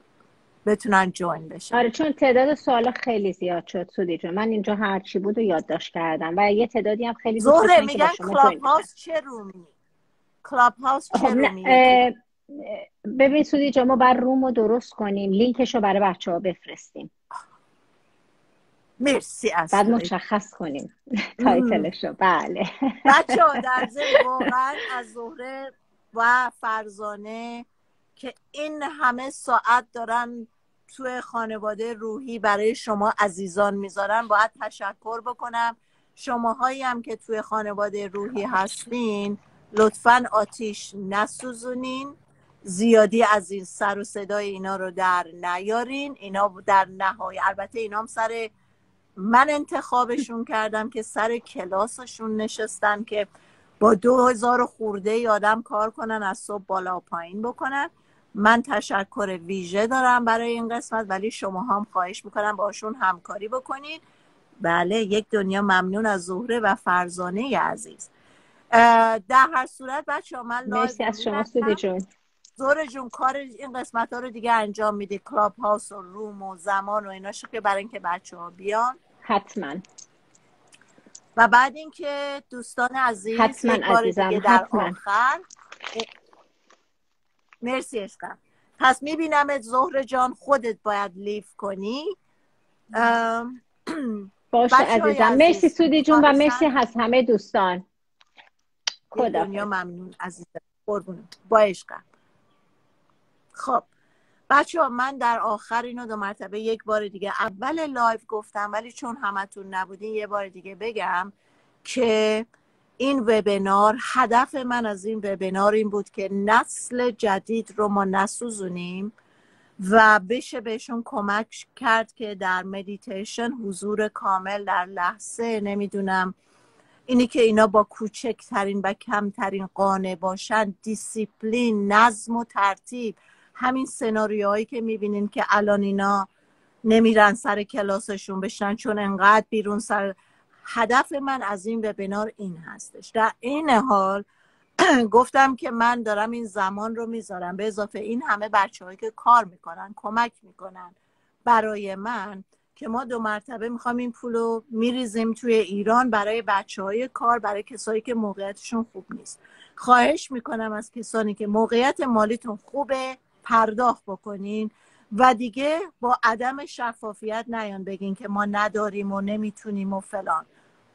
بتونن جوین بشن. آره چون تعداد سوالا خیلی زیاد شد سودی جون. من اینجا هر چی بود و یادداشت کردم و یه تعدادی هم خیلی دوست داشتن که با شما کلاب هاوس چه رومی؟ کلاب هاوس چه رومی؟ ببین سودی جون ما بر رومو درست کنیم، لینکشو برای بچه‌ها بفرستیم. مرسی از بعد مشخص کنیم تایتلشو. بله. بچه‌ها در ذهن واقعا از زهره و فرزانه که این همه ساعت دارن توی خانواده روحی برای شما عزیزان میذارن باید تشکر بکنم. شماهایی هم که توی خانواده روحی هستین لطفاً آتیش نسوزونین، زیادی از این سر و صدای اینا رو در نیارین. اینا در نهایت، البته اینا هم سر من انتخابشون کردم که سر کلاسشون نشستن که با دو هزار خورده آدم کار کنن، از صبح بالا و پایین بکنن. من تشکر ویژه دارم برای این قسمت، ولی شما هم خواهش میکنم باشون همکاری بکنید. بله یک دنیا ممنون از زهره و فرزانه عزیز. در هر صورت بچه ها من مرسی از شما سودی جون. زهره جون کار این قسمت ها رو دیگه انجام میده، کلاب هاوس و روم و زمان و ایناشو که برای اینکه بچه ها بیان حتما. و بعد اینکه دوستان عزیز حتما عزیزم در آخر. مرسی عشقم. پس میبینمت زهره جان، خودت باید لیف کنی. باشه عزیزم عزیز. مرسی سودی جون و مرسی از همه دوستان. خدا دنیا ممنون عزیزم، قربونم با عشقم. خب بچه ها من در آخر اینو دو مرتبه یک بار دیگه اول لایف گفتم، ولی چون همتون نبودین یه بار دیگه بگم که این وبینار، هدف من از این وبینار این بود که نسل جدید رو ما نسوزونیم و بشه بهشون کمک کرد که در مدیتیشن حضور کامل در لحظه، نمیدونم اینی که اینا با کوچکترین و کمترین قانع باشن، دیسیپلین، نظم و ترتیب، همین سناریوهایی که میبینین که الان اینا نمیرن سر کلاسشون بشن چون انقدر بیرون سر. هدف من از این وبینار این هستش. در این حال گفتم که من دارم این زمان رو میذارم، به اضافه این همه بچه‌هایی که کار میکنن کمک میکنن برای من، که ما دو مرتبه میخوام این پول رو میریزیم توی ایران برای بچه‌های کار، برای کسایی که موقعیتشون خوب نیست. خواهش میکنم از کسانی که موقعیت مالیتون خوبه پرداخت بکنین و دیگه با عدم شفافیت نیان بگین که ما نداریم و نمیتونیم و فلان.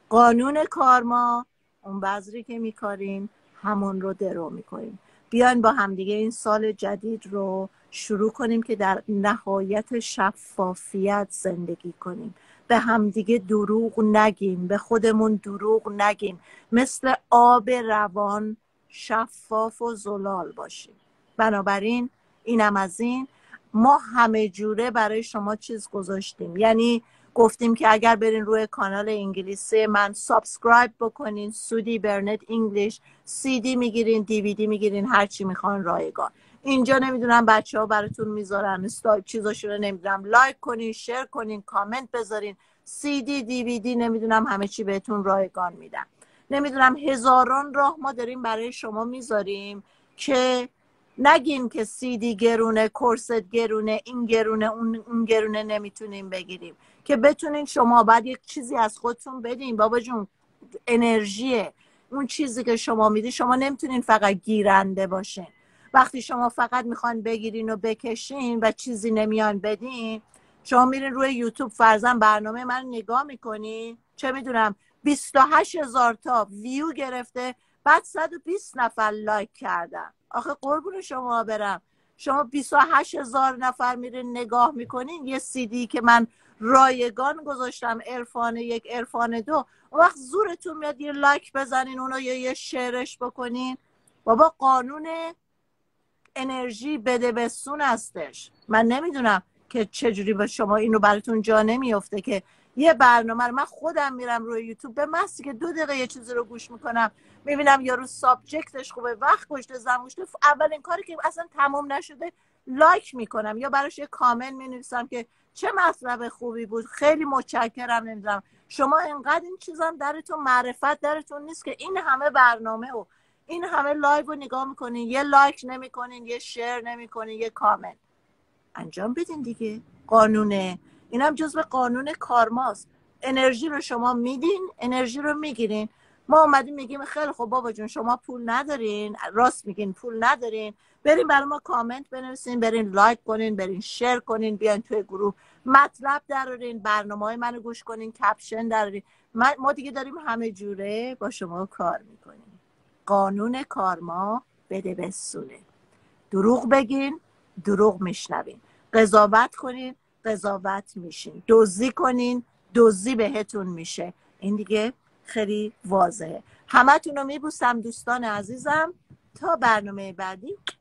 قانون کار ما اون بذری که میکاریم همون رو درو میکنیم. بیاین با همدیگه این سال جدید رو شروع کنیم که در نهایت شفافیت زندگی کنیم، به همدیگه دروغ نگیم، به خودمون دروغ نگیم، مثل آب روان شفاف و زلال باشیم. بنابراین اینم از این. ما همه جوره برای شما چیز گذاشتیم، یعنی گفتیم که اگر برین روی کانال انگلیسی من سابسکرایب بکنین، سودی برنت انگلیش، سی دی میگیرین، دی وی دی میگیرین، هرچی میخوان رایگان. اینجا نمیدونم بچه ها براتون میذارن استایل چیزاشون رو، نمیدونم لایک کنین، شیر کنین، کامنت بذارین، سی دی، دی وی دی، نمیدونم همه چی بهتون رایگان میدم. نمیدونم هزاران راه ما داریم برای شما میذاریم که نگین که سیدی گرونه، کورست گرونه، این گرونه، اون, اون گرونه نمیتونیم بگیریم، که بتونین شما بعد یک چیزی از خودتون بدین. بابا جون، انرژیه اون چیزی که شما میدی. شما نمیتونین فقط گیرنده باشین. وقتی شما فقط میخوان بگیرین و بکشین و چیزی نمیان بدین، شما میرین روی یوتیوب فرضاً برنامه من نگاه میکنین، چه میدونم بیست و هشت هزار تا ویو گرفته، بعد صد و بیست نفر لایک کردن. آخه قربون شما برم، شما بیست و هشت هزار نفر میرین نگاه میکنین یه سیدی که من رایگان گذاشتم، عرفان یک، عرفان دو. اون وقت زورتون میاد یه لایک بزنین اونو یا یه شیرش بکنین. بابا قانون انرژی بده بسون هستش. من نمیدونم که چجوری به شما اینو براتون جا نمیفته که یه برنامه رو من خودم میرم روی یوتیوب، به مسی که دو دقیقه یه چیزی رو گوش میکنم، میبینم یارو سابجکتش خوبه، وقت کشته، زمان کشته، اولین کاری که اصلا تمام نشده لایک میکنم یا براش یه کامنت مینویسم که چه مطلب خوبی بود، خیلی متشکرم. نمیدونم شما انقدر این چیزام درتون، معرفت درتون نیست که این همه برنامه و این همه لایو رو نگاه میکنین، یه لایک نمیکنین، یه شیر نمیکنین، یه کامنت. انجام بدین دیگه. قانونه این هم جزء قانون کارماست. انرژی رو شما میدین، انرژی رو میگیرین. ما اومدیم میگیم خیلی خب بابا جون شما پول ندارین، راست میگین پول ندارین، برین برای ما کامنت بنویسین، برین لایک کنین، برین شیر کنین، بیان توی گروه مطلب درارین، برنامه‌های منو گوش کنین، کپشن درارین. ما دیگه داریم همه جوره با شما کار میکنیم. قانون کارما بده بسونه. دروغ بگین، دروغ میشنوین. قضاوت کنین، قضاوت میشین. دوزی کنین، دوزی بهتون میشه. این دیگه خیلی واضحه. همه تون رو میبوسم دوستان عزیزم. تا برنامه بعدی.